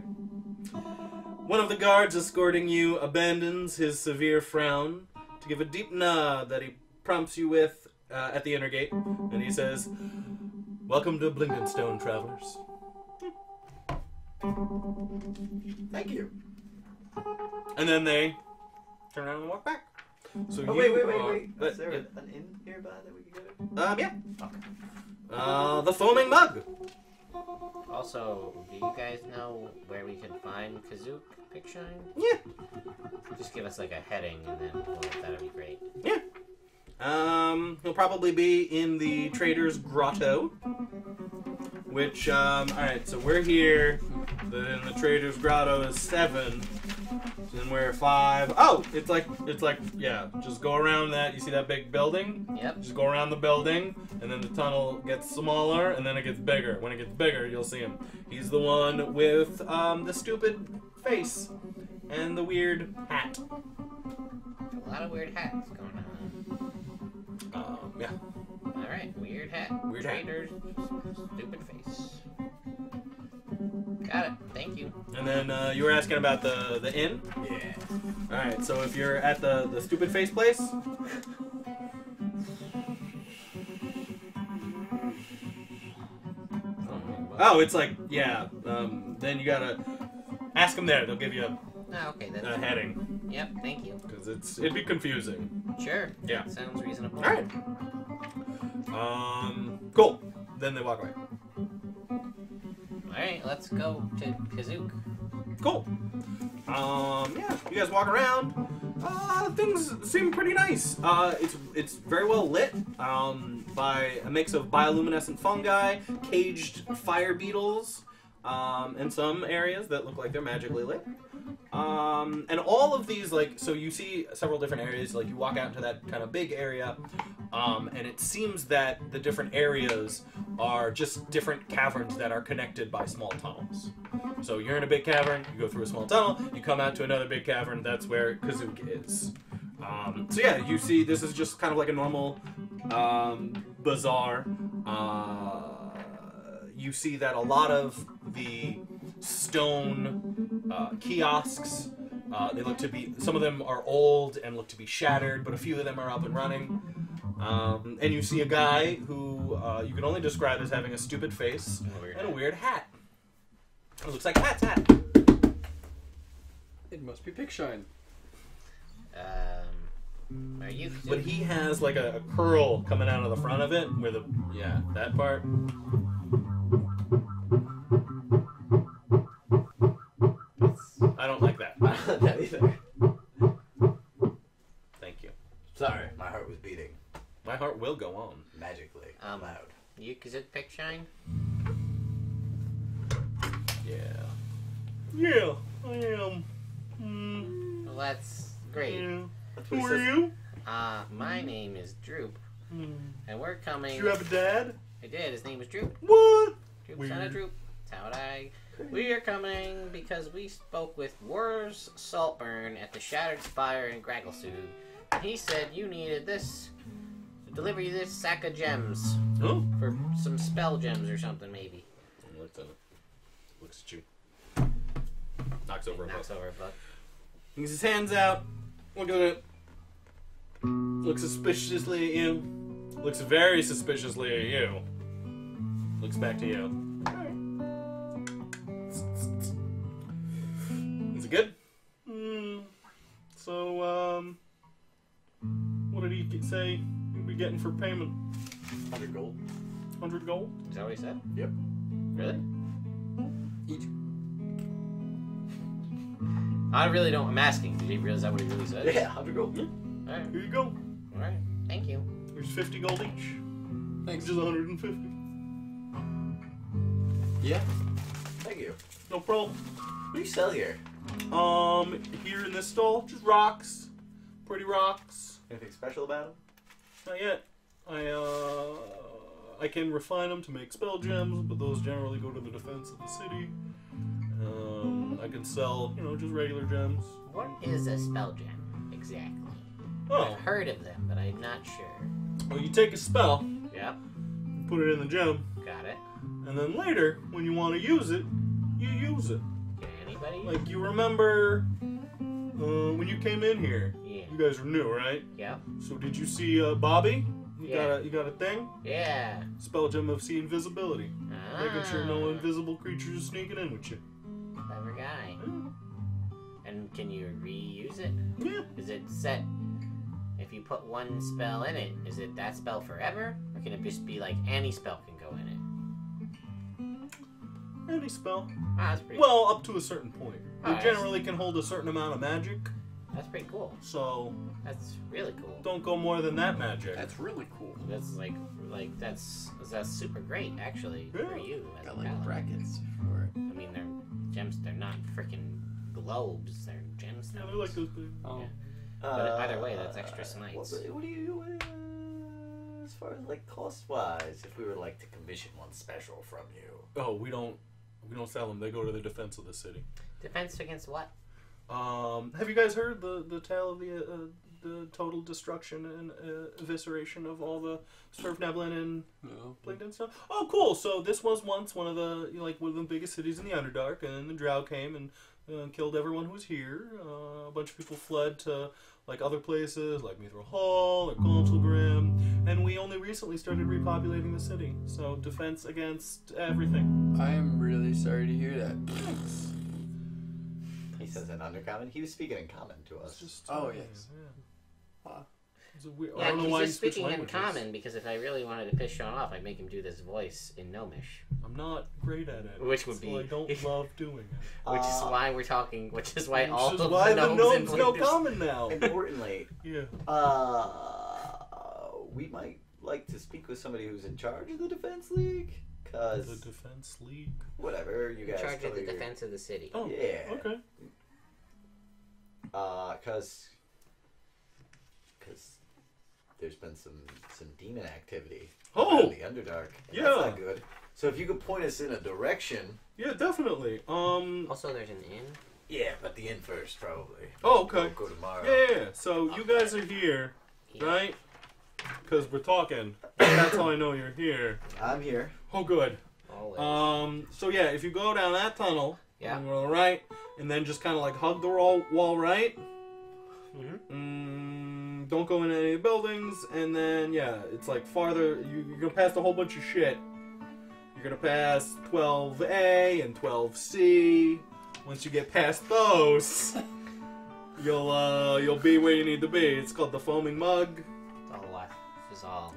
One of the guards escorting you abandons his severe frown to give a deep nod that he prompts you with uh, at the inner gate, and he says, "Welcome to Blingdenstone, travelers." Thank you. And then they turn around and walk back. So oh, you wait, wait, wait, are, wait. Is there yeah. an inn nearby that we can go to? Um, yeah. Okay. Uh, the Foaming Mug. Also, do you guys know where we can find Kazook Pickshine? Yeah. Just give us, like, a heading, and then we'll, that'll be great. Yeah. Um, he'll probably be in the Trader's Grotto. Which, um, alright, so we're here. Then the Trader's Grotto is seven. So then we're at five. Oh! It's like, it's like, yeah. Just go around that. You see that big building? Yep. Just go around the building, and then the tunnel gets smaller, and then it gets bigger. When it gets bigger, you'll see him. He's the one with, um, the stupid face and the weird hat. A lot of weird hats going on. Um, yeah. Alright, weird hat. Weird Trader's hat. Stupid face. Got it. Thank you. And then uh, you were asking about the, the inn? Yeah. Alright, so if you're at the, the stupid face place... Oh, it's like, yeah, um, then you gotta ask them there. They'll give you a, oh, okay, that's a heading. Yep, thank you. Because it's it'd be confusing. Sure. Yeah. That sounds reasonable. All right. Um, cool. Then they walk away. All right, let's go to Kazook. Cool. Um, yeah, you guys walk around. Uh, things seem pretty nice. Uh, it's it's very well lit. Um, by a mix of bioluminescent fungi, caged fire beetles, um, and some areas that look like they're magically lit. Um, and all of these, like, so you see several different areas. Like you walk out into that kind of big area, um, and it seems that the different areas are just different caverns that are connected by small tunnels. So you're in a big cavern, you go through a small tunnel, you come out to another big cavern. That's where Kazook is. Um, so yeah, you see, this is just kind of like a normal um, bazaar. Uh, you see that a lot of the stone uh, kiosks, uh, they look to be, some of them are old and look to be shattered, but a few of them are up and running. Um, and you see a guy who uh, you can only describe as having a stupid face and a weird hat. It looks like Pat's hat. It must be Pickshine. Um, are you? But he has like a, a curl coming out of the front of it, where the yeah that part. That's... I don't like that. I don't like that either. Thank you. Sorry, my heart was beating. My heart will go on magically. Um, loud. You Kazook Pickshine? Yeah. Yeah, I am. Mm. Well, that's great. Yeah. That's Who are says. you? Uh, my name is Droop. Mm. And we're coming... Did you have a dad? I did. His name is Droop. What? Droop's not a Droop. That's how I... We are coming because we spoke with Wurz Saltburn at the Shattered Spire in Gracklstugh. And he said you needed this... to deliver you this sack of gems. Oh. For some spell gems or something, maybe. I looked at it. Looks at you. Knocks over a book. Knocks over a book. Brings his hands out. Look at it. Looks suspiciously at you. Looks very suspiciously at you. Looks back to you. Alright. Is it good? Mm. So, um... what did he say you'd be getting for payment? one hundred gold. one hundred gold? Is that what he said? Yep. Really? Eat. I really don't. I'm asking. Did he realize that what he really said? Yeah, one hundred gold. Yeah. All right. Here you go. All right. Thank you. Here's fifty gold each. Thanks. Just one hundred fifty. Yeah. Thank you. No problem. What do you sell here? Um, here in this stall, just rocks. Pretty rocks. Anything special about them? Not yet. I uh. I can refine them to make spell gems, but those generally go to the defense of the city. Um, I can sell, you know, just regular gems. What is a spell gem, exactly? Oh. I've heard of them, but I'm not sure. Well, you take a spell. Yep. You put it in the gem. Got it. And then later, when you want to use it, you use it. Can anybody use it? Like, you remember uh, when you came in here. Yeah. You guys are new, right? Yep. So did you see uh, Bobby? You, yeah. got a, you got a thing? Yeah. Spell gem of see invisibility. Ah. Making sure no invisible creatures are sneaking in with you. Clever guy. Yeah. And can you reuse it? Yeah. Is it set, if you put one spell in it, is it that spell forever? Or can it just be like any spell can go in it? Any spell. Ah, that's pretty well, cool. Up to a certain point. All you right. generally can hold a certain amount of magic. That's pretty cool. So that's really cool. Don't go more than that magic. That's really cool. That's like, like that's that's super great actually yeah. for you. As Got a like brackets for it. I mean, they're gems. They're not freaking globes. They're gemstones. Yeah, they're like those big. Oh. Yeah. Uh, but either way, that's extra smites. Well, what do you? Uh, as far as like cost wise, if we were like to commission one special from you. Oh, we don't. We don't sell them. They go to the defense of the city. Defense against what? Um, have you guys heard the, the tale of the, uh, the total destruction and uh, evisceration of all the Svirfneblin and no. Blingdenstone. Oh, cool! So this was once one of the you know, like one of the biggest cities in the Underdark, and then the Drow came and uh, killed everyone who was here. Uh, a bunch of people fled to like other places, like Mithral Hall or Gauntlgrym, and we only recently started repopulating the city. So defense against everything. I am really sorry to hear that. Thanks. He says in Undercommon. He was speaking in Common to us. Just, oh, uh, yes. Yeah. Huh. It's a weird, yeah, I don't know why he's speaking in Common, because if I really wanted to piss Sean off, I'd make him do this voice in Gnomish. I'm not great at it. Which would so be... I don't love doing it. Which uh, is why we're talking... Which is why which all is the why gnomes, the gnomes and no Common now. Importantly, yeah. uh, we might like to speak with somebody who's in charge of the Defense League. Cause the Defense League. Whatever, you guys. In charge of the your... defense of the city. Oh, yeah. Okay. Uh, cause, cause there's been some some demon activity oh! in the Underdark. Yeah. That's not good. So if you could point us in a direction. Yeah, definitely. Um. Also, there's an inn. Yeah, but the inn first, probably. Oh, okay. Go, go tomorrow. Yeah, yeah. So okay. You guys are here, yeah. right? Because we're talking. That's how I know you're here. I'm here. Oh, good. Always. Um, so, yeah, if you go down that tunnel, yeah. and we're all right, and then just kind of, like, hug the wall right. Mm-hmm. mm, don't go into any of the buildings, and then, yeah, it's, like, farther. You, you're going to pass a whole bunch of shit. You're going to pass twelve A and twelve C. Once you get past those, you'll, uh, you'll be where you need to be. It's called the Foaming Mug. All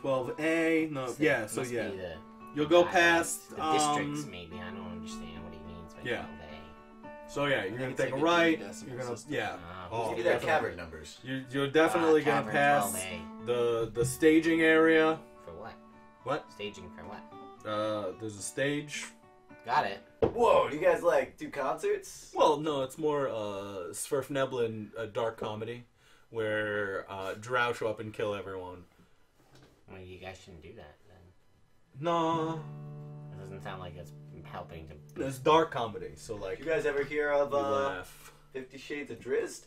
twelve A, no, so yeah, so yeah, the, you'll go past the um, districts. Maybe I don't understand what he means by yeah. twelve A. So yeah, you're gonna take a right. You're gonna system. yeah. Uh, oh, that cavern numbers. You're, you're definitely uh, gonna pass the the staging area. For what? What? Staging for what? Uh, there's a stage. Got it. Whoa, do you guys like do concerts? Well, no, it's more uh, Svirfneblin uh, dark comedy, where uh, Drow show up and kill everyone. Well, you guys shouldn't do that, then. No. It doesn't sound like it's helping to... It's dark comedy, so, like... You guys ever hear of, uh... Fifty Shades of Drizzt?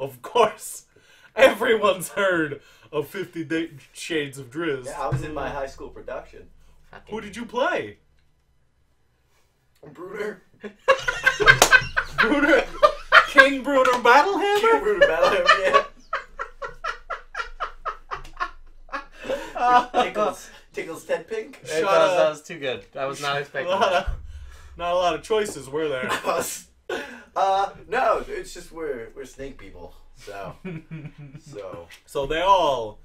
Of course! Everyone's heard of Fifty Day Shades of Drizzt. Yeah, I was in my high school production. Fucking... Who did you play? Bruder. Bruder? King Bruder Battlehammer? King Bruder Battlehammer, yeah. Tickles, tickles Ted Pink. Shut that, up. Was, that was too good. I was not expecting a that. Of, not a lot of choices, were there? uh, no, it's just we're we're snake people, so so so they all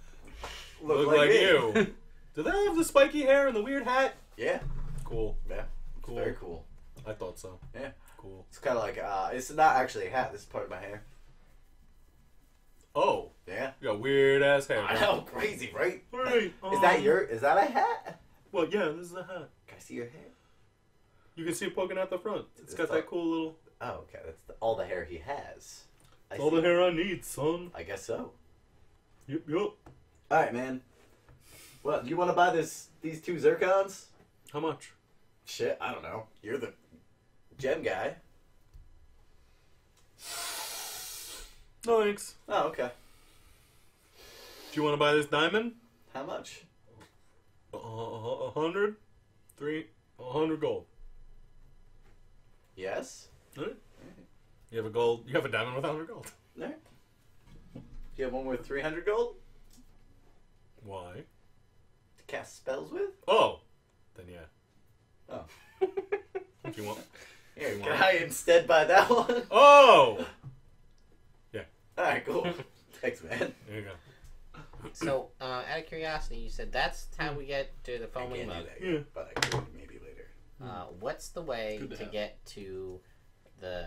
look, look like, like you. Do they all have the spiky hair and the weird hat? Yeah. Cool. Yeah. Cool. Very cool. I thought so. Yeah. Cool. It's kind of like uh, it's not actually a hat. This is part of my hair. Oh yeah, you got weird ass hair. I know, crazy, right? Right. Um, is that your? Is that a hat? Well, yeah, this is a hat. Can I see your hair? You can see it poking out the front. It's, it's got like, that cool little. Oh, okay. That's the, all the hair he has. That's all see. the hair I need, son. I guess so. Yep, yep. All right, man. Well, you want to buy this? These two zircons? How much? Shit, I don't know. You're the gem guy. No thanks. Oh, okay. Do you want to buy this diamond? How much? A uh, hundred? Three? A hundred gold. Yes? Alright. Right. You have a gold, you have a diamond with a hundred gold. No. Right. Do you have one with three hundred gold? Why? To cast spells with? Oh. Then yeah. Oh. What do you want? Here, you can want? I instead buy that one? Oh! Alright, cool. Thanks, man. There you go. So, uh, out of curiosity, you said that's how we get to the Foaming Mug. Yeah. But I could maybe later. Uh, what's the way to, to get to the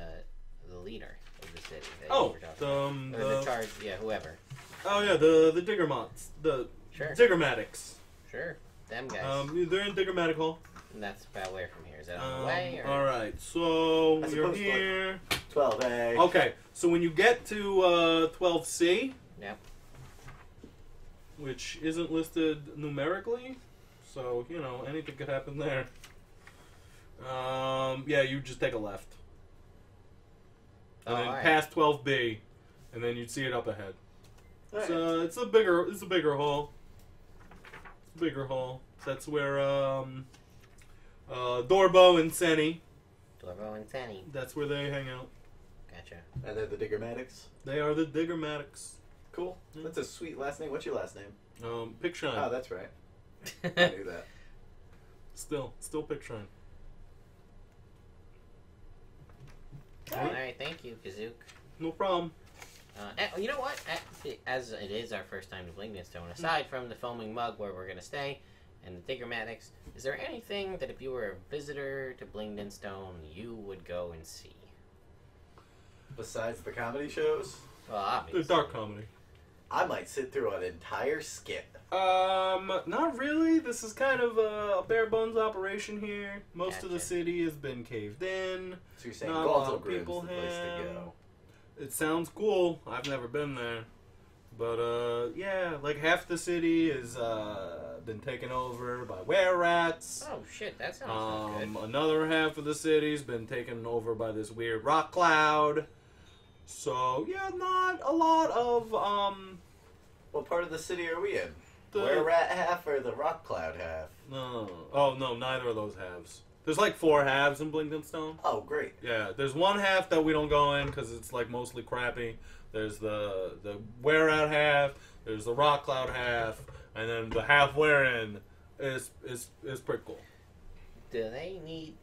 the leader of the city? Oh, the, um, or the, the charge, yeah, whoever. Oh yeah, the the Diggermats, the sure. Diggermatics. Sure, them guys. Um, they're in Diggermatic Hall. And that's about where from here. Is that on um, the way? Or? All right, so that's you're here. Like twelve A. Okay, so when you get to uh, twelve C, yep. which isn't listed numerically, so, you know, anything could happen there. Um, yeah, you just take a left. And oh, then right. past twelve B, and then you'd see it up ahead. Right. So it's a bigger, it's a bigger hall. It's a bigger hall. That's where um, uh, Durbo and Sanni. Durbo and Sanni. That's where they hang out. Gotcha. And they're the Diggermatics. They are the Diggermatics. Cool. Yeah. That's a sweet last name. What's your last name? Um, Pickshine. Oh, that's right. I knew that. Still, still Pickshine. All right. All right, thank you, Kazook. No problem. Uh, you know what? As it is our first time to Blingdenstone, aside from the Foaming Mug where we're going to stay and the Diggermatics, is there anything that if you were a visitor to Blingdenstone you would go and see? Besides the comedy shows? Well, obviously. The dark comedy. I might sit through an entire skit. Um, not really. This is kind of a bare bones operation here. Most gotcha. of the city has been caved in. So you're saying Gauntlgrym's the place to go. It sounds cool. I've never been there. But, uh, yeah, like half the city has uh, been taken over by were-rats. Oh, shit, that sounds um, good. Another half of the city's been taken over by this weird rock cloud. So, yeah, not a lot of, um... What part of the city are we in? The were-rat half or the rock cloud half? No. Oh, no, neither of those halves. There's like four halves in Blingdenstone. Oh, great. Yeah, there's one half that we don't go in because it's like mostly crappy. There's the the wear-out half, there's the rock cloud half, and then the half we're in is, is, is pretty cool. Do they need...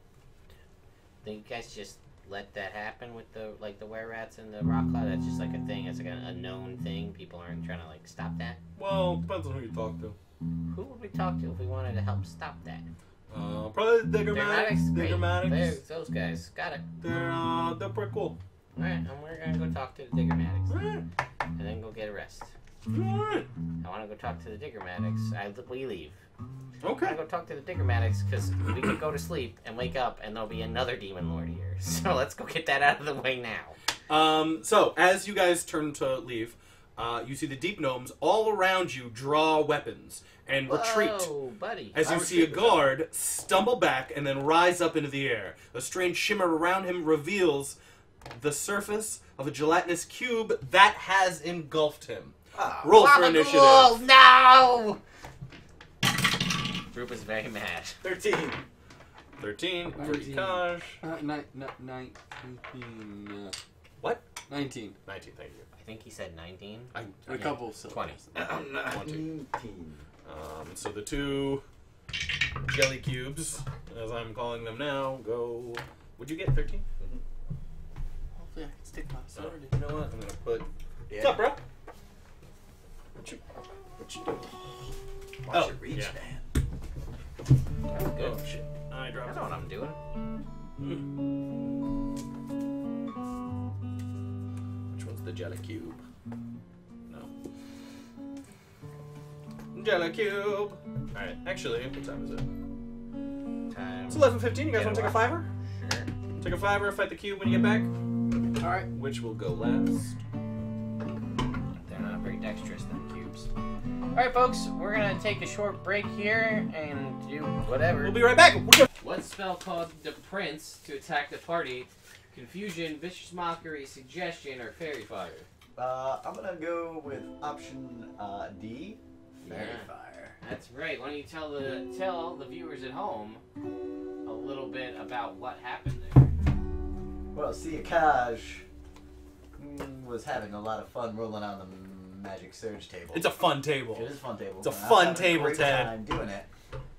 Do you guys just let that happen with the like the were-rats and the rock cloud? That's just like a thing. It's like a, a known thing. People aren't trying to like stop that. Well, depends on who you talk to. Who would we talk to if we wanted to help stop that? Uh, probably the Diggermatics. Diggermatics. Those guys. Got it. They're, uh, they're pretty cool. Alright, and we're gonna go talk to the Diggermatics. Alright. And then go get a rest. Alright. I wanna go talk to the Diggermatics. I, we leave. Okay. I wanna go talk to the Diggermatics because we could go to sleep and wake up and there'll be another Demon Lord here. So let's go get that out of the way now. Um, so, as you guys turn to leave, uh, you see the Deep Gnomes all around you draw weapons and Whoa, retreat buddy. as you I see a guard that. stumble back and then rise up into the air. A strange shimmer around him reveals the surface of a gelatinous cube that has engulfed him. Oh, Roll for initiative. Cool. No! Group is very mad. thirteen. thirteen. thirteen. Uh, ni ni nineteen. What? nineteen. nineteen, thank you. I think he said nineteen. I, a yeah. couple of twenty. nineteen. Um, so the two jelly cubes, as I'm calling them now, go... Would you get thirteen? Mm-hmm. Hopefully I can stick my sword in. You know what? I'm going to put... Yeah. What's up, bro? What you... What you doing? Watch oh, it reach, yeah. man. That was good. Oh, shit. I dropped I know it. what I'm doing. Hmm. Which one's the jelly cube? Jelly cube. Alright, actually, what time is it? Time. It's eleven fifteen. You guys want to take a fiver? Sure. Take a fiver, fight the cube when you get back. Alright. Which will go last? They're not very dexterous, them cubes. Alright, folks, we're going to take a short break here and do whatever. We'll be right back. One spell called the Prince to attack the party. Confusion, Vicious Mockery, Suggestion, or Fairy Fire? Uh, I'm going to go with option uh, D. Fairy yeah. fire. That's right. Why don't you tell the tell the viewers at home a little bit about what happened there? Well, see, Akaj was having a lot of fun rolling on the magic surge table. It's a fun table. It is a fun table. It's a fun table, a Ted. I'm doing it.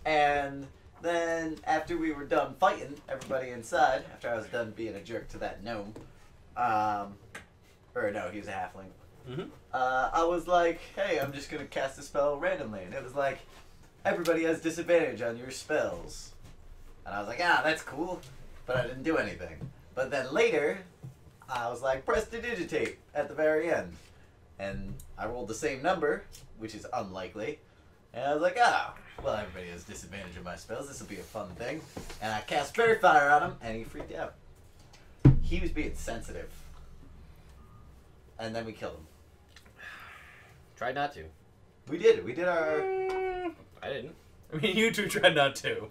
And then after we were done fighting, everybody inside, after I was done being a jerk to that gnome, um, or no, he was a halfling. Mm-hmm. uh, I was like, hey, I'm just going to cast a spell randomly. And it was like, everybody has disadvantage on your spells. And I was like, ah, that's cool. But I didn't do anything. But then later, I was like, prestidigitate at the very end. And I rolled the same number, which is unlikely. And I was like, ah, oh, well, everybody has disadvantage on my spells. This will be a fun thing. And I cast Fairy Fire on him, and he freaked out. He was being sensitive. And then we killed him. Tried not to. We did. We did our... I didn't. I mean, you two tried not to.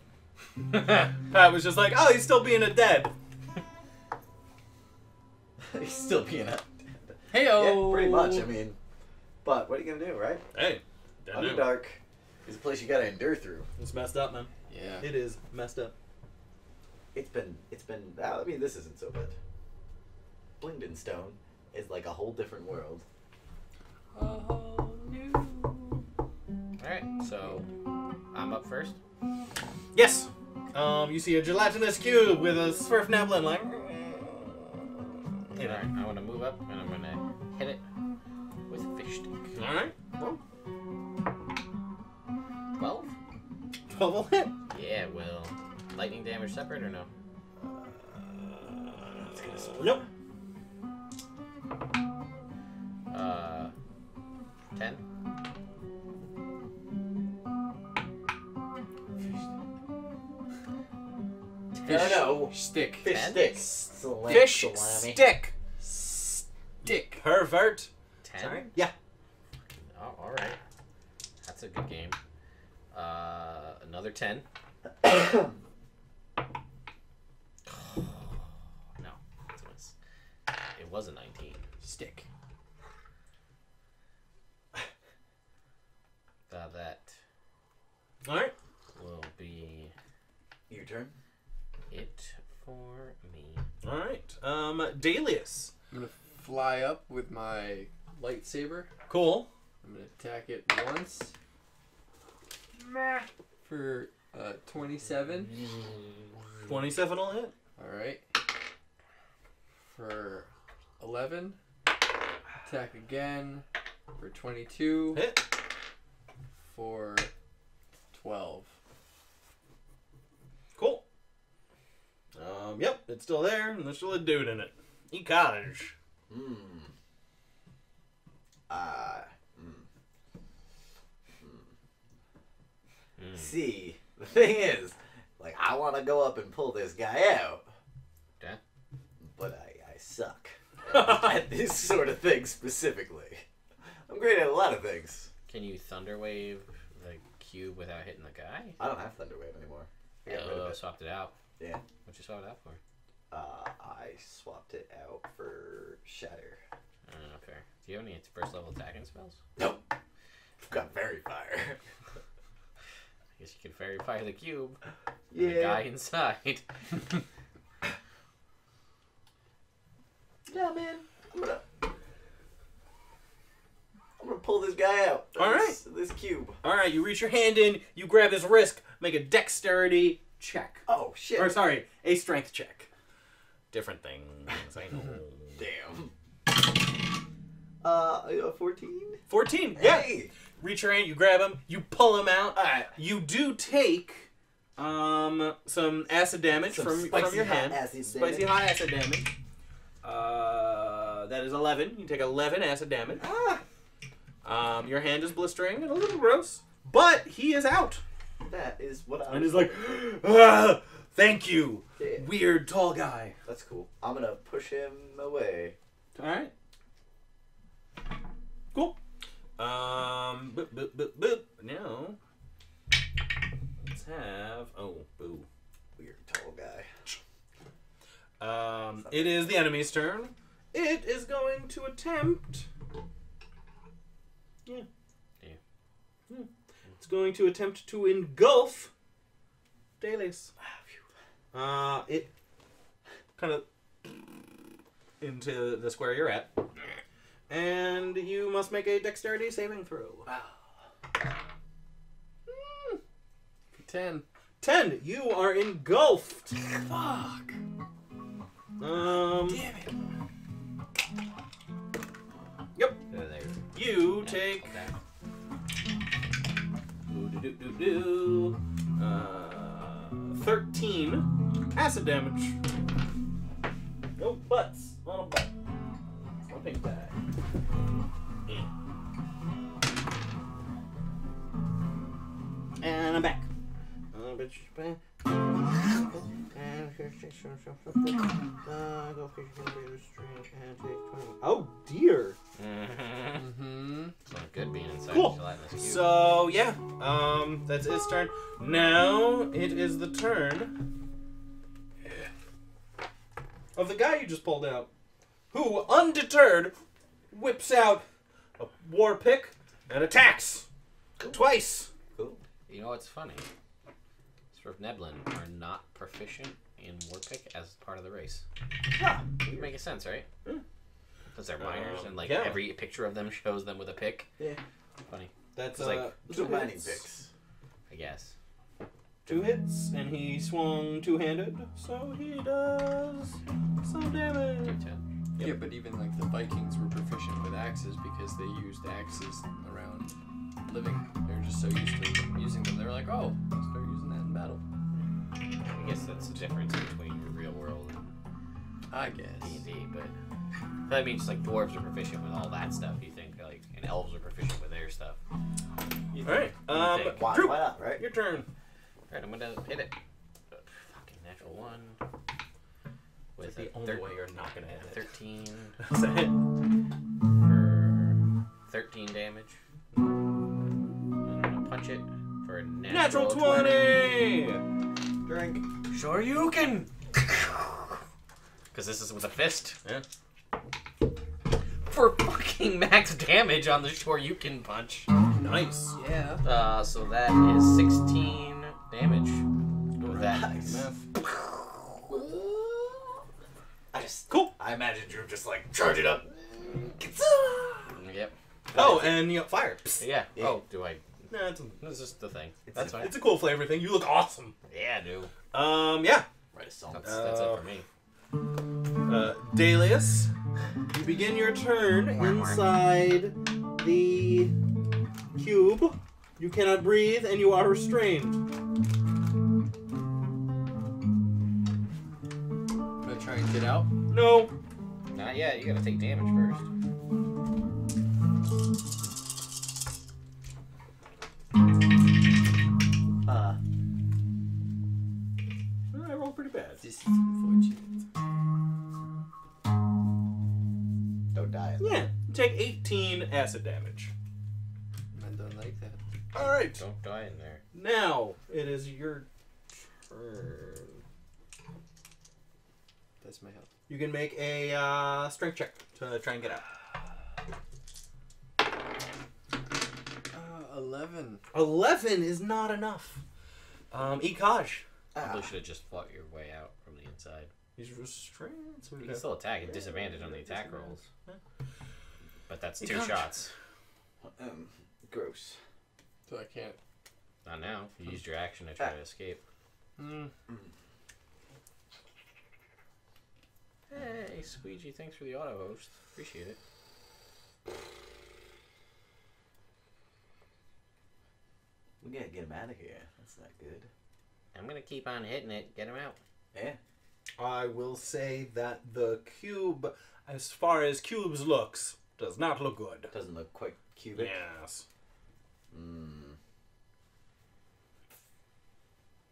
Pat was just like, oh, he's still being a dead. He's still being a dead. Heyo. Yeah, pretty much. I mean, but what are you gonna do, right? Hey, Underdark is a place you gotta endure through. It's messed up, man. Yeah, it is messed up. It's been, it's been. I mean, this isn't so bad. Blingdenstone is like a whole different world. A whole new. All right, so I'm up first. Yes. Um, you see a gelatinous cube with a Svirfneblin like. Alright, I want to move up and I'm going to hit it with a fish stick. Alright. twelve? twelve will hit? Yeah, it will. Lightning damage separate or no? Uh, it's going to split. Nope. Uh, ten? Fish, no, no. Stick. Fish ten? Stick. Slam, fish salami. Stick. Stick. Pervert. Ten? Sorry? Yeah. Oh, all right. That's a good game. Uh, another ten. Oh, no. It was, it was a nineteen. Stick. Uh, that. All right. Will be... Your turn. It for me. Alright. Um, Dalius. I'm going to fly up with my lightsaber. Cool. I'm going to attack it once. Meh. For uh, twenty-seven. twenty-seven will hit. Alright. For eleven. Attack again. For twenty-two. Hit. For twelve. Cool. Um, yep, it's still there, and there's still a dude in it. E cottage. Mm. Uh, mm. Mm. See, the thing is, like, I want to go up and pull this guy out. Yeah. But I, I suck at, at this sort of thing specifically. I'm great at a lot of things. Can you thunderwave the cube without hitting the guy? I don't have thunderwave anymore. I got rid of it. Swapped it out. Yeah. What'd you swap it out for? Uh, I swapped it out for Shatter. Uh, okay. Do you have any first level attacking spells? Nope. I've got Fairy Fire. I guess you could Fairy Fire the cube. Yeah. The guy inside. Yeah, man. I'm gonna... I'm gonna pull this guy out. Alright. This, this cube. Alright, you reach your hand in, you grab his wrist, make a dexterity... check. Oh, shit. Or, sorry, a strength check. Different things. I know. Damn. Uh, fourteen? fourteen, yeah. Hey. Reach your hand, you grab him, you pull him out. All right. You do take um, some acid damage some from, from your hand. Acid spicy hot acid damage. Uh, that is eleven. You take eleven acid damage. Ah. Um, your hand is blistering and a little gross, but he is out. That is what I. And he's like, ah, thank you, yeah. Weird tall guy. That's cool. I'm gonna push him away. All right. Cool. Um, boop, boop, boop, boop. Now, let's have. Oh, boo. Weird tall guy. Um, it is the enemy's turn. It is going to attempt. Yeah. Yeah. Yeah. It's going to attempt to engulf Dalius. Uh, it kind of into the square you're at. And you must make a dexterity saving throw. Wow. Mm. Ten. Ten! You are engulfed! Fuck! Um, Damn it. Yep. There, there. You yeah, take... Okay. Do, do, do. Uh, thirteen acid damage. No butts on a butt. I'll take that. Yeah. And I'm back. Uh, bitch, back. Oh dear. Mm-hmm. It's not good being inside. Cool. So yeah, um, that's its turn. Now it is the turn of the guy you just pulled out, who, undeterred, whips out a war pick and attacks. Cool. Twice. Cool. You know what's funny? Svirfneblin are not proficient in war pick as part of the race. Huh. It makes sense, right? Mm. Because they're miners um, and like yeah. every picture of them shows them with a pick. Yeah. Funny. That's uh, like two mining picks. I guess. Two hits, and he swung two-handed, so he does some damage. two ten. Yep. Yeah, but even like the Vikings were proficient with axes because they used axes around living. They were just so used to using them. They were like, oh, let's start using that in battle. I guess that's the difference between the real world and I guess D and D, but that means like dwarves are proficient with all that stuff. You think like, and elves are proficient with their stuff. You all right, um, why, why not, right? Your turn. Alright, I'm gonna hit it. Uh, fucking natural one. With the only way you're not gonna hit it. thirteen. That's a hit. For thirteen damage. And I'm gonna punch it for a natural, natural twenty! twenty. Drink. Sure you can! Because this is with a fist. Yeah. For fucking max damage on the Sure You Can punch. Nice. Yeah. Uh, so that is sixteen. Damage. Go with that. Nice. I just cool. I imagine Drew just like charge it up. Yep. Oh, and you know, fire. Yeah. yeah. Oh, do I? Nah, it's, it's just the thing. It's that's a, fine. It's a cool flavor thing. You look awesome. Yeah, dude. Um, yeah. Write a song. That's, that's uh, it for me. Uh, Dalius, you begin your turn inside the cube. You cannot breathe, and you are restrained. Try and get out? No. Not yet. You gotta take damage first. Uh. I rolled pretty bad. This is unfortunate. Don't die. Yeah. Take eighteen acid damage. I don't like that. All right. Don't die in there. Now it is your turn. That's my help. You can make a uh, strength check to try and get out. Uh, eleven. Eleven is not enough. Um, Ekaj. Ah. Probably should have just fought your way out from the inside. He's restrained. So you can still attack. It's disadvantage on the attack rolls. But that's two Ekaj. shots. Um, gross. So I can't. Not now. You used your action to try ah. to escape. Mm. Mm. Hey, Squeegee, thanks for the auto host. Appreciate it. We gotta get him out of here. That's not good. I'm gonna keep on hitting it. Get him out. Yeah. I will say that the cube, as far as cubes looks, does not look good. Doesn't look quite cubic. Yes. Mm.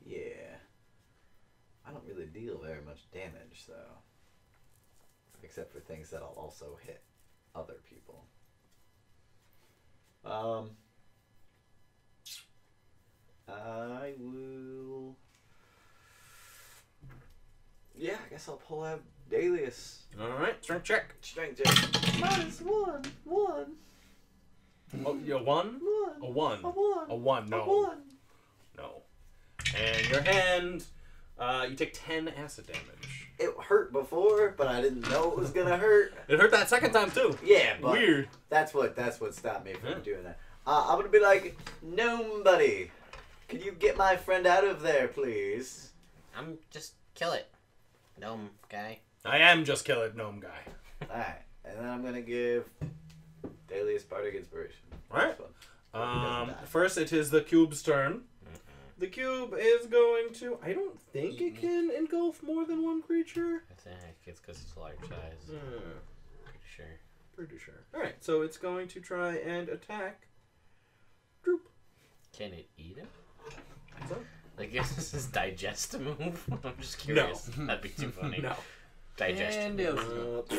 Yeah. I don't really deal very much damage, though. Except for things that'll also hit other people. Um, I will. Yeah, I guess I'll pull out Dalius. All right, strength check. Strength check. Minus one, one. Oh, you're one? One. A one. A one. A one. No. A one. No. And your hand. Uh, you take ten acid damage. It hurt before, but I didn't know it was gonna hurt. It hurt that second time too. Yeah, but weird. That's what that's what stopped me from yeah. doing that. Uh, I'm gonna be like, nobody, could you get my friend out of there, please? I'm just kill it, gnome guy. I am just kill it, gnome guy. All right, and then I'm gonna give Dalius Bardic Inspiration. All right. Um, first, it is the cube's turn. The cube is going to... I don't think it can engulf more than one creature. I think it's because it's large size. Uh, pretty sure. Pretty sure. Alright, so it's going to try and attack. Droop. Can it eat him? What's up? I guess this is digest a move. I'm just curious. No. That'd be too funny. No. Digest and move. Uh,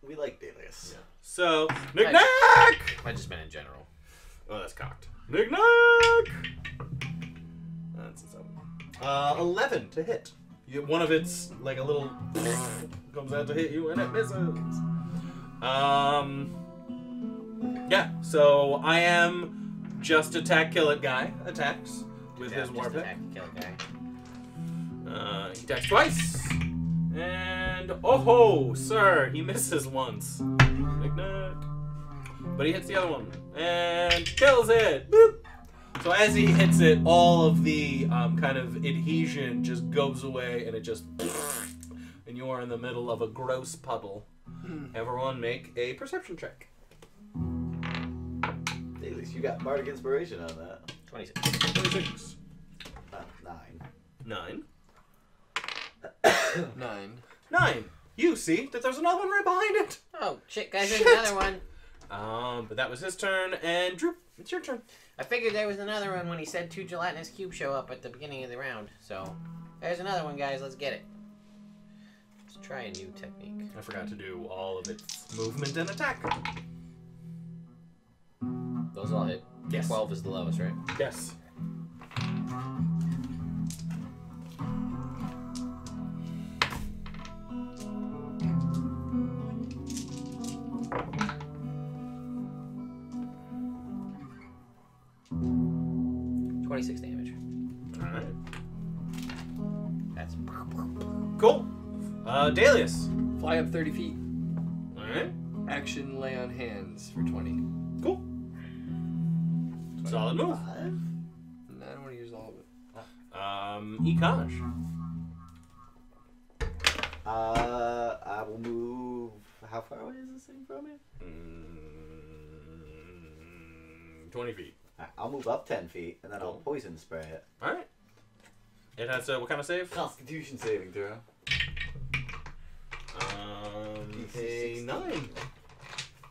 we like Dalius. Yeah. So, Knick-Knack! I just meant in general. Oh, that's cocked. Knick-Knack! Uh, eleven to hit. You, one of its, like a little, comes out to hit you and it misses. Um, yeah, so I am just attack, kill it guy attacks with yeah, his warp attack, kill it guy. Uh, he attacks twice. And, oh ho, sir, he misses once. Ignite. But he hits the other one and kills it. Boop. So as he hits it, all of the um, kind of adhesion just goes away, and it just, and you are in the middle of a gross puddle. Hmm. Everyone make a perception check. Hey, at least you got bardic inspiration on that. Twenty-six. Twenty-six. Uh, nine. Nine. Nine. Nine. You see that there's another one right behind it. Oh shit, guys! There's shit. Another one. Um, but that was his turn, and Droop, it's your turn. I figured there was another one when he said two gelatinous cubes show up at the beginning of the round. So, there's another one, guys. Let's get it. Let's try a new technique. I forgot to do all of its movement and attack. Those all hit. Yes. twelve is the lowest, right? Yes. twenty-six damage. Alright. That's cool. Uh, Dalius. Fly up thirty feet. Alright. Action lay on hands for twenty. Cool. twenty. Solid move. Five. No, I don't want to use all of it. Um, Ekosh. Uh, I will move. How far away is this thing from me? Mm, twenty feet. I'll move up ten feet, and then I'll poison spray it. Alright. It has, uh, what kind of save? Constitution saving throw. Um, a nine.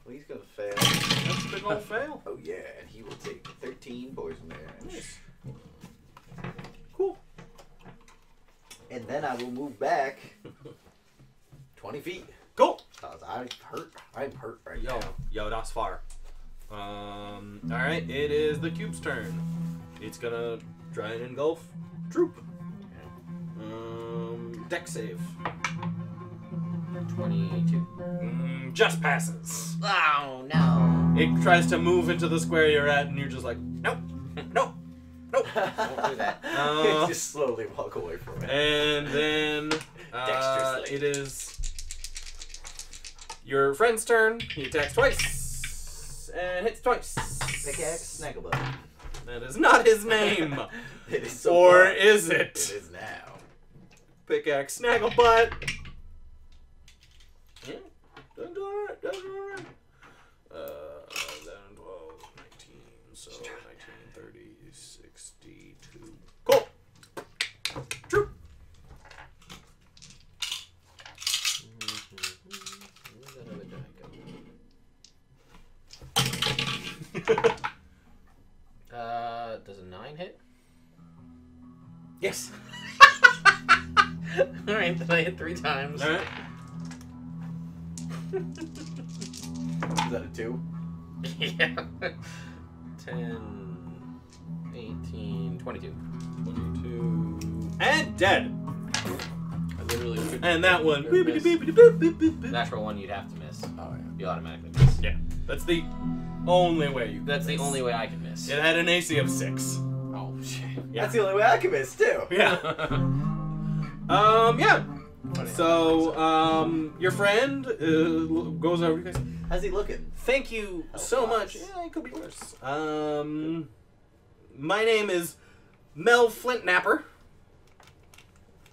Well, he's gonna fail. That's a big old fail. Oh yeah, and he will take thirteen poison damage. Nice. Cool. And then I will move back twenty feet. Cool. I'm hurt. I'm hurt right yo, now. Yo, that's far. Um, alright, it is the cube's turn. It's gonna try and engulf Droop. Um, deck save. twenty-two. Mm, just passes. Oh, no. It tries to move into the square you're at, and you're just like, nope, nope, nope. Don't do that. Uh, just slowly walk away from it. And then, uh, it is your friend's turn. He attacks twice. And hits twice. Pickaxe Snagglebutt. That is not his name. It is so or fun. Is it? It is now. Pickaxe Snagglebutt. Yeah. That's alright. That's alright. Uh, eleven, twelve, nineteen. So nineteen, thirty, sixty-two. Cool. True. Uh, does a nine hit? Yes. All right, then I hit three times. All right. Is that a two? Yeah. ten, eighteen, twenty-two. twenty-two. And dead. I literally couldn't. And that one. Boop, boop, boop, boop, boop. Natural one you'd have to miss. Oh, yeah. You automatically miss. Yeah. That's the... Only way you That's miss. The only way I can miss. It had an A C of six. Oh shit. Yeah. That's the only way I can miss too. Yeah. um yeah. So um your friend uh, goes over. You guys. How's he looking? Thank you oh, so gosh. much. Yeah, it could be worse. Um, my name is Mev Flintnapper.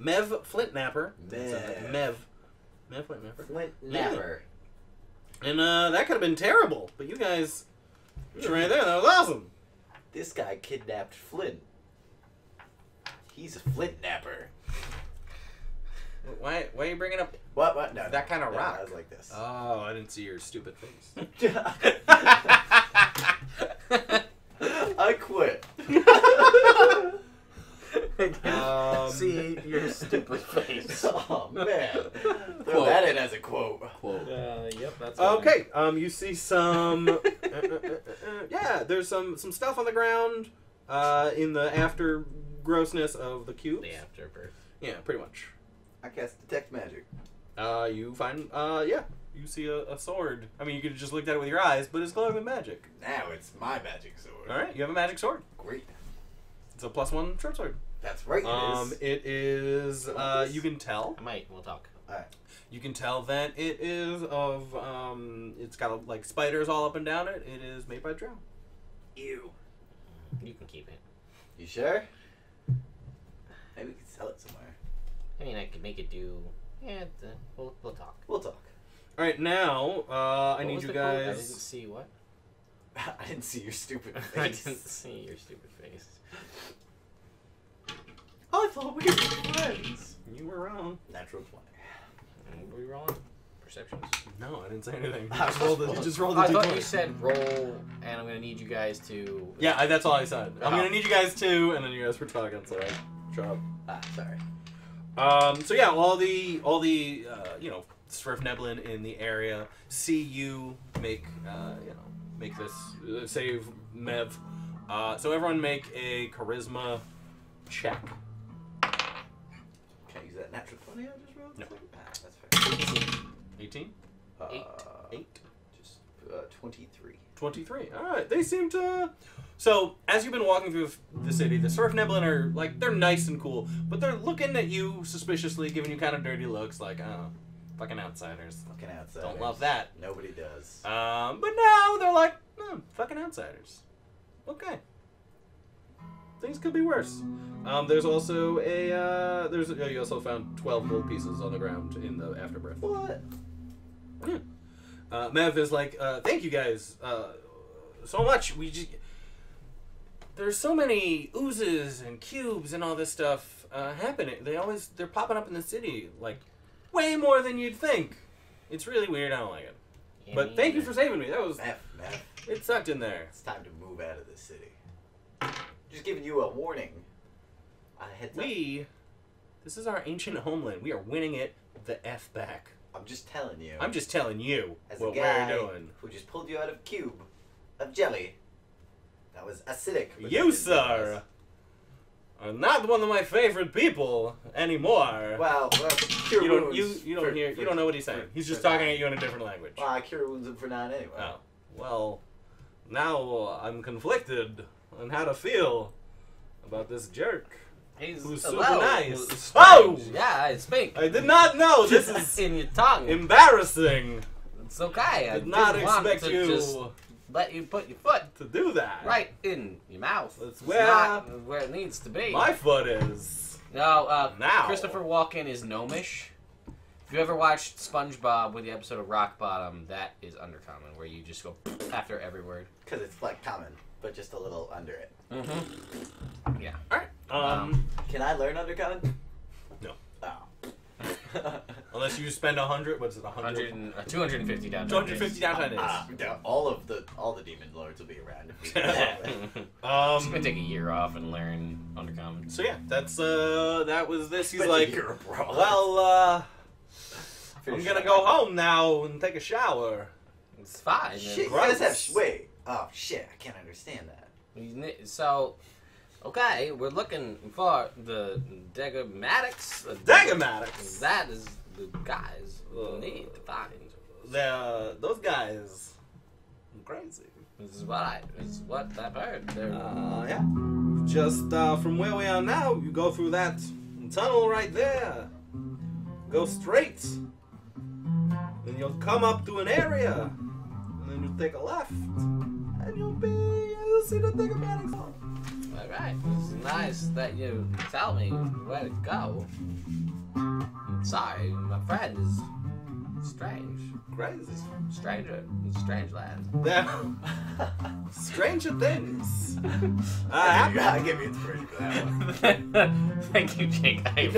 Mev Flintnapper. Mev. Mev. Mev Flintnapper. Flintnapper. Yeah. And uh, that could have been terrible, but you guys, you were right there. That was awesome. This guy kidnapped Flint. He's a Flintnapper. Why? Why are you bringing up? What? What? No, that kind of no, rock. I was like this. Oh, I didn't see your stupid face. I quit. Um, see your stupid face. Oh man! Throw that in as a quote. Quote. Uh, yep, that's okay. I mean. Um, you see some. uh, uh, uh, uh, yeah, there's some some stuff on the ground. Uh, in the after grossness of the cubes. The afterbirth. Yeah, pretty much. I cast detect magic. Uh, you find. Uh, yeah, you see a, a sword. I mean, you could have just looked at it with your eyes, but it's glowing with magic. Now it's my magic sword. All right, you have a magic sword. Great. It's a plus one short sword. That's right. It um, is. It is. Uh, you can tell. I might. We'll talk. All right. You can tell that it is of. Um, it's got like spiders all up and down it. It is made by Drow. Ew. You can keep it. You sure? Maybe we could sell it somewhere. I mean, I could make it do. Yeah, uh, we'll we'll talk. We'll talk. All right, now uh, I need you guys. Code? I didn't see what. I didn't see your stupid face. I didn't see your stupid face. Oh, I thought we were friends. You were wrong. Natural twenty. Were we wrong? Perceptions. No, I didn't say anything. I just rolled the, you just rolled the I thought points. You said roll, and I'm gonna need you guys to. Yeah, I, that's all I said. Oh. I'm gonna need you guys to, and then you guys were talking. So I dropped. Ah, sorry. Um, so yeah, all the all the uh, you know Svirfneblin in the area see you make uh, you know make this uh, save Mev. Uh, so everyone make a charisma check. Can I use that natural twenty I just rolled? No, ah, that's fair. Eighteen. Uh, eight. Eight. Just uh, twenty-three. Twenty-three. All right. They seem to. So, as you've been walking through the city, the Svirfneblin are, like, they're nice and cool, but they're looking at you suspiciously, giving you kind of dirty looks, like, oh, fucking outsiders. Fucking outsiders. Don't love that. Nobody does. Um, but now they're like, oh, fucking outsiders. Okay. Things could be worse. Um, there's also a, uh, there's, oh, you also found twelve gold pieces on the ground in the afterbreath. What? Yeah. Uh, Mev is like, uh, thank you guys, uh, so much. We just... There's so many oozes and cubes and all this stuff uh, happening. They always, they're popping up in the city, like, way more than you'd think. It's really weird. I don't like it. Yeah, but thank you for saving me. That was... F, F. It sucked in there. It's time to move out of the city. Just giving you a warning. I had to... We, this is our ancient homeland. We are winning it the F back. I'm just telling you. I'm just telling you As what a guy we're doing. Who just pulled you out of a cube of jelly. That was acidic. You, sir, are not one of my favorite people anymore. Well, well cure you don't, wounds. You, you, don't for, hear, for, you don't know what he's saying. For, he's just talking at you in a different language. Well, I cure wounds for nine anyway. Oh. Well, now I'm conflicted on how to feel about this jerk. He's who's super nice. Oh! Yeah, I speak. I did not know this is in your tongue. Embarrassing. It's okay. I did not expect you... Just... Let you put your foot to do that right in your mouth. That's where, it's not where it needs to be. My foot is no. Uh, now Christopher Walken is gnomish. If you ever watched SpongeBob with the episode of Rock Bottom, that is undercommon, where you just go after every word because it's like common, but just a little under it. Mm-hmm. Yeah. All right. Um, um, can I learn undercommon? No. Oh. Unless you spend a hundred, what's it, a hundred? Uh, two hundred and fifty down. Two hundred fifty down days. Uh, uh, all of the all the demon lords will be around. If we um, it's gonna take a year off and learn undercommon. So yeah, that's uh, that was this. He's like, well, uh, I'm gonna go home now and take a shower. It's fine. Shit, gross. Have wait, oh shit, I can't understand that. So. Okay, we're looking for the Diggermatics. The Diggermatics! That is the guys we need to find. They're, those guys are crazy. This is what, I, this is what I've heard. They're, uh, yeah. Just uh, from where we are now, you go through that tunnel right there. Go straight. Then you'll come up to an area. And then you take a left. And you'll be, you'll see the Diggermatics on. Alright, it's nice that you tell me where to go. I'm sorry, my friend is strange. Crazy. Stranger in strange land. Stranger things. uh, I give you inspiration for that one. Thank you, Jake. Hey,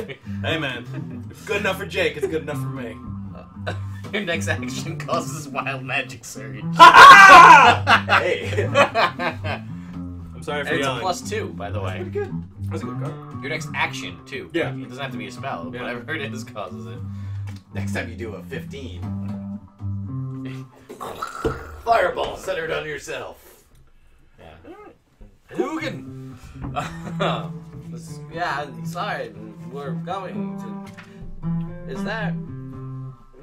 man. If good enough for Jake, it's good enough for me. Your next action causes wild magic surge. Hey! I'm sorry for and yelling. It's a plus two, by the way. That's pretty good. That's a good card. Your next action, too. Yeah. It doesn't have to be a spell. Yeah. Whatever it is causes it. Next time you do a fifteen. Fireball centered on yourself. Yeah. Hoogan! Right. Yeah, I'm sorry. We're going to... Is that...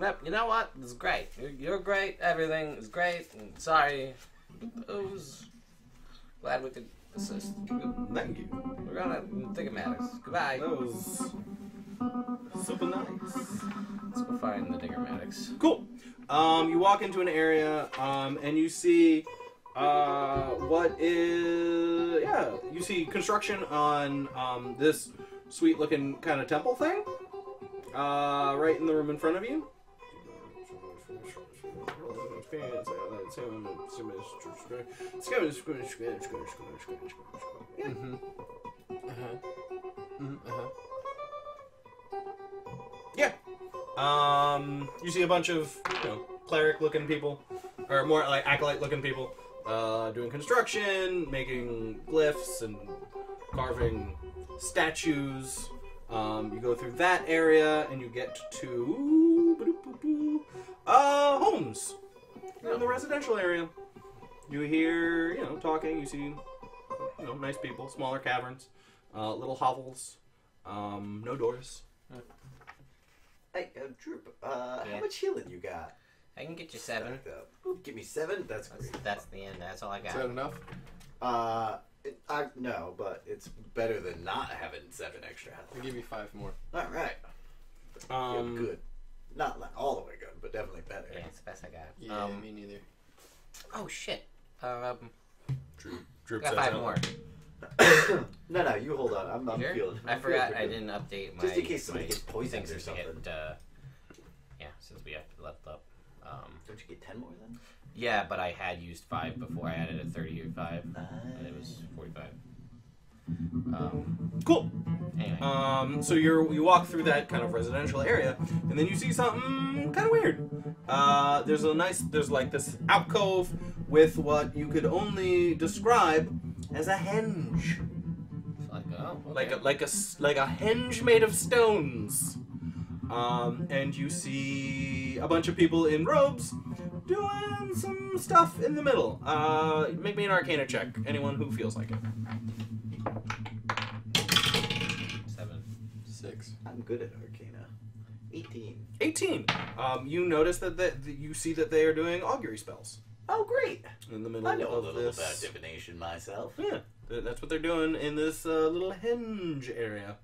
Nope, you know what? It's great. You're, you're great. Everything is great. And sorry. Ooze. Glad we could assist. Thank you. We're gonna think it matters. Goodbye. That was super nice. Let's go find the Diggermatics. Cool. Um, you walk into an area, um, and you see, uh, what is, yeah, you see construction on, um, this sweet looking kind of temple thing, uh, right in the room in front of you. Yeah. Mm-hmm. Uh-huh. Mm-hmm. Uh-huh. Yeah. Um, you see a bunch of, you know, cleric-looking people, or more like acolyte-looking people, uh, doing construction, making glyphs, and carving statues. Um, you go through that area, and you get to uh, homes in the residential area. You hear, you know, talking. You see, you know, nice people, smaller caverns, uh, little hovels, um, no doors. Hey, uh, Droop, uh, yeah. How much healing you got? I can get you seven. Give me seven? That's That's, great. That's the end. That's all I got. Is that enough? Uh, it, I, no, but it's better than not having seven extra health. I'll give you five more. All right. Um, yeah, good. Not like all the way good, but definitely better. Yeah, it's the best I got. Yeah, um, me neither. Oh, shit. Um, Droop, Droop got five more. No, no, you hold on. I'm not sure? feeling. I forgot I didn't update my. Just in case somebody gets poisoned or something. Get, uh, yeah, since we left up. Um, Don't you get ten more then? Yeah, but I had used five before. I added a thirty-five, nice. And it was forty-five. Um, cool. Anyway. Um, so you you walk through that kind of residential area, and then you see something kind of weird. Uh, there's a nice, there's like this alcove with what you could only describe as a henge. Like, oh, okay. like a like a like a henge made of stones. Um, and you see a bunch of people in robes doing some stuff in the middle. Uh, make me an Arcana check. Anyone who feels like it. Six. I'm good at Arcana. Eighteen. Eighteen. Um, you notice that that you see that they are doing augury spells. Oh, great! In the middle I know of a little this... about divination myself. Yeah, that's what they're doing in this uh, little henge area.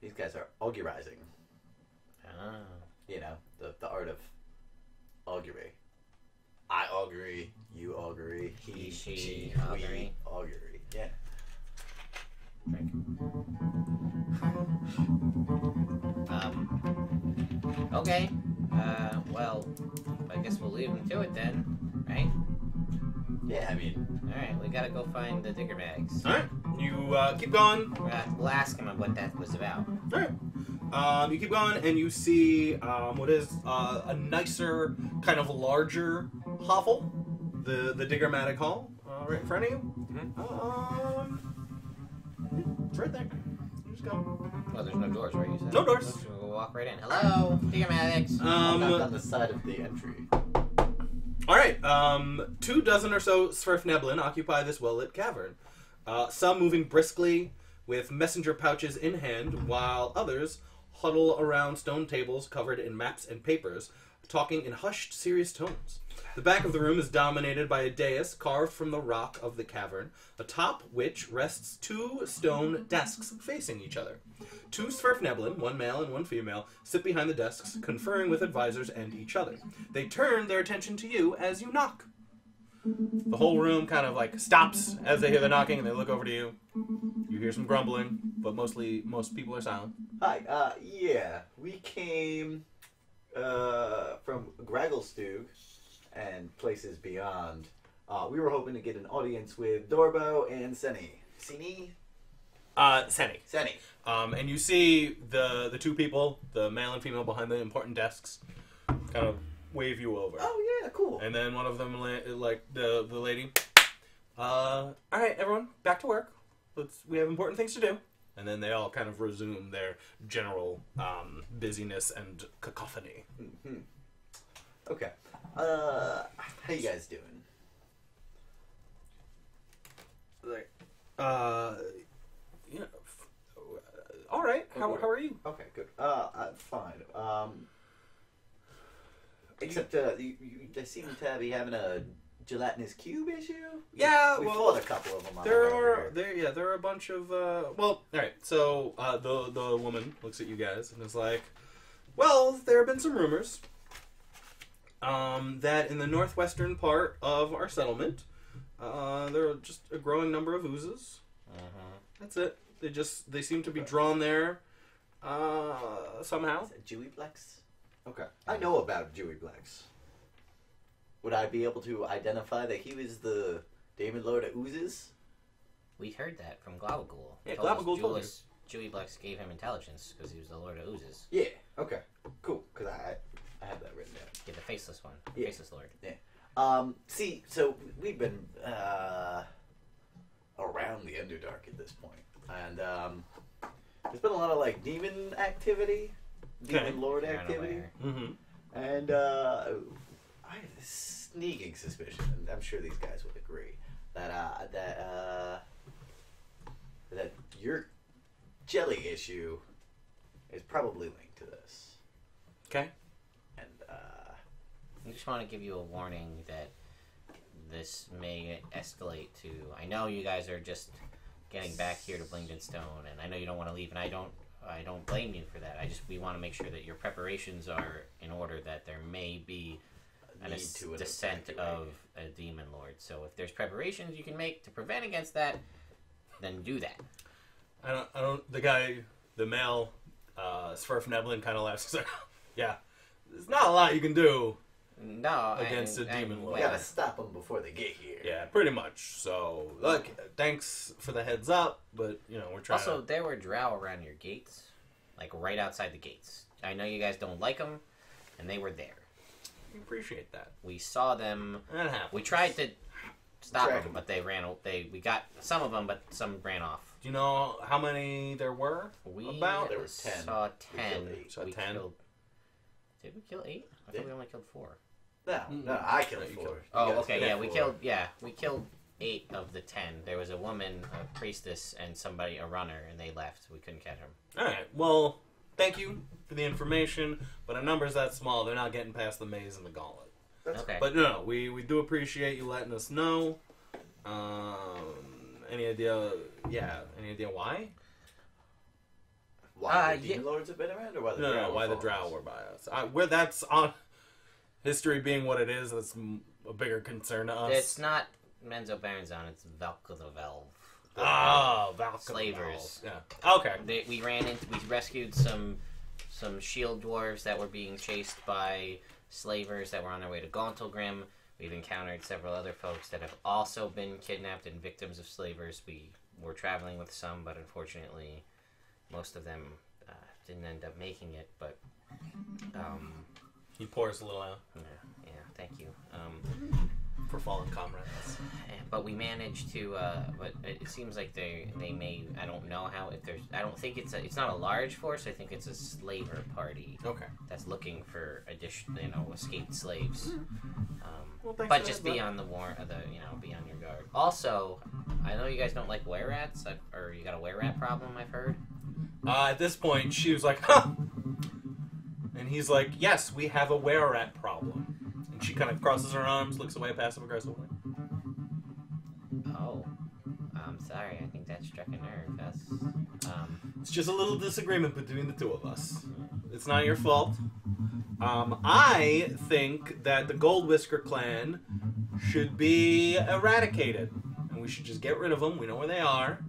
These guys are augurizing. Ah. You know, the, the art of augury. I augury, you augury, he, she, she augury. We augury. Yeah. Drink. Um, okay. Uh, well, I guess we'll leave them to it then. Right? Yeah, I mean... Alright, we gotta go find the Diggermatics. Alright, you uh, keep going. Uh, we'll ask him what that was about. Alright. Um, you keep going, and you see um, what is uh, a nicer, kind of larger hovel. The the Diggermatic Hall, uh, right in front of you. Mm-hmm. Um, it's right there. You just go. Oh, there's no doors, right? You said? No doors. So we'll walk right in. Hello, Diggermatics. Um, I'm on the side of the entry. Alright, um, two dozen or so Svirfneblin occupy this well-lit cavern, uh, some moving briskly with messenger pouches in hand, while others huddle around stone tables covered in maps and papers, talking in hushed, serious tones. The back of the room is dominated by a dais carved from the rock of the cavern, atop which rests two stone desks facing each other. Two Svirfneblin, one male and one female, sit behind the desks, conferring with advisors and each other. They turn their attention to you as you knock. The whole room kind of like stops as they hear the knocking, and they look over to you. You hear some grumbling, but mostly most people are silent. Hi, uh, yeah, we came uh, from Gracklstugh and places beyond. Uh, we were hoping to get an audience with Durbo and Sanni. Sanni? Uh, Sanni. Sanni. Um, and you see the the two people, the male and female behind the important desks, kind of wave you over. Oh yeah, cool. And then one of them, like the the lady, uh, all right, everyone, back to work. Let's we have important things to do. And then they all kind of resume their general um, busyness and cacophony. Mm-hmm. Okay. Uh, how you guys doing? Like, uh, you know. All right. How, how are you? Okay, good. Uh, I'm fine. Um, Except uh, you, you, they seem to be having a gelatinous cube issue. Yeah, we, we well, a couple of them. On there are there yeah there are a bunch of uh, well, all right. So uh, the the woman looks at you guys and is like, well, there have been some rumors um, that in the northwestern part of our settlement, uh, there are just a growing number of oozes. Uh-huh. That's it. They just they seem to be drawn there uh, somehow. Is it Juiblex? Okay. I know about Juiblex. Would I be able to identify that he was the Daemon Lord of Oozes? We heard that from Glabbagool. Yeah, Glabbagool told us Juiblex gave him intelligence because he was the Lord of Oozes. Yeah, okay. Cool, because I, I have that written down. Yeah, the faceless one. The yeah. faceless Lord. Yeah. Um, see, so we've been uh, around the Underdark at this point. And um, there's been a lot of, like, demon activity. Demon okay. Lord activity. Mm-hmm. And uh, I have a sneaking suspicion, and I'm sure these guys would agree, that uh, that uh, that your jelly issue is probably linked to this. Okay. And uh, we just want to give you a warning that this may escalate to. I know you guys are just getting back here to Blingdenstone, and I know you don't want to leave, and I don't. I don't blame you for that. I just we want to make sure that your preparations are in order, that there may be an a descent of a demon lord. So if there's preparations you can make to prevent against that, then do that. I don't. I don't. The guy, the male, uh, Svirfneblin kind of laughs. He's like, yeah, there's not a lot you can do. No, against I, a demon I, lord. You gotta stop them before they get here. Yeah, pretty much. So, look, thanks for the heads up, but, you know, we're trying also, to... Also, there were drow around your gates, like right outside the gates. I know you guys don't like them, and they were there. We appreciate that. We saw them. That happens. We tried to stop them, but they ran... They We got some of them, but some ran off. Do you know how many there were? We About? There were ten. Saw ten. We saw we ten. Killed... Did we kill eight? I thought we only killed four. No, no, I killed four. Killed. Oh, okay, yeah, we four. killed, yeah, we killed eight of the ten. There was a woman, a priestess, and somebody, a runner, and they left. We couldn't catch them. All right, well, thank you for the information, but our number's that small. They're not getting past the maze and the gauntlet. That's okay. But no, we, we do appreciate you letting us know. Um, any idea, yeah, any idea why? Why uh, the yeah. demon lords have been around, or why the no, drow no, why the drow were by us? I, where that's on... History being what it is, that's a bigger concern to us. It's not Menzoberranzan, it's Valko the Valve. Oh, Valko Slavers. The Valve. Yeah. Okay. They, we ran into, we rescued some some shield dwarves that were being chased by slavers that were on their way to Gauntlgrym. We've encountered several other folks that have also been kidnapped and victims of slavers. We were traveling with some, but unfortunately, most of them uh, didn't end up making it, but... Um, He pours a little out. Yeah, yeah, thank you. Um, For fallen comrades. But we managed to, uh, but it seems like they they may, I don't know how, if there's, I don't think it's a, it's not a large force, I think it's a slaver party. Okay. That's looking for addition, you know, escaped slaves. Um, well, but just that, be but... on the war, uh, the, you know, be on your guard. Also, I know you guys don't like were-rats, or you got a were-rat problem, I've heard. Uh, at this point, she was like, huh! And he's like, yes, we have a were-rat problem. And she kind of crosses her arms, looks away passive-aggressively. Oh. I'm sorry. I think that struck a nerve. That's, um... It's just a little disagreement between the two of us. It's not your fault. Um, I think that the Goldwhisker Clan should be eradicated. And we should just get rid of them. We know where they are.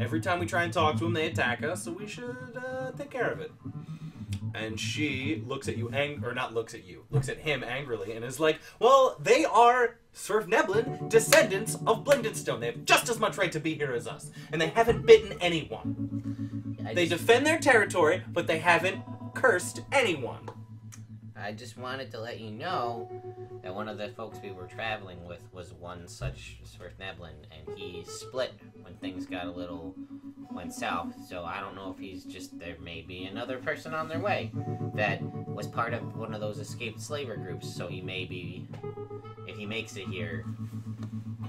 Every time we try and talk to them, they attack us. So we should uh, take care of it. And she looks at you, ang or not looks at you, looks at him angrily and is like, well, they are Svirfneblin, descendants of Blingdenstone. They have just as much right to be here as us. And they haven't bitten anyone. I they defend their territory, but they haven't cursed anyone. I just wanted to let you know that one of the folks we were traveling with was one such Svirfneblin, and he split when things got a little... went south, so I don't know if he's just... there may be another person on their way that was part of one of those escaped slaver groups, so he may be... if he makes it here...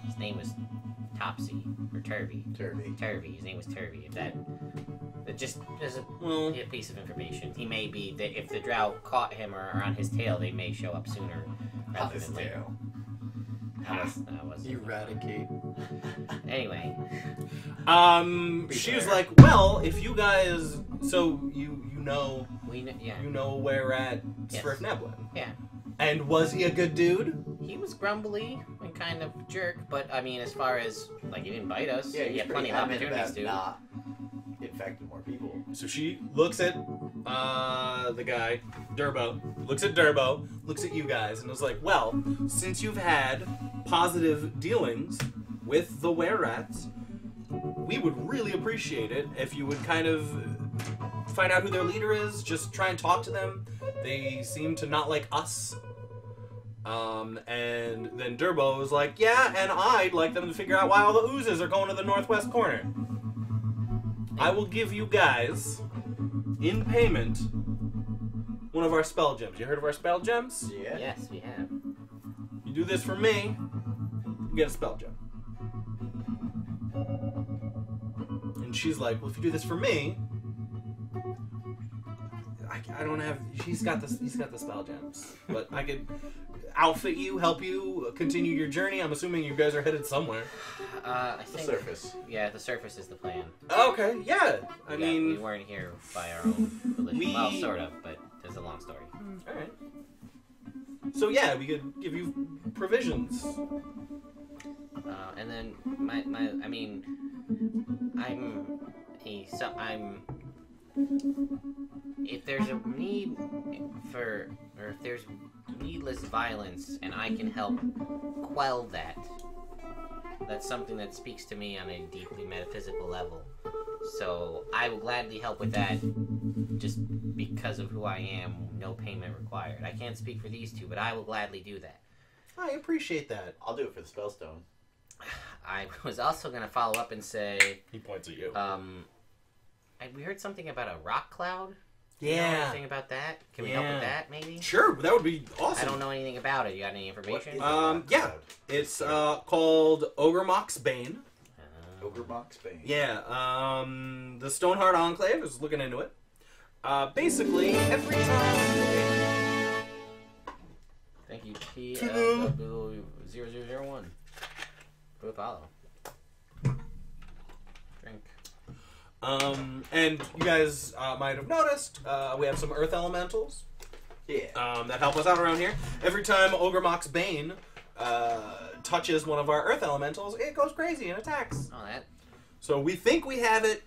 His name was Topsy, or Turvy. Turvy. Turvy. His name was Turvy. If that... It just is a, well, a piece of information. He may be that if the Drow caught him or are on his tail, they may show up sooner rather his than later. Tail. That was, that was Eradicate. Anyway, um, she was like, "Well, if you guys, so you you know, we know, yeah, you know where at yes. Svirfneblin, yeah." And was he a good dude? He was grumbly and kind of jerk, but I mean, as far as like, he didn't bite us. Yeah, he had plenty of opportunities to. Nah, infected more people. So she looks at uh, the guy, Durbo, looks at Durbo, looks at you guys, and was like, well, since you've had positive dealings with the were-rats, we would really appreciate it if you would kind of find out who their leader is, just try and talk to them. They seem to not like us. Um, and then Durbo was like, yeah, and I'd like them to figure out why all the oozes are going to the northwest corner. I will give you guys, in payment, one of our spell gems. You heard of our spell gems? Yeah. Yes, we have. You do this for me, you get a spell gem. And she's like, well, if you do this for me, I, I don't have, she's got the, he's got the spell gems. But I could outfit you, help you, continue your journey. I'm assuming you guys are headed somewhere. Uh, I think, the surface. Yeah, the surface is the plan. Oh, okay, yeah. I yeah, mean... We weren't here by our own volition. We... Well, sort of, but there's a long story. All right. So, yeah, we could give you provisions. Uh, and then, my, my, I mean, I'm a... So I'm... If there's a need for... Or if there's needless violence and I can help quell that... That's something that speaks to me on a deeply metaphysical level. So I will gladly help with that just because of who I am, no payment required. I can't speak for these two, but I will gladly do that. I appreciate that. I'll do it for the Spellstone. I was also going to follow up and say... He points at you. Um, I, we heard something about a rock cloud. Yeah. You know anything about that? Can we yeah. help with that, maybe? Sure, that would be awesome. I don't know anything about it. You got any information? Um, yeah. It's uh, called Ogrémoch's Bane. Uh, Ogrémoch's Bane. Yeah. Um, the Stoneheart Enclave, I was looking into it. Uh, basically, every time... Thank you, P L W zero zero zero one. Go follow. Drink. Um, and you guys uh, might have noticed, uh, we have some earth elementals. Yeah. Um, that help us out around here. Every time Ogrémoch's Bane uh, touches one of our earth elementals, it goes crazy and attacks. Oh, that. So we think we have it,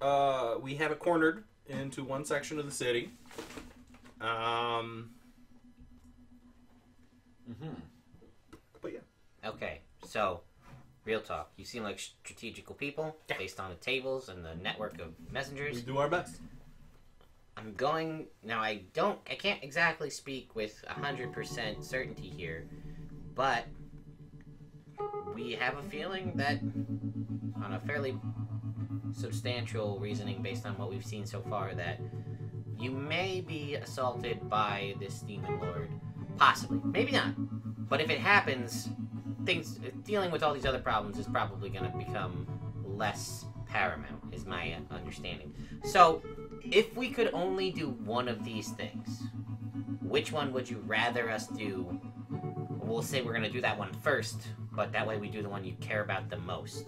uh, we have it cornered into one section of the city. Um. Mm-hmm. But yeah. Okay, so... Real talk. You seem like strategical people, yeah. based on the tables and the network of messengers. We do our best. I'm going... Now, I don't... I can't exactly speak with one hundred percent certainty here, but we have a feeling that on a fairly substantial reasoning based on what we've seen so far that you may be assaulted by this demon lord. Possibly. Maybe not. But if it happens... Things, dealing with all these other problems is probably going to become less paramount, is my understanding. So, if we could only do one of these things, which one would you rather us do? We'll say we're going to do that one first, but that way we do the one you care about the most.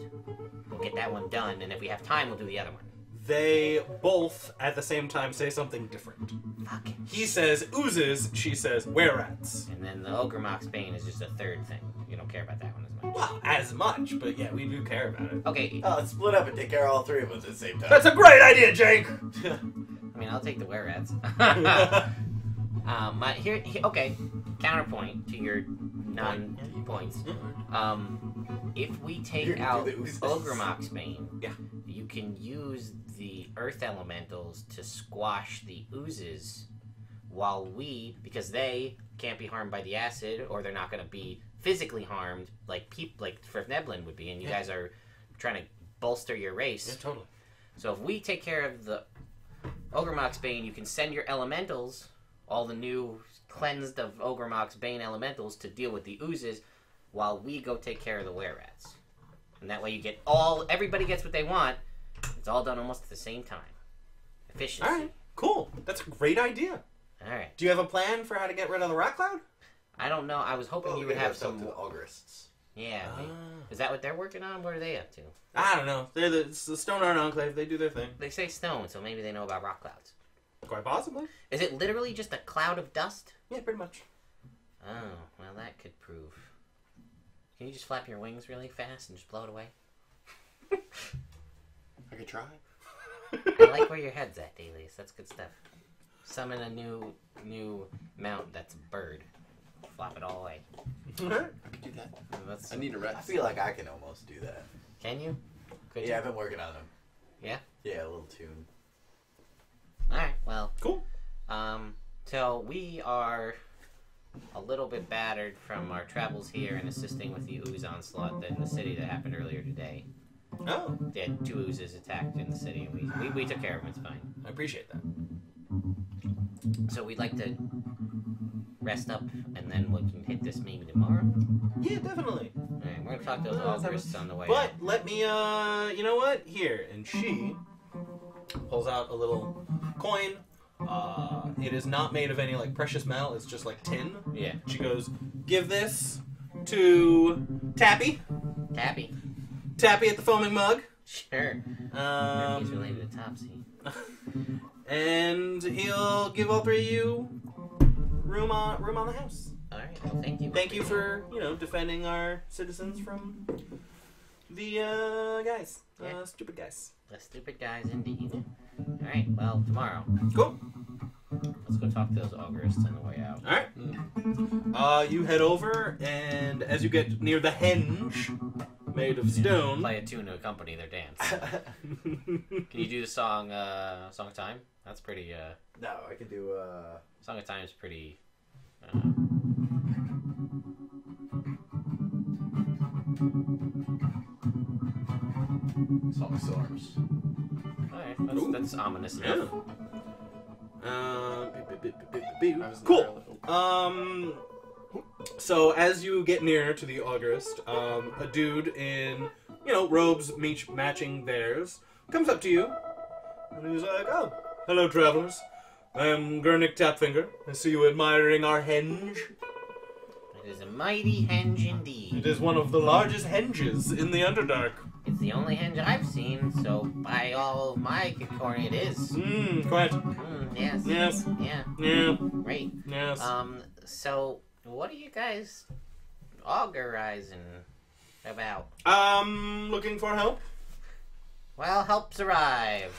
We'll get that one done, and if we have time, we'll do the other one. They both, at the same time, say something different. Fuck. He says oozes, she says were-rats. And then the Ogrémoch's Bane is just a third thing. You don't care about that one as much. Well, as much, but yeah, we do care about it. Okay. Oh, let's split up and take care of all three of us at the same time. That's a great idea, Jake! I mean, I'll take the were-rats. um, here, here, okay, counterpoint to your non-points. Um, if we take You're out Ogrémoch's Bane, yeah. you can use the earth elementals to squash the oozes while we, because they can't be harmed by the acid or they're not going to be physically harmed like peep like Svirfneblin would be, and you yeah. guys are trying to bolster your race. Yeah, totally. So if we take care of the Ogrémoch's Bane, you can send your elementals, all the new cleansed of Ogrémoch's Bane elementals, to deal with the oozes, while we go take care of the were-rats. And that way you get all everybody gets what they want. It's all done almost at the same time. efficiency. All right, cool. That's a great idea. All right. Do you have a plan for how to get rid of the rock cloud? I don't know. I was hoping well, you would have some to the augurists. Yeah. Uh, is that what they're working on? What are they up to? I don't know. They're the, it's the Stoneheart Enclave. They do their thing. They say stone, so maybe they know about rock clouds. Quite possibly. Is it literally just a cloud of dust? Yeah, pretty much. Oh, well, that could prove. Can you just flap your wings really fast and just blow it away? I could try. I like where your head's at, Delius. That's good stuff. Summon a new new mount that's a bird. Flop it all away. I could do that. That's, I need a rest. I feel like I can almost do that. Can you? Could yeah, you? I've been working on them. Yeah? Yeah, a little tune. Alright, well. Cool. Um, so we are a little bit battered from our travels here and assisting with the ooze onslaught that in the city that happened earlier today. Oh. They had two oozes attacked in the city, and we, we, we took care of them. It's fine. I appreciate that. So we'd like to rest up, and then we can hit this maybe tomorrow? Yeah, definitely. Alright, we're gonna talk to those augurists on the way. But, out. let me, uh, you know what? Here, and she pulls out a little coin. Uh, it is not made of any, like, precious metal. It's just, like, tin. Yeah. She goes, give this to Tappy. Tappy. Tappy at the Foaming Mug. Sure. Um, he's related to Topsy. And he'll give all three of you room on room on the house. All right. Well, thank you. Thank you for, you know, defending our citizens from the uh, guys, yeah. uh, stupid guys. The stupid guys, indeed. All right. Well, tomorrow. Cool. Let's go talk to those augurists on the way out. All right. Mm. Uh, you head over, and as you get near the henge made of stone, play a tune to accompany their dance. Can you do the song? Uh, song of Time. That's pretty. Uh, no, I can do. Uh... Song of Time is pretty. Uh... Song of Storms. Alright, that's, that's ominous enough. Yeah. Uh, be, be, be, be, be. Cool. Um, so as you get nearer to the augurist, um, a dude in, you know, robes matching theirs comes up to you, and he's like, "Oh, hello, travelers. I am Gernick Tapfinger. I see you admiring our henge." It is a mighty henge indeed. It is one of the largest henges in the Underdark. It's the only henge I've seen, so by all of my concordance, it is. Mmm, quite. Mm, yes. Yes. Yeah. Yeah. Great. Yes. Um, so, what are you guys augurizing about? Um, looking for help? Well, help's arrived.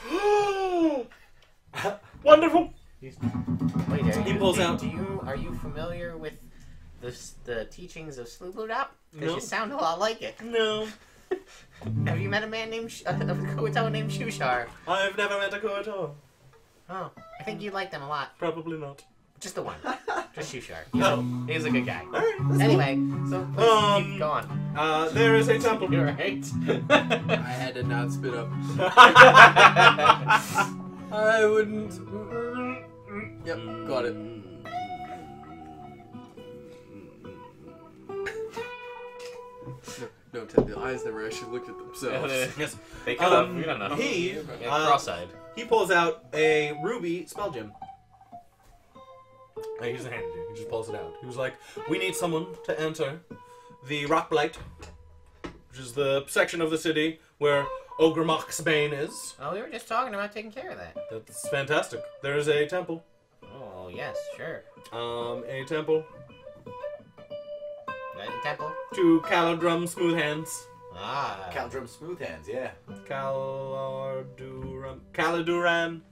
Wonderful! Wait, are you, he pulls do, out. Do you, are you familiar with the, the teachings of Sloobludop? Because no. You sound a lot like it. No. Have you met a man named Sh uh, a Koto named Shuushar? I've never met a Koto. Oh, I think you like them a lot. Probably not. Just the one. Just Shuushar. He's, oh. a, he's a good guy. All right, anyway, cool. so let's um, keep going. Uh, there is a temple. You're right. I had to not spit up. I wouldn't. Yep, got it. No, no, the eyes never actually looked at themselves. Yes, they come um, up. We don't know. He, uh, cross-eyed. He pulls out a ruby spell gem. He doesn't hand it to you. He just pulls it out. He was like, "We need someone to enter the Rock Blight, which is the section of the city where Ogrémoch's Bane is." Oh, we were just talking about taking care of that. That's fantastic. There is a temple. Oh, yes, sure. Um, a temple. A temple? To Callarduran Smooth Hands. Ah. Callarduran Smooth Hands, yeah. Callarduran. Callarduran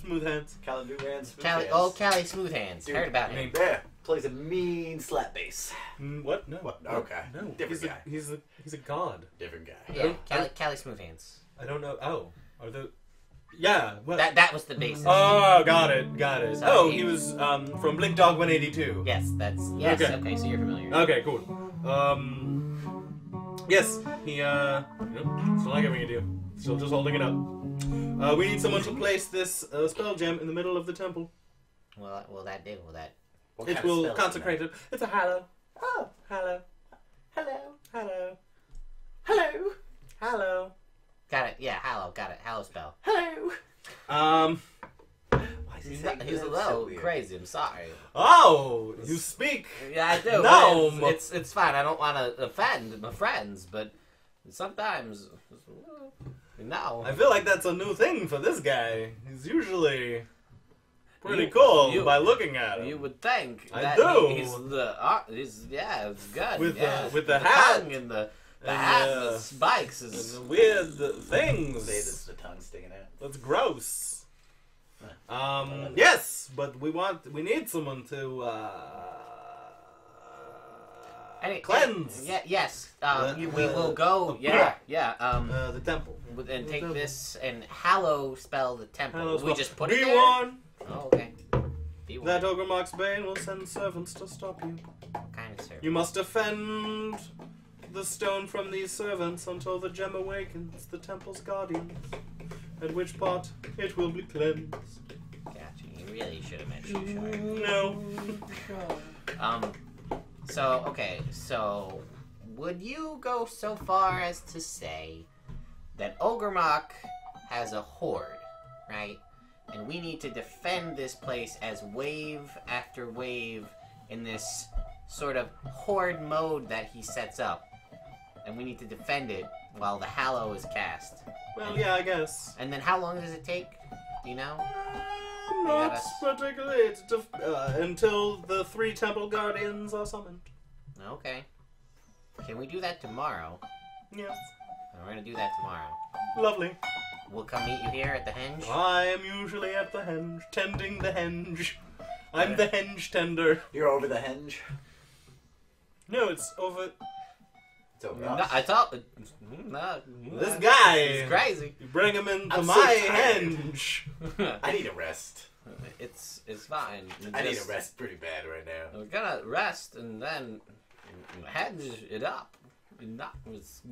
Smooth Hands. Callarduran Smooth Calli Hands. Old Callie Smooth Hands. Dude, heard about him. Yeah. Plays a mean slap bass. What? No. What? Okay. No. Different he's guy. A, he's a he's a god. Different guy. Yeah. Callie, Callie Smooth Hands. I don't know. Oh, are the? Yeah. What? That that was the basis. Oh, got it, got it. So oh, he, he was um from Blink Dog one eighty-two. Yes, that's yes. Okay. okay, so you're familiar. Okay, cool. Um, yes, he uh, still not giving a deal. Still just holding it up. Uh, we need someone to place this uh, spell gem in the middle of the temple. Well, will that do? Will that? What it will consecrate it. It's a hallow. Oh, hallow. Hello. Hello. Hello. Hello. Got it. Yeah, hallow. Got it. Hallow spell. Hello. Um, He's, not, he's a little so crazy. I'm sorry. Oh, you speak. Yeah, I do. No, it's, it's it's fine. I don't want to offend my friends, but sometimes, no. I feel like that's a new thing for this guy. He's usually pretty you, cool you, by looking at him. You would think. I that do. He, he's the uh, he's yeah, it's good with yeah, the with the, the hat and the. The and, hat and the spikes is and weird things. Say this, the tongue sticking out. That's gross. Um, yes, but we want we need someone to uh, any, cleanse. Yeah, yes, um, the, you, we uh, will go. Yeah, yeah. Um, uh, the temple and take the temple. This and hallow spell the temple. Hallow spell. We just put it there. B one. Oh, okay. B one. That Ogrémoch's Bane will send servants to stop you. What kind of servants? You must defend the stone from these servants until the gem awakens the temple's guardians, at which part it will be cleansed. Gotcha. You really should have mentioned Shuushar. No. Um, so, okay, so would you go so far as to say that Ogrémoch has a horde, right? And we need to defend this place as wave after wave in this sort of horde mode that he sets up. And we need to defend it while the hallow is cast. Well, and, yeah, I guess. And then how long does it take? Do you know? Uh, not gotta... particularly. It's def uh, until the three temple guardians are summoned. Okay. Can we do that tomorrow? Yes. We're gonna do that tomorrow. Lovely. We'll come meet you here at the henge? I am usually at the henge, tending the henge. I'm the henge tender. You're over the henge? No, it's over... No, I thought no, this guy is crazy. You bring him into I'm my so henge. I need a rest. It's it's fine. Just, I need a rest pretty bad right now. We're gonna rest and then henge it up. Not it's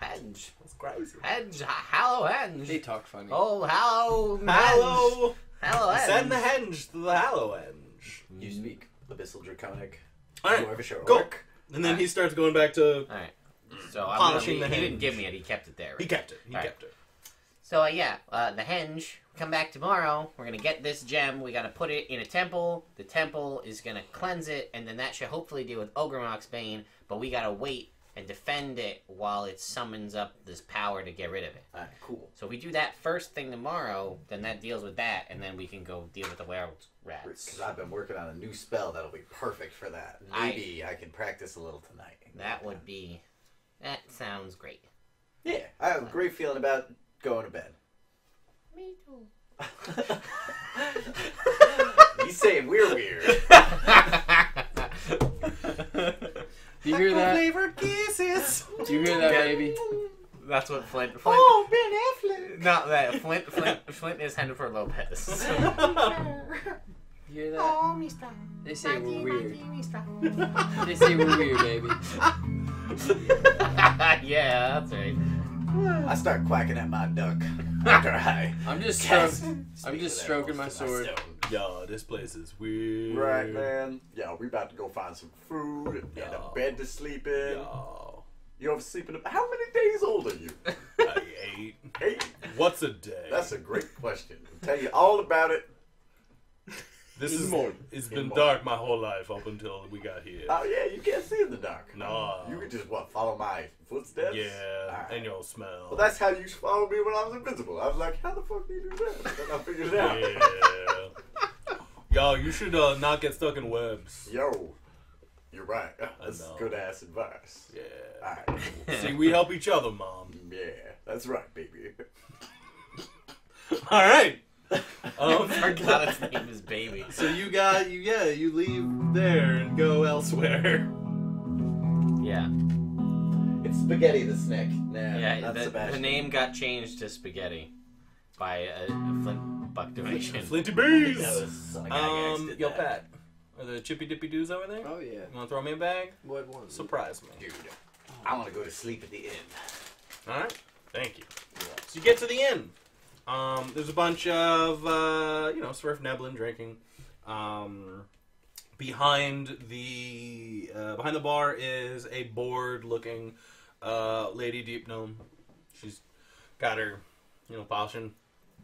henge. That's crazy. Henge, Hallowhenge. They talk funny. Oh, hallow, hallow, Hallowhenge. Send the henge to the Hallowhenge. You speak abyssal draconic. All right, go. And then right. he starts going back to right. so polishing I'm gonna, he, the henge. He didn't give me it. He kept it there. Right? He kept it. He right. kept it. So, uh, yeah, uh, the henge. Come back tomorrow. We're going to get this gem. We got to put it in a temple. The temple is going to cleanse it, and then that should hopefully deal with Ogrémoch's Bane, but we got to wait and defend it while it summons up this power to get rid of it. All right, cool. So if we do that first thing tomorrow, then that deals with that, and then we can go deal with the werewolves. Rats. Because I've been working on a new spell that'll be perfect for that. Maybe I, I can practice a little tonight. That would be... That sounds great. Yeah, I have a great feeling about going to bed. Me too. He's saying we're weird. Do you hear that? Flavored kisses. Do you hear that, baby? That's what Flint. Flint oh, Ben Affleck. Not that Flint. Flint. Flint is Jennifer Lopez. You hear that? Oh, mister. They say we're weird. They say we're weird, baby. Yeah, that's right. I start quacking at my duck. After I I'm just stroking. I'm just stroking my sword. Yo, this place is weird. Right, man. Yo, we about to go find some food and a bed to sleep in. Yo. You ever sleeping? How many days old are you? Like eight. Eight. What's a day? That's a great question. I'll tell you all about it. This is more. It's been dark my whole life up until we got here. Oh yeah, you can't see in the dark. No. You could just what follow my footsteps. Yeah. Right. And your smell. Well, that's how you followed me when I was invisible. I was like, how the fuck do you do that? Then I figured it out. Yeah. Yo, you should uh, not get stuck in webs. Yo. You're right. That's good ass advice. Yeah. All right. See, we help each other, Mom. Yeah, that's right, baby. All right. Um, our god's name is Baby. So you got you yeah you leave there and go elsewhere. Yeah. It's Spaghetti the Snack. Nah, yeah, not the, Sebastian. The name got changed to Spaghetti by a, a Flint buck donation. Flinty bees. Um, yo, Pat. Are the Chippy Dippy Doos over there? Oh, yeah. You want to throw me a bag? What one? Surprise me. Dude, I want to go to sleep at the inn. All right. Thank you. Yeah. So you get to the inn. Um, there's a bunch of, uh, you know, Svirfneblin drinking. Um, behind the uh, behind the bar is a bored-looking uh, lady deep gnome. She's got her, you know, polishing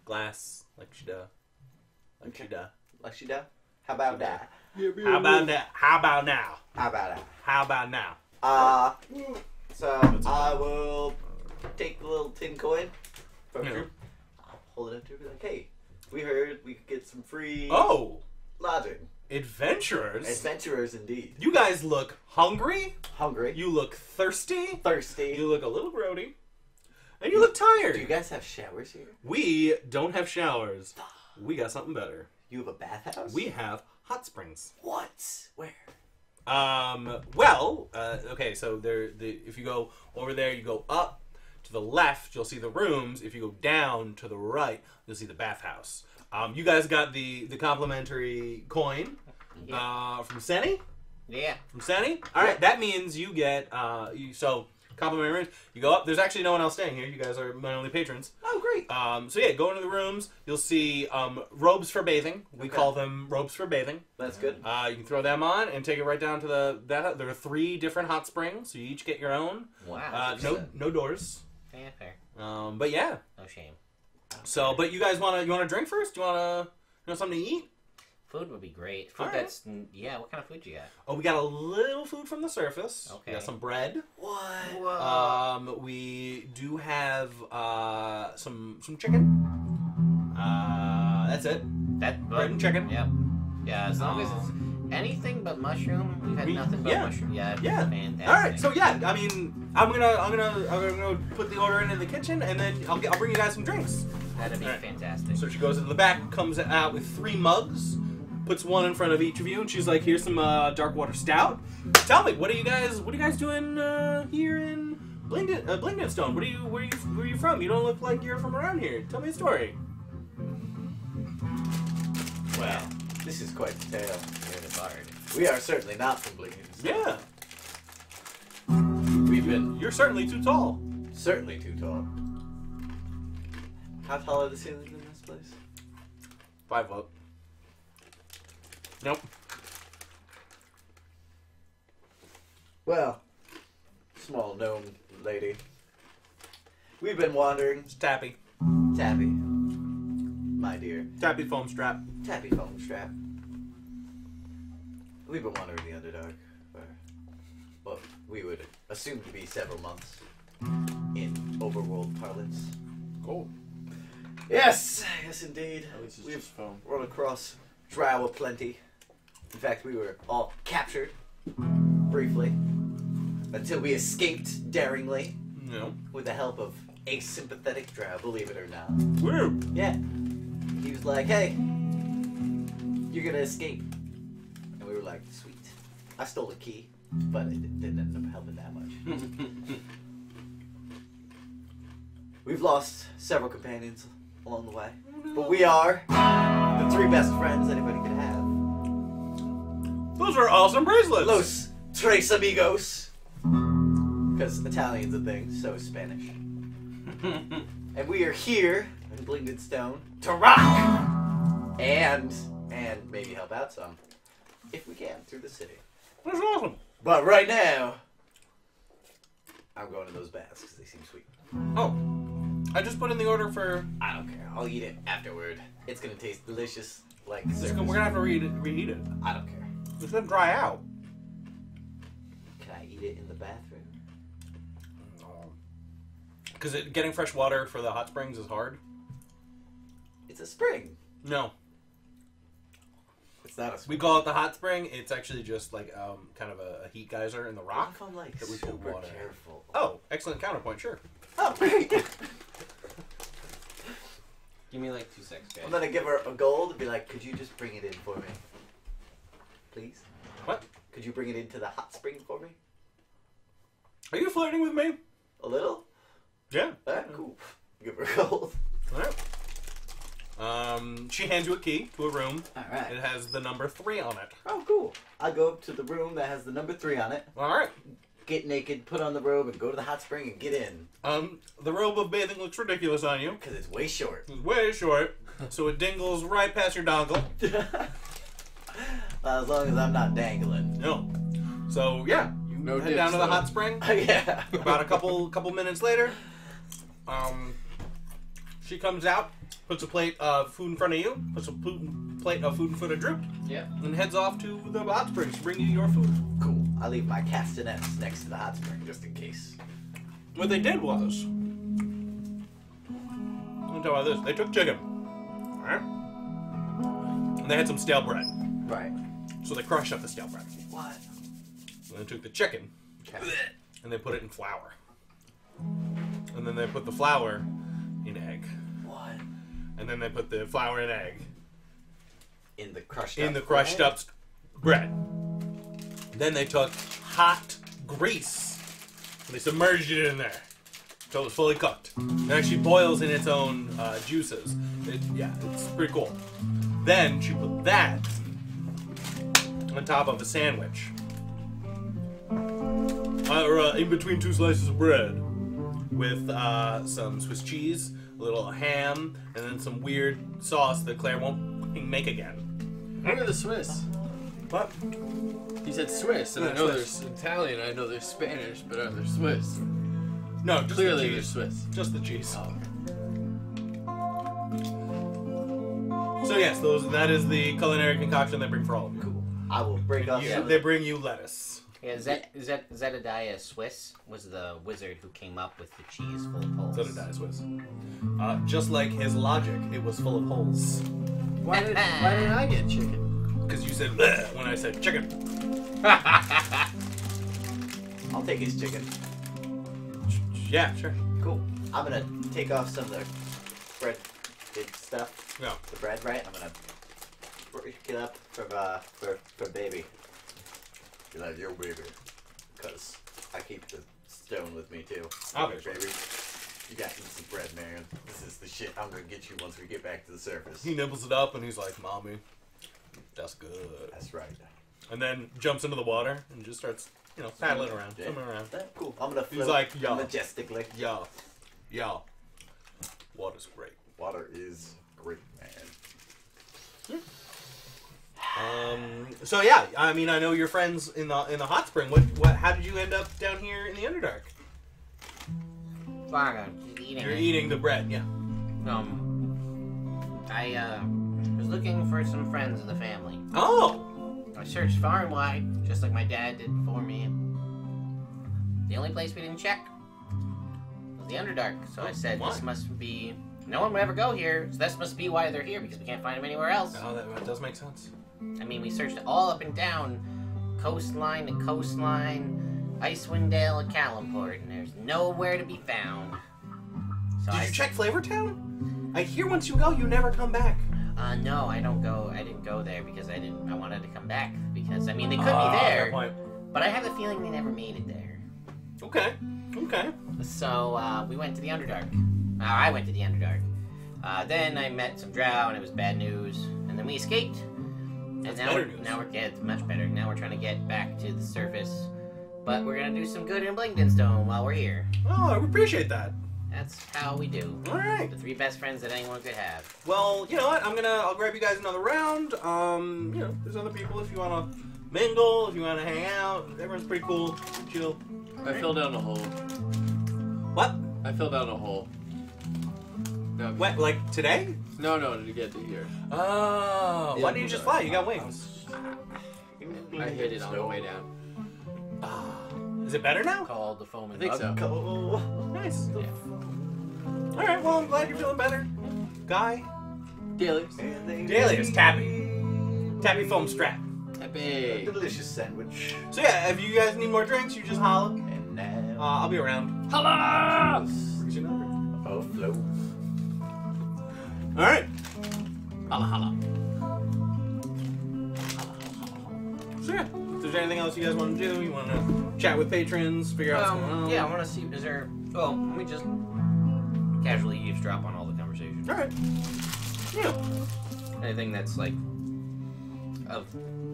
glass like she does. Like she da. Like she da. How about that? Yeah, yeah, How about that? How about now? How about that? How about now? Uh, so I will take the little tin coin from you. I'll hold it up to be like, hey, we heard we could get some free oh lodging. Adventurers. Adventurers indeed. You guys look hungry. Hungry. You look thirsty. Thirsty. You look a little grody. And you look tired. Do you guys have showers here? We don't have showers. We got something better. You have a bathhouse? We have hot springs. What? Where? Um, well, uh, okay, so there, the, if you go over there, you go up to the left, you'll see the rooms. If you go down to the right, you'll see the bathhouse. Um, you guys got the, the complimentary coin yeah. uh, from Sanni? Yeah. From Sanni? All right, yeah. That means you get, uh, you, so complimentary rooms. You go up. There's actually no one else staying here. You guys are my only patrons. Oh, great. Um, so, yeah, go into the rooms. You'll see um, robes for bathing. We okay. call them robes for bathing. That's good. Uh, you can throw them on and take it right down to the... That, there are three different hot springs, so you each get your own. Wow. Uh, no, no doors. Yeah, fair. Um, but, yeah. No shame. So, but you guys want to... You want to drink first? Do you want to... You know, something to eat? Food would be great. Food right. that's... Yeah, what kind of food you got? Oh, we got a little food from the surface. Okay. We got some bread. What? Whoa. Um, we do have uh, some some chicken. Uh, that's it. That Bread and chicken. Yep. Yeah, as long um, as it's anything but mushroom. We've had we, nothing but yeah. mushroom. Yeah. Yeah. Fantastic. All right. So, yeah, I mean, I'm going to I'm gonna, I'm gonna put the order in in the kitchen, and then I'll, get, I'll bring you guys some drinks. That'd be right. fantastic. So she goes into the back, comes out with three mugs. Puts one in front of each of you, and she's like, "Here's some uh, dark water stout." Tell me, what are you guys? What are you guys doing uh, here in Blingden, uh, Blingdenstone? What are you? Where are you? Where are you from? You don't look like you're from around here. Tell me a story. Well, this is quite the tale. You're the bard. We are certainly not from Blingdenstone. Yeah. We've been. You're certainly too tall. Certainly too tall. How tall are the ceilings in this place? Five foot. Nope. Well, small gnome lady. We've been wandering. It's Tappy. Tappy. My dear. Tappy foam strap. Tappy foam strap. We've been wandering the Underdark for what we would assume to be several months in overworld parlance. Cool. Yes, yes indeed. At least it's We've just foam. run across Drow aplenty. In fact, we were all captured, briefly, until we escaped daringly, no. with the help of a sympathetic drow, believe it or not. Woo! Yeah. He was like, hey, you're gonna escape. And we were like, sweet. I stole a key, but it didn't end up helping that much. We've lost several companions along the way, but we are the three best friends anybody could have. Those are awesome bracelets. Los tres amigos. Because Italian's a thing, so is Spanish. And we are here in Blingdenstone to rock and and maybe help out some if we can through the city. That's awesome. But right now, I'm going to those baths because they seem sweet. Oh, I just put in the order for. I don't care. I'll eat it afterward. It's gonna taste delicious. Like we're gonna have to reheat it. Reheat it. I don't care. It's gonna dry out. Can I eat it in the bathroom? Because um, getting fresh water for the hot springs is hard. It's a spring. No. It's not a spring. We call it the hot spring. It's actually just like um, kind of a heat geyser in the rock. What if I'm like that we super put water careful. In. Oh, excellent counterpoint. Sure. Oh, great. Give me like two seconds, guys. I'm gonna give her a gold and be like, could you just bring it in for me? Please? What? Could you bring it into the hot spring for me? Are you flirting with me? A little? Yeah. Alright, cool. Give her a gold. Alright. Um, she hands you a key to a room. Alright. It has the number three on it. Oh, cool. I go up to the room that has the number three on it. Alright. Get naked, put on the robe, and go to the hot spring and get in. Um, the robe of bathing looks ridiculous on you. Because it's way short. It's way short. So it dangles right past your dongle. As long as I'm not dangling. No. So yeah, you no head down to the hot spring. Yeah. About a couple couple minutes later, um, she comes out. puts a plate of food in front of you, puts a plate of food in front of Droop, yeah, and heads off to the hot springs to bring you your food. Cool. I leave my castanets next to the hot spring just in case. What they did was, I'm talking about this. They took chicken, right? And they had some stale bread, right? So they crushed up the stale bread. What? And they took the chicken, okay, and they put it in flour, and then they put the flour in egg. What? And then they put the flour and egg in the crushed in up the crushed bread? up bread. And then they took hot grease and they submerged it in there until it was fully cooked. It actually boils in its own uh, juices. It, yeah, it's pretty cool. Then she put that on top of a sandwich, uh, or uh, in between two slices of bread, with uh, some Swiss cheese, a little ham, and then some weird sauce that Claire won't make again. Where are the Swiss? What? He said Swiss, and no, I know Swiss. There's Italian, I know there's Spanish, but are there Swiss? No, just clearly the cheese. They're Swiss. Just the cheese. Oh. So yes, those that is the culinary concoction they bring for all of you. Cool. I will bring us. Yeah, they bring you lettuce. Yeah, Zedadiah Swiss was the wizard who came up with the cheese full of holes. Zedadiah Swiss. Uh, just like his logic, it was full of holes. Why did why did I get chicken? Because you said bleh when I said chicken. I'll take his chicken. Yeah, sure. Cool. I'm gonna take off some of the bread stuff. Yeah. The bread, right? I'm gonna break it up for uh, for for baby. You love your baby, because I keep the stone with me too. Obviously. Baby, you got to eat some bread, man. This is the shit I'm going to get you once we get back to the surface. He nibbles it up and he's like, Mommy, that's good. That's right. And then jumps into the water and just starts, you know, paddling around, yeah. swimming around. That, cool. I'm going to float like, Yo. majestically. Yo, yo, water's great. Water is great, man. Hmm. Um, so yeah, I mean, I know your friends in the in the hot spring. What what? How did you end up down here in the Underdark? Well, eating. You're eating the bread, yeah. Um, I uh, was looking for some friends of the family. Oh. I searched far and wide, just like my dad did before me. The only place we didn't check was the Underdark. So oh, I said, what? This must be. No one would ever go here, so this must be why they're here, because we can't find them anywhere else. Oh, that does make sense. I mean, we searched all up and down, coastline to coastline, Icewind Dale and Callamport, and there's nowhere to be found. So Did I you check Flavortown? I hear once you go, you never come back. Uh, no, I don't go. I didn't go there because I didn't. I wanted to come back because I mean they could uh, be there, but I have the feeling they never made it there. Okay. Okay. So uh, we went to the Underdark. Uh, I went to the Underdark. Uh, then I met some Drow, and it was bad news. And then we escaped. And now we're, now we're yeah, it's much better. Now we're trying to get back to the surface, but we're gonna do some good in Blingdenstone while we're here. Oh, I appreciate that. That's how we do. All right. The three best friends that anyone could have. Well, you know what? I'm gonna I'll grab you guys another round. Um, you know, there's other people if you wanna mingle, if you wanna hang out. Everyone's pretty cool, chill. I right. fell down a hole. What? I fell down a hole. No, what, like today? No, no, to get to here. Oh, yeah, why didn't you just fly? You got wings. I hit it on the way down. Uh, is it better now? Called the Foaming Mug. I think so. Oh, nice. Yeah. All right, well, I'm glad you're feeling better. Guy? Dalius. Dalius, Tappy. Tappy Foam Strap. Tappy. A delicious sandwich. So yeah, if you guys need more drinks, you just holler. And now... Uh, I'll be around. Holla! Oh, float. All right. Holla, holla. So yeah, if there's anything else you guys want to do, you want to chat with patrons, figure out um, what's going on. Yeah, I want to see, is there, well, let me just casually eavesdrop on all the conversations. All right. Yeah. Anything that's, like, of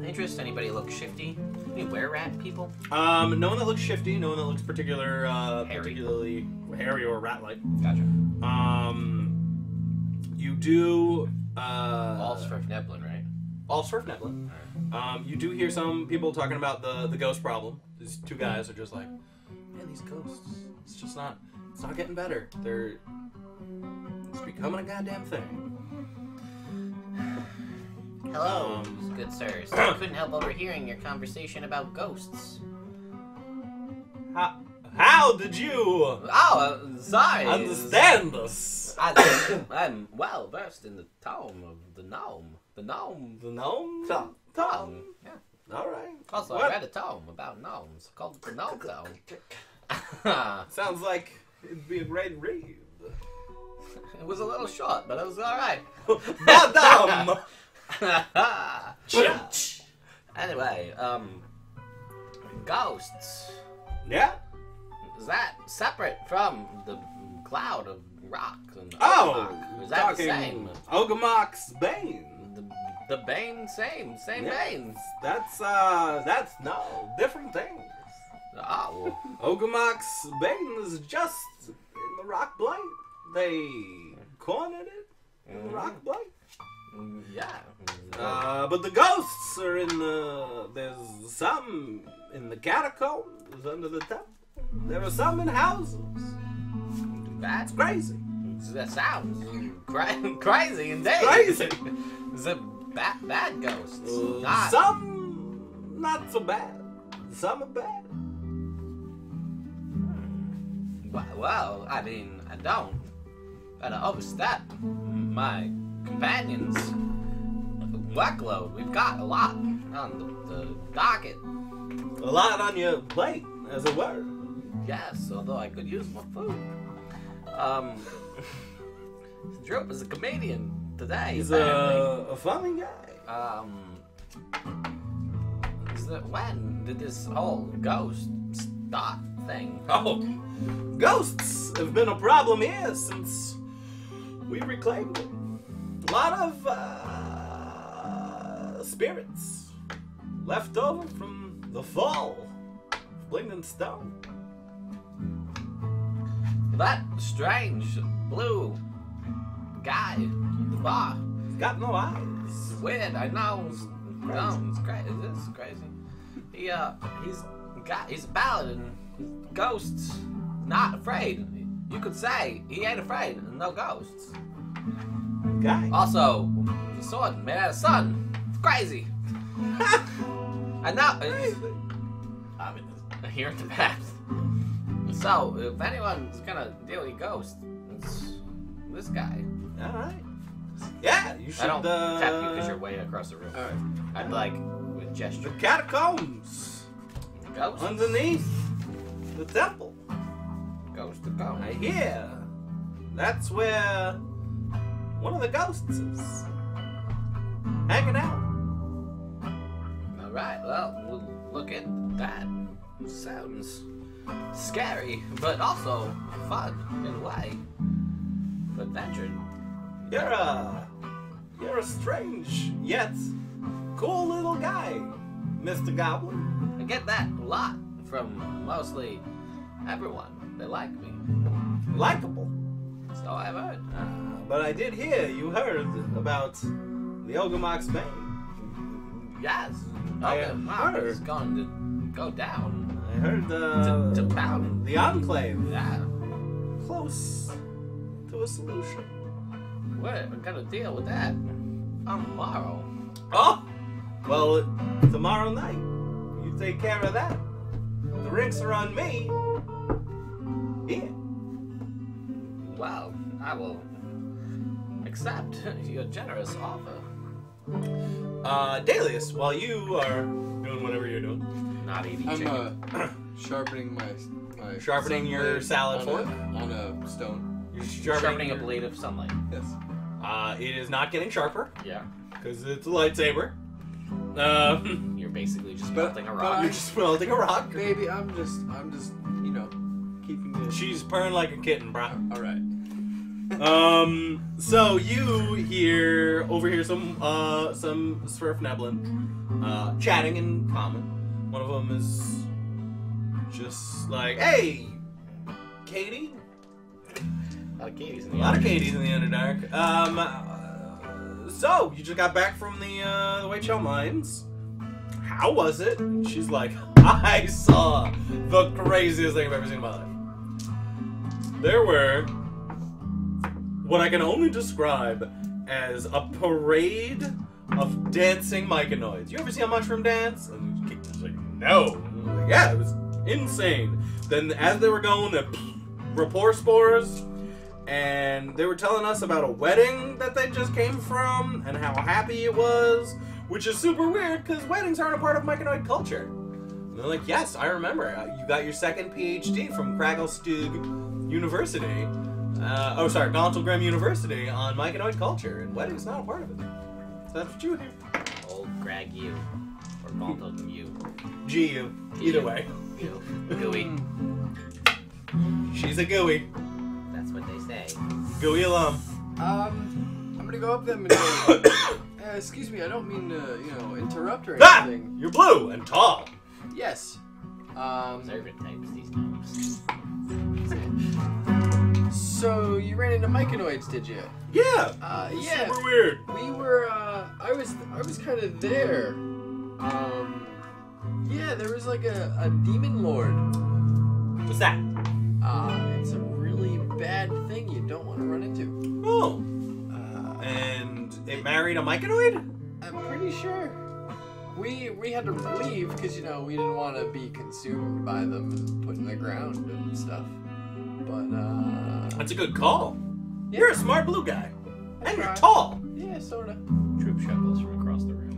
interest? Anybody look shifty? Any were-rat people? Um, no one that looks shifty, no one that looks particular, uh, hairy. particularly hairy or rat-like. Gotcha. Um... You do uh, all Svirfneblin, right? All Svirfneblin. Right. Um, you do hear some people talking about the the ghost problem. These two guys are just like, man, these ghosts. It's just not. It's not getting better. They're it's becoming a goddamn thing. Hello, um, good sirs. I couldn't help overhearing your conversation about ghosts. How, how did you... Oh, uh, sorry. Understand us? I, I'm well versed in the town of the gnome. The gnome? The gnome? Tom. Tom. Yeah. Alright. Also, what? I read a tome about gnomes called the Gnome Tome. Sounds like it'd be a great read. It was a little short, but it was alright. Madam! Anyway, um... ghosts. Yeah? Is that separate from the cloud of rock and Oh! Ogrémoch? Is that talking the same? Ogrémoch's Bane. The The Bane, same, same yes, Bane. That's, uh, that's, no, different things. Oh. Ogrémoch's Bane is just in the Rock Blight. They cornered it in mm-hmm. the Rock Blight. Yeah. Uh, but the ghosts are in the, there's some in the catacombs under the temple. There are some in houses. That's crazy. That sounds cra crazy indeed. Crazy. The Bad, bad ghosts. Uh, not. Some not so bad. Some are bad. Well, well, I mean, I don't. But I overstep my companions' workload. We've got a lot on the, the docket. A lot on your plate, as it were. Yes, although I could use more food. Um, Droop is a comedian. Today, he's a, a funny guy. Um, is that when did this whole ghost start thing? Oh, ghosts have been a problem here since we reclaimed it. A lot of uh, spirits left over from the fall of Blingdenstone. That strange blue guy. Bar. He's got no eyes. Weird, I know. It's crazy. No, it's crazy. This is crazy. He, uh, he's got, he's a paladin. Ghosts, not afraid. You could say he ain't afraid of no ghosts. Okay. Also, the sword made out of sun. It's crazy. I know. It's, I mean, it's here in the past. So, if anyone's gonna deal with ghosts, it's this guy. All right. Yeah, you should. I don't uh, tap you because you're way across the room. All right. I'd like with gesture. The catacombs. Ghosts. Underneath the temple. Ghost of ghost. I hear. That's where one of the ghosts is hanging out. All right. Well, we'll look at that. Sounds scary, but also fun in a way. Adventure. You're a, you're a strange, yet cool little guy, Mister Goblin. I get that a lot from mostly everyone. They like me. Likeable. So I've heard. Uh, but I did hear you heard about the Ogrémoch's Bane. Yes. Ogrémoch is going to go down. I heard uh, to, to pound. The Enclave. Yeah. Close to a solution. What? We've got to deal with that tomorrow. Oh! Well, tomorrow night. You take care of that. The drinks are on me. Yeah. Well, I will accept your generous offer. Uh, Dalius, while you are doing whatever you're doing. Not eating I'm, chicken. I'm, uh, sharpening my... my sharpening your salad fork? On a stone. You're sharpening, sharpening a blade of sunlight. Yes. Uh, it is not getting sharper. Yeah. Because it's a lightsaber. Uh, you're basically just but, melting a rock. You're just melting a rock. Baby, I'm just, I'm just, you know, keeping it. She's purring like a kitten, bro. All right. um. So you hear over here some uh some Svirfneblin uh chatting in common. One of them is just like, hey, Katie. A lot of Katie's in the, lot of Katie's in the Underdark. Um, uh, so, you just got back from the, uh, the White Shell Mines. How was it? And she's like, I saw the craziest thing I've ever seen in my life. There were what I can only describe as a parade of dancing myconoids. You ever see a mushroom dance? And I was like, no. And I was like, yeah, it was insane. Then as they were going, the rapport spores, and they were telling us about a wedding that they just came from and how happy it was, which is super weird because weddings aren't a part of myconoid culture. And they're like, yes, I remember. You got your second PhD from Gracklstugh University. Uh, oh, sorry, Gauntlgrym University on myconoid culture, and wedding's not a part of it. So that's what you hear. Old Greg U. Or Gauntlgrym U. G U. Either way. Goo. Gooey. She's a gooey. That's what they say. Gooey alum. Um, I'm gonna go up them and go, uh, excuse me, I don't mean to, you know, interrupt or anything. Ah! You're blue and tall. Yes. Um. Observant types these times. So you ran into myconoids, did you? Yeah. Uh, yeah. Super weird. We were. Uh, I was. I was kind of there. Um. Yeah, there was like a, a demon lord. What's that? Uh, it's a really bad thing you don't want to run into. Oh. Uh, and it married a myconoid? I'm pretty sure. We we had to leave because you know we didn't want to be consumed by them and put in the ground and stuff. But, uh, that's a good call. Yeah. You're a smart blue guy. And right. You're tall. Yeah, sorta. Troop shuckles from across the room.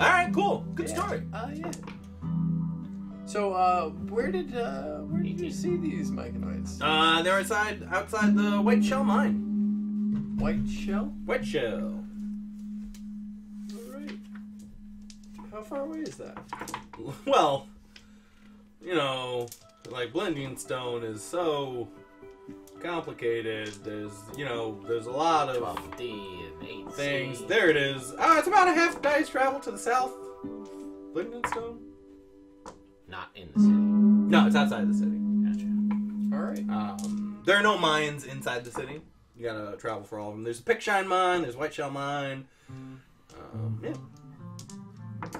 Alright, cool. Good yeah. story. Uh, yeah. So, uh, where did, uh, where did you see these myconoids? Uh, they're outside, outside the White Shell Mine. White Shell? White Shell. Alright. How far away is that? Well, you know... like, Blingdenstone is so complicated. There's, you know, there's a lot of things. There it is. Oh, it's about a half day's travel to the south. Blingdenstone? Not in the city. No, it's outside the city. Gotcha. Alright. Um, there are no mines inside the city. You gotta travel for all of them. There's a Pickshine mine, there's White Shell mine. Um, yeah.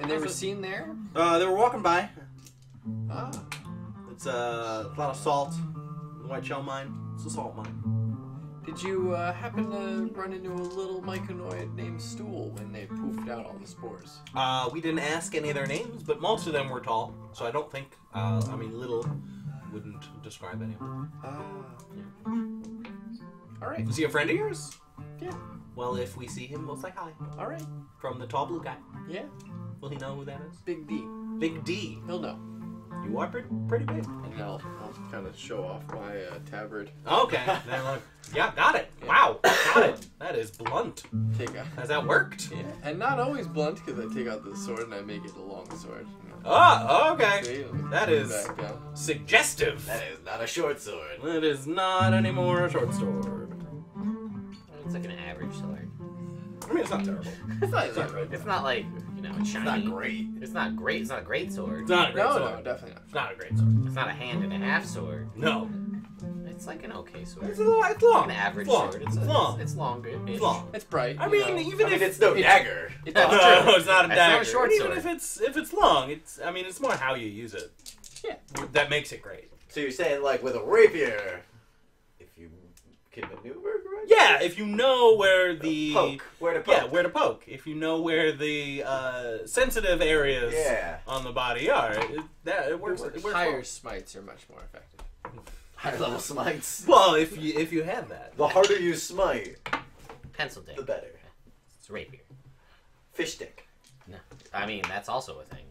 And they were seen there? Uh, they were walking by. Ah. It's uh, a lot of salt in the White Shell Mine. It's a salt mine. Did you uh, happen to run into a little myconoid named Stool when they poofed out all the spores? Uh, we didn't ask any of their names, but most of them were tall. So I don't think, uh, I mean, little wouldn't describe any of them. Uh, yeah. All right. Was he a friend of yours? Yeah. Well, if we see him, we'll say hi. All right. From the tall blue guy. Yeah. Will he know who that is? Big D. Big D. He'll know. You are pretty, pretty big. And I'll, I'll kind of show off my uh, tabard. Okay. Yeah, got it. Yeah. Wow. Got it. That is blunt. Take out. Has that worked? Yeah. And not always blunt, because I take out the sword and I make it a long sword. Oh, okay. See, that is suggestive. That is not a short sword. That is not anymore a short sword. It's like an average sword. I mean, it's not terrible. It's not, it's not, really it's not like... No, it's shiny. It's not great. It's not great. It's not a great sword. It's not a great no, sword. No, definitely not. It's not a great sword. It's not a hand and a half sword. No. It's like an okay sword. It's, a little, it's long. It's like an average it's long. sword. It's, it's a, long. It's, it's longer. It's long. It's bright. I mean, know. even I mean, if it's no dagger. It's, it's, no, it's not a it's dagger. Not a short even sword. Even if it's if it's long, it's I mean, it's more how you use it. Yeah. That makes it great. So you're saying like with a rapier, if you can maneuver. Yeah, if you know where the poke, where to poke. Yeah, where to poke. If you know where the uh, sensitive areas yeah. on the body are, it, that it works. It works. Higher smites are much more effective. Higher level smites. Well, if you if you have that, the harder you smite, pencil dick, the better. It's rapier. Fish dick. No, I mean that's also a thing.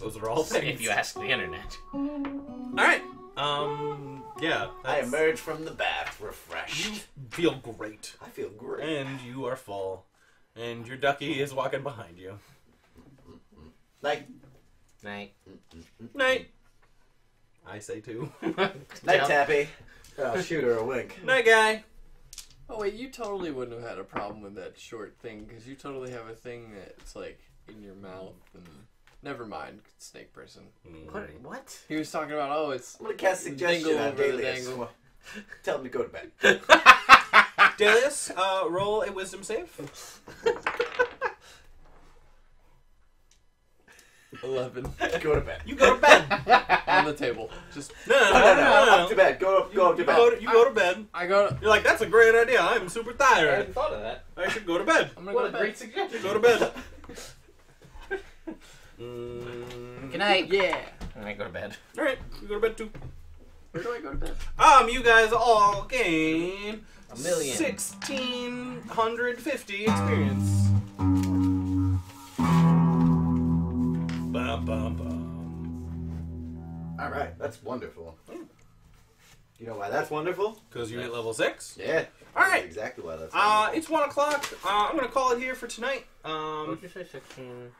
Those are all things. If you ask the internet. All right. Um, yeah. That's... I emerge from the bath refreshed. You feel great. I feel great. And you are full. And your ducky is walking behind you. Night. Night. Night. I say too. Night, Tappy. Oh, shoot her a wink. Night, guy. Oh, wait, you totally wouldn't have had a problem with that short thing, because you totally have a thing that's, like, in your mouth and... Never mind, snake person. Mm. What? He was talking about, oh, it's... I'm going to cast suggestion on Dalius. Tell him to go to bed. Dalius, uh, roll a wisdom save. eleven. Go to bed. You go to bed. On the table. Just no, no, no, no, no, no, no, no. Up to bed. Go, go up to you bed. Go to, you I, go to bed. I go. To, You're like, that's a great idea. I'm super tired. I hadn't thought of that. I should go to bed. I'm gonna what go to a bed. Great suggestion. Go to bed. mm, good night. Yeah. And I go to bed. All right, you go to bed too. Where do I go to bed? Um, you guys all gain a million sixteen hundred fifty experience. Bum, bum, bum. All right, that's wonderful. Yeah. You know why that's wonderful? Because you hit level six. Yeah. All right. That's exactly why that's. Wonderful. Uh, it's one o'clock. Uh, I'm gonna call it here for tonight. Um, what did you say? Sixteen.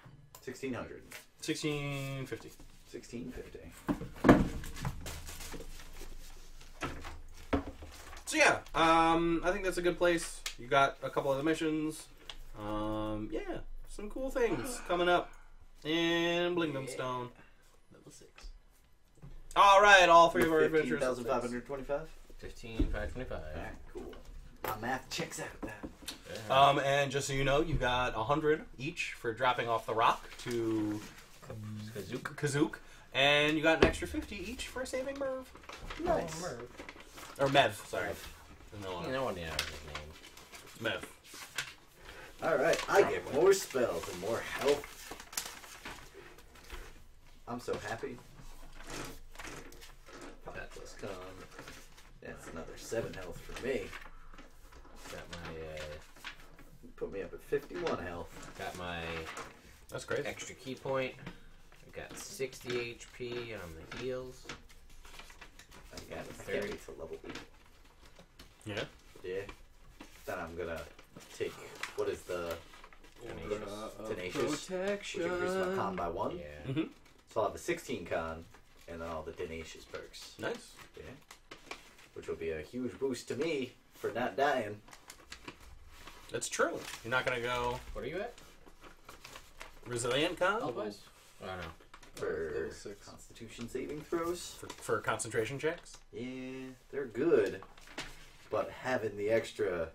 Sixteen hundred. Sixteen fifty. Sixteen fifty. So yeah, um, I think that's a good place. You got a couple other missions. Um, yeah, some cool things coming up in Blingdenstone. Yeah. Level six. All right, all three of our adventures. fifteen thousand five hundred twenty-five? fifteen thousand five hundred twenty-five. All right, cool. My math checks out that. Um, and just so you know, you got one hundred each for dropping off the rock to Kazook. Kazook. And you got an extra fifty each for saving Merv. Nice. Oh, Merv. Or Mev, sorry. No one, no one knows his name. Mev. Alright, I Probably. get more spells and more health. I'm so happy. That was gone. That's another seven health for me. Got my, uh... Put me up at fifty-one health. Got my... That's great. Extra key point. I got sixty H P on the heals. I got a thirty to level eight. Yeah? Yeah. Then I'm gonna take, what is the Tenacious? Uh, tenacious protection. Which increases my con by one. Yeah. Mm-hmm. So I'll have a sixteen con, and then all the Tenacious perks. Nice. Yeah. Which will be a huge boost to me for not dying. That's true. You're not gonna go... What are you at? Resilient con? Always. I don't know. For six. Constitution saving throws. For, for concentration checks? Yeah, they're good. But having the extra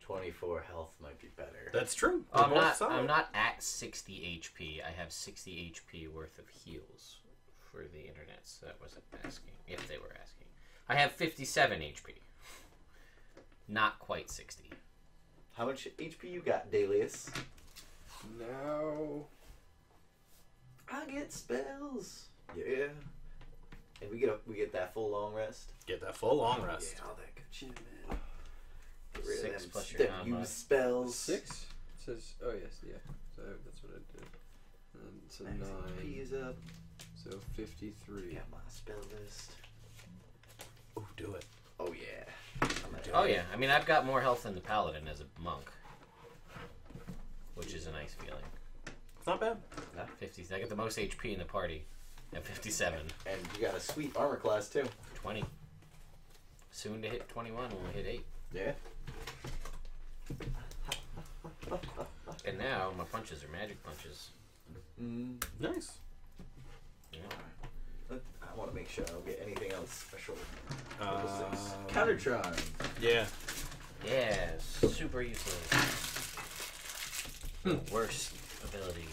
twenty-four health might be better. That's true. I'm not, I'm not at sixty H P. I have sixty H P worth of heals for the internet, so that wasn't asking. If they were asking. I have fifty-seven H P. Not quite sixty. How much H P you got, Dalius? No... I get spells. Yeah. And we get a, we get that full long rest. Get that full long rest. Yeah, all that good shit, man. Get rid Six of them plus your use spells. Six? It says, oh yes, yeah. So that's what I did. And so Max nine. P is up. So fifty-three. Got my spell list. Oh, do it. Oh yeah. I'm gonna do oh it. yeah. I mean, I've got more health than the paladin as a monk, which is a nice feeling. It's not bad. Not fifty. I get the most H P in the party at fifty-seven. And you got a sweet armor class, too. twenty. Soon to hit twenty-one when we hit eight. Yeah. And now my punches are magic punches. Mm, nice. Yeah. I want to make sure I don't get anything else special. Uh, Countercharm. Yeah. Yeah. Super useful. Worst. Ability.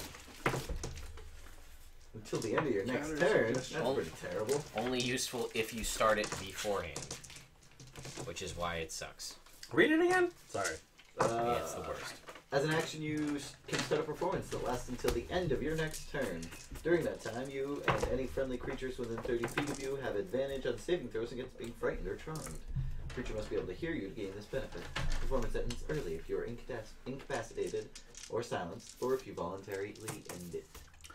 Until the end of your next Counters turn. That's only, pretty terrible. Only useful if you start it beforehand, which is why it sucks. Read it again? Sorry. Uh, yeah, it's the worst. As an action, you can set a performance that lasts until the end of your next turn. During that time, you and any friendly creatures within thirty feet of you have advantage on saving throws against being frightened or charmed. The creature must be able to hear you to gain this benefit. Performance ends early if you are incapac incapacitated. Or silenced, or if you voluntarily end it.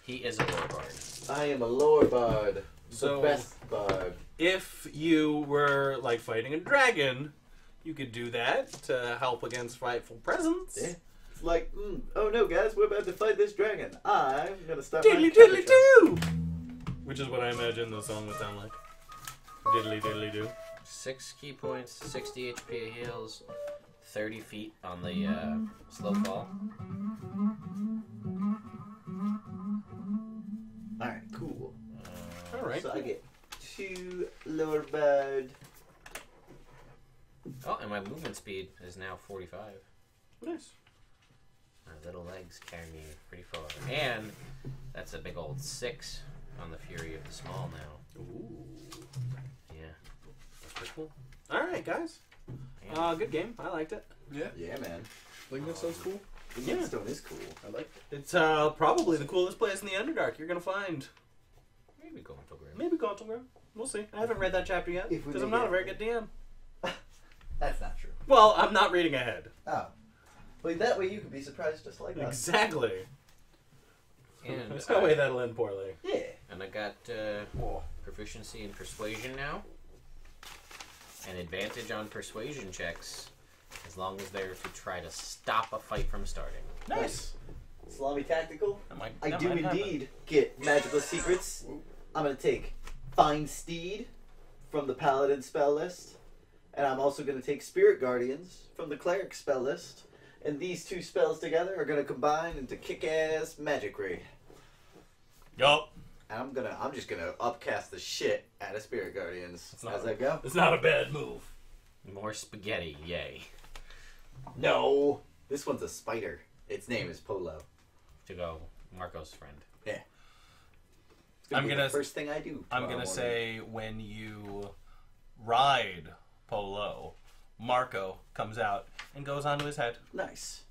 He is a lore bard. I am a lore bard. So the best bard. If you were, like, fighting a dragon, you could do that to help against frightful presence. Yeah. It's like, mm, oh no, guys, we're about to fight this dragon. I'm gonna stop diddly diddly do! Which is what I imagine the song would sound like. Diddly diddly do. Six key points, sixty H P heals. thirty feet on the uh, slow fall. Alright, cool. Uh, Alright. So cool. I get two lower bird. Oh, and my movement speed is now forty-five. Nice. My little legs carry me pretty far. And That's a big old six on the Fury of the Small now. Ooh. Yeah. That's pretty cool. All right, guys. Uh, good game. I liked it. Yeah. Yeah, man. Blingdenstone's cool. Blingdenstone is cool. I like it. It's uh, probably the coolest place in the Underdark you're going to find. Maybe Gauntlgrym. Maybe Gauntlgrym. We'll see. I haven't read that chapter yet because I'm not a very good D M. That's not true. Well, I'm not reading ahead. Oh. Well, that way you can be surprised just like that. Exactly. And there's no way that'll end poorly. Yeah. And I got uh, proficiency in persuasion now. And advantage on persuasion checks as long as they're to try to stop a fight from starting. Nice. Nice. Salami tactical. Like, I do indeed get magical secrets. I'm going to take Fine Steed from the Paladin spell list. And I'm also going to take Spirit Guardians from the Cleric spell list. And these two spells together are going to combine into kick-ass magic ray. Yup. I'm gonna. I'm just gonna upcast the shit out of Spirit Guardians as I go. It's not a bad move. More spaghetti, yay! No, this one's a spider. Its name is Polo. To go, Marco's friend. Yeah. It's gonna I'm be gonna. The first thing I do. I'm gonna morning. say when you ride Polo, Marco comes out and goes onto his head. Nice.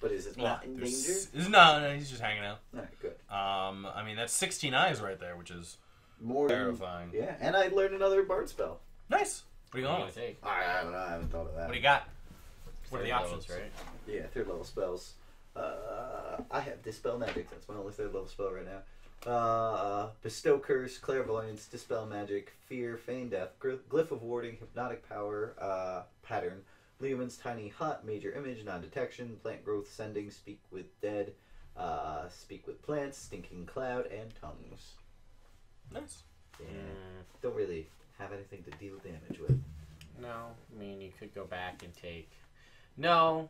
But is it yeah, not in danger? No, no, he's just hanging out. All right, good. Um, I mean, that's sixteen eyes right there, which is more terrifying. Than, yeah, and I learned another bard spell. Nice. What are you going to take? I, I don't know. I haven't thought of that. What do you got? What are the levels, options, right? Yeah, third level spells. Uh, I have Dispel Magic. That's my only third level spell right now. Uh, Bestow Curse, Clairvoyance, Dispel Magic, Fear, Feign Death, Glyph of Warding, Hypnotic Power, uh, Pattern. Lehman's Tiny Hut, Major Image, Non-Detection, Plant Growth, Sending, Speak with Dead, uh, Speak with Plants, Stinking Cloud, and Tongues. Nice. Yeah. Mm. Don't really have anything to deal damage with. No. I mean, you could go back and take... No.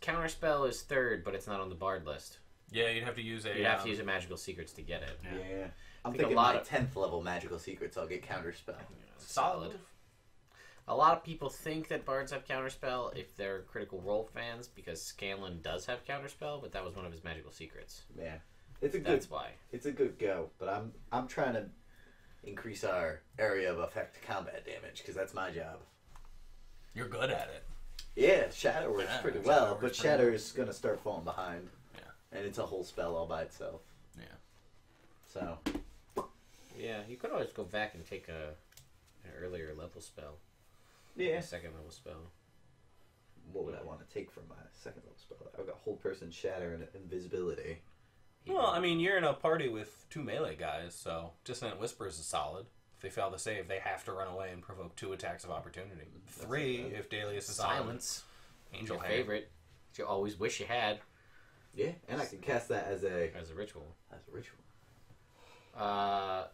Counterspell is third, but it's not on the bard list. Yeah, you'd have to use a... You'd have um... to use a Magical Secrets to get it. Yeah. yeah. I'm think thinking a lot my of... tenth level Magical Secrets, I'll get Counterspell. Yeah, solid. solid. A lot of people think that bards have counterspell if they're Critical Role fans, because Scanlan does have counterspell, but that was one of his magical secrets. Yeah, it's a good. That's why it's a good go. But I'm I'm trying to increase our area of effect combat damage because that's my job. You're good at it. Yeah, Shatter works yeah, pretty well, works but Shatter is well. gonna start falling behind. Yeah, and it's a whole spell all by itself. Yeah. So. Yeah, you could always go back and take a an earlier level spell. Yeah. Second level spell. What would I want to take from my second level spell? I've got Hold Person, Shatter, and Invisibility. Well, I mean, you're in a party with two melee guys, so Dissonant Whispers is solid. If they fail to save, they have to run away and provoke two attacks of opportunity. That's Three, like if Dalius is Silence. Silent. Angel Your favorite. That you always wish you had. Yeah, and I can cast that as a... As a ritual. As a ritual. Uh,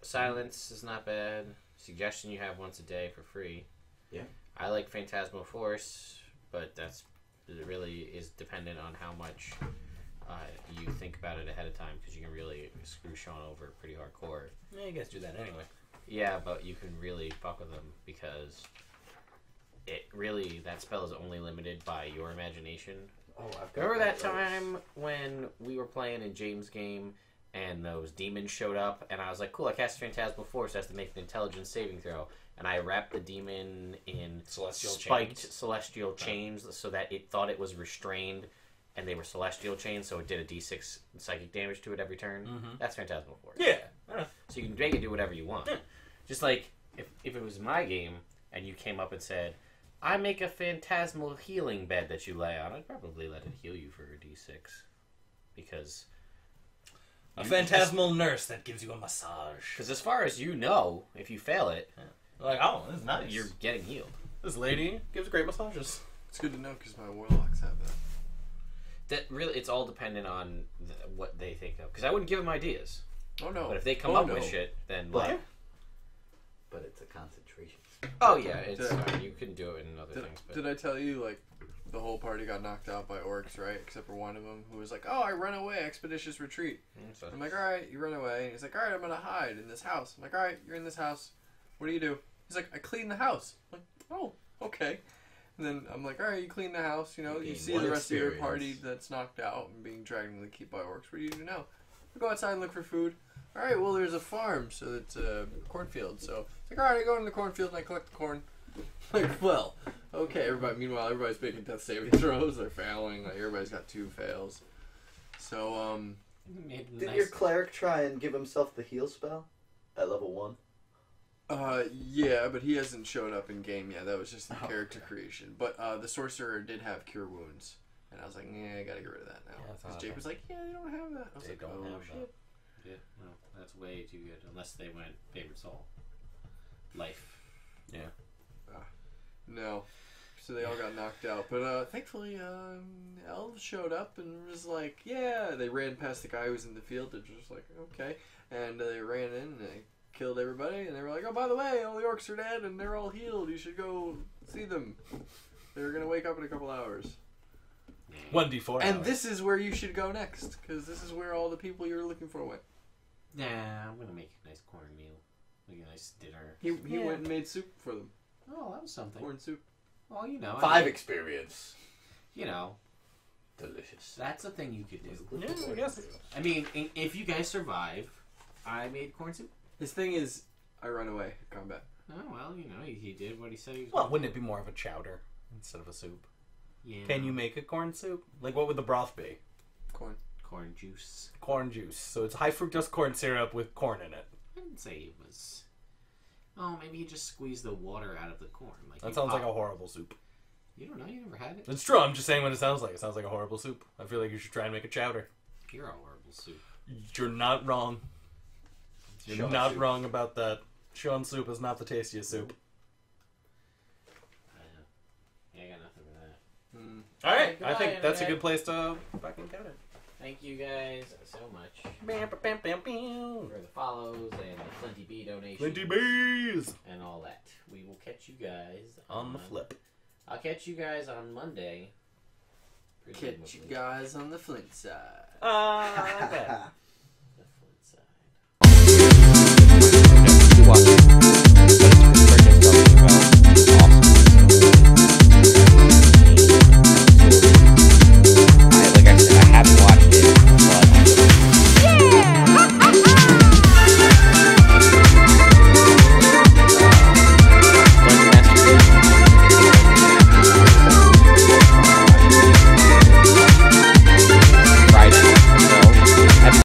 Silence is not bad. Suggestion you have once a day for free. Yeah. I like Phantasmal Force, but that's it really is dependent on how much uh, you think about it ahead of time, because you can really screw Sean over pretty hardcore. Yeah, you guys do that anyway. Yeah, but you can really fuck with them, because it really, that spell is only limited by your imagination. Oh, I've got Remember that, that time when we were playing in James' game, and those demons showed up, and I was like, cool, I cast Phantasmal Force, so it has to make an intelligence saving throw. And I wrapped the demon in celestial spiked chains. celestial chains so that it thought it was restrained, and they were celestial chains, so it did a d six psychic damage to it every turn. Mm-hmm. That's Phantasmal Force. Yeah. So you can make it do whatever you want. Yeah. Just like, if, if it was my game, and you came up and said, I make a Phantasmal Healing Bed that you lay on, I'd probably let it heal you for a d six. Because... You a phantasmal just, nurse that gives you a massage. Because as far as you know, if you fail it, yeah. like, oh, this is nice. You're getting healed. This lady gives great massages. It's good to know because my warlocks have that. That really, it's all dependent on the, what they think of. Because I wouldn't give them ideas. Oh no! But if they come oh, up no. with shit, then but, like, but it's a concentration. Oh yeah, it's I, fine. You can do it in other did, things. But. Did I tell you like? The whole party got knocked out by orcs, right? Except for one of them who was like, oh, I run away, expeditious retreat. Mm-hmm. I'm like, all right, you run away. And he's like, all right, I'm going to hide in this house. I'm like, all right, you're in this house. What do you do? He's like, I clean the house. I'm like, oh, okay. And then I'm like, all right, you clean the house. You know, you, you see the rest experience. of your party that's knocked out and being dragged into the keep by orcs. What do you do now? We'll go outside and look for food. All right, well, there's a farm, so it's a cornfield. So it's like, all right, I go into the cornfield and I collect the corn. Like, well, okay, everybody. Meanwhile, everybody's making death saving throws. They're failing. Like, everybody's got two fails. So, um... Did nice your cleric try and give himself the heal spell at level one? Uh, yeah, but he hasn't shown up in game yet. That was just the oh, character okay. creation. But uh, the sorcerer did have cure wounds, and I was like, yeah, I gotta get rid of that now. Because yeah, Jake was like, yeah, they don't have that. I was they like, don't oh, have shit. That. Yeah, no, that's way too good. Unless they went favorite soul, life. Yeah. Uh, no. So they all got knocked out, but uh, thankfully, um, elves showed up and was like, "Yeah." They ran past the guy who was in the field. They're just like, "Okay," and uh, they ran in and they killed everybody. And they were like, "Oh, by the way, all the orcs are dead and they're all healed. You should go see them. They're gonna wake up in a couple hours." one d four. And hours. This is where you should go next, because this is where all the people you're looking for went. Nah, I'm gonna make a nice cornmeal, like a nice dinner. He he yeah. went and made soup for them. Oh, that was something. Corn soup. Well, you know, five I mean, experience. You know, delicious. That's a thing you could do. Yeah, I guess. I mean, if you guys survive, I made corn soup. This thing is, I run away from combat. Oh well, you know, he, he did what he said. He was well, wouldn't it be more of a chowder instead of a soup? Yeah. Can you make a corn soup? Like, what would the broth be? Corn, corn juice, corn juice. So it's high fructose corn syrup with corn in it. I didn't say it was. Oh, maybe you just squeeze the water out of the corn. Like that sounds pop. like a horrible soup. You don't know? You never had it? It's true. I'm just saying what it sounds like. It sounds like a horrible soup. I feel like you should try and make a chowder. You're a horrible soup. You're not wrong. You're Sean not soup. wrong about that. Sean soup is not the tastiest soup. I know. Yeah, I got nothing for that. Mm. All right. Goodbye, I think that's a good place to fucking cut it. Thank you guys so much bam, bam, bam, bam. for the follows and the Plenty Bee donations. Plenty Bees! And all that. We will catch you guys on, on the flip. I'll catch you guys on Monday. Catch you guys on the flip side. Uh,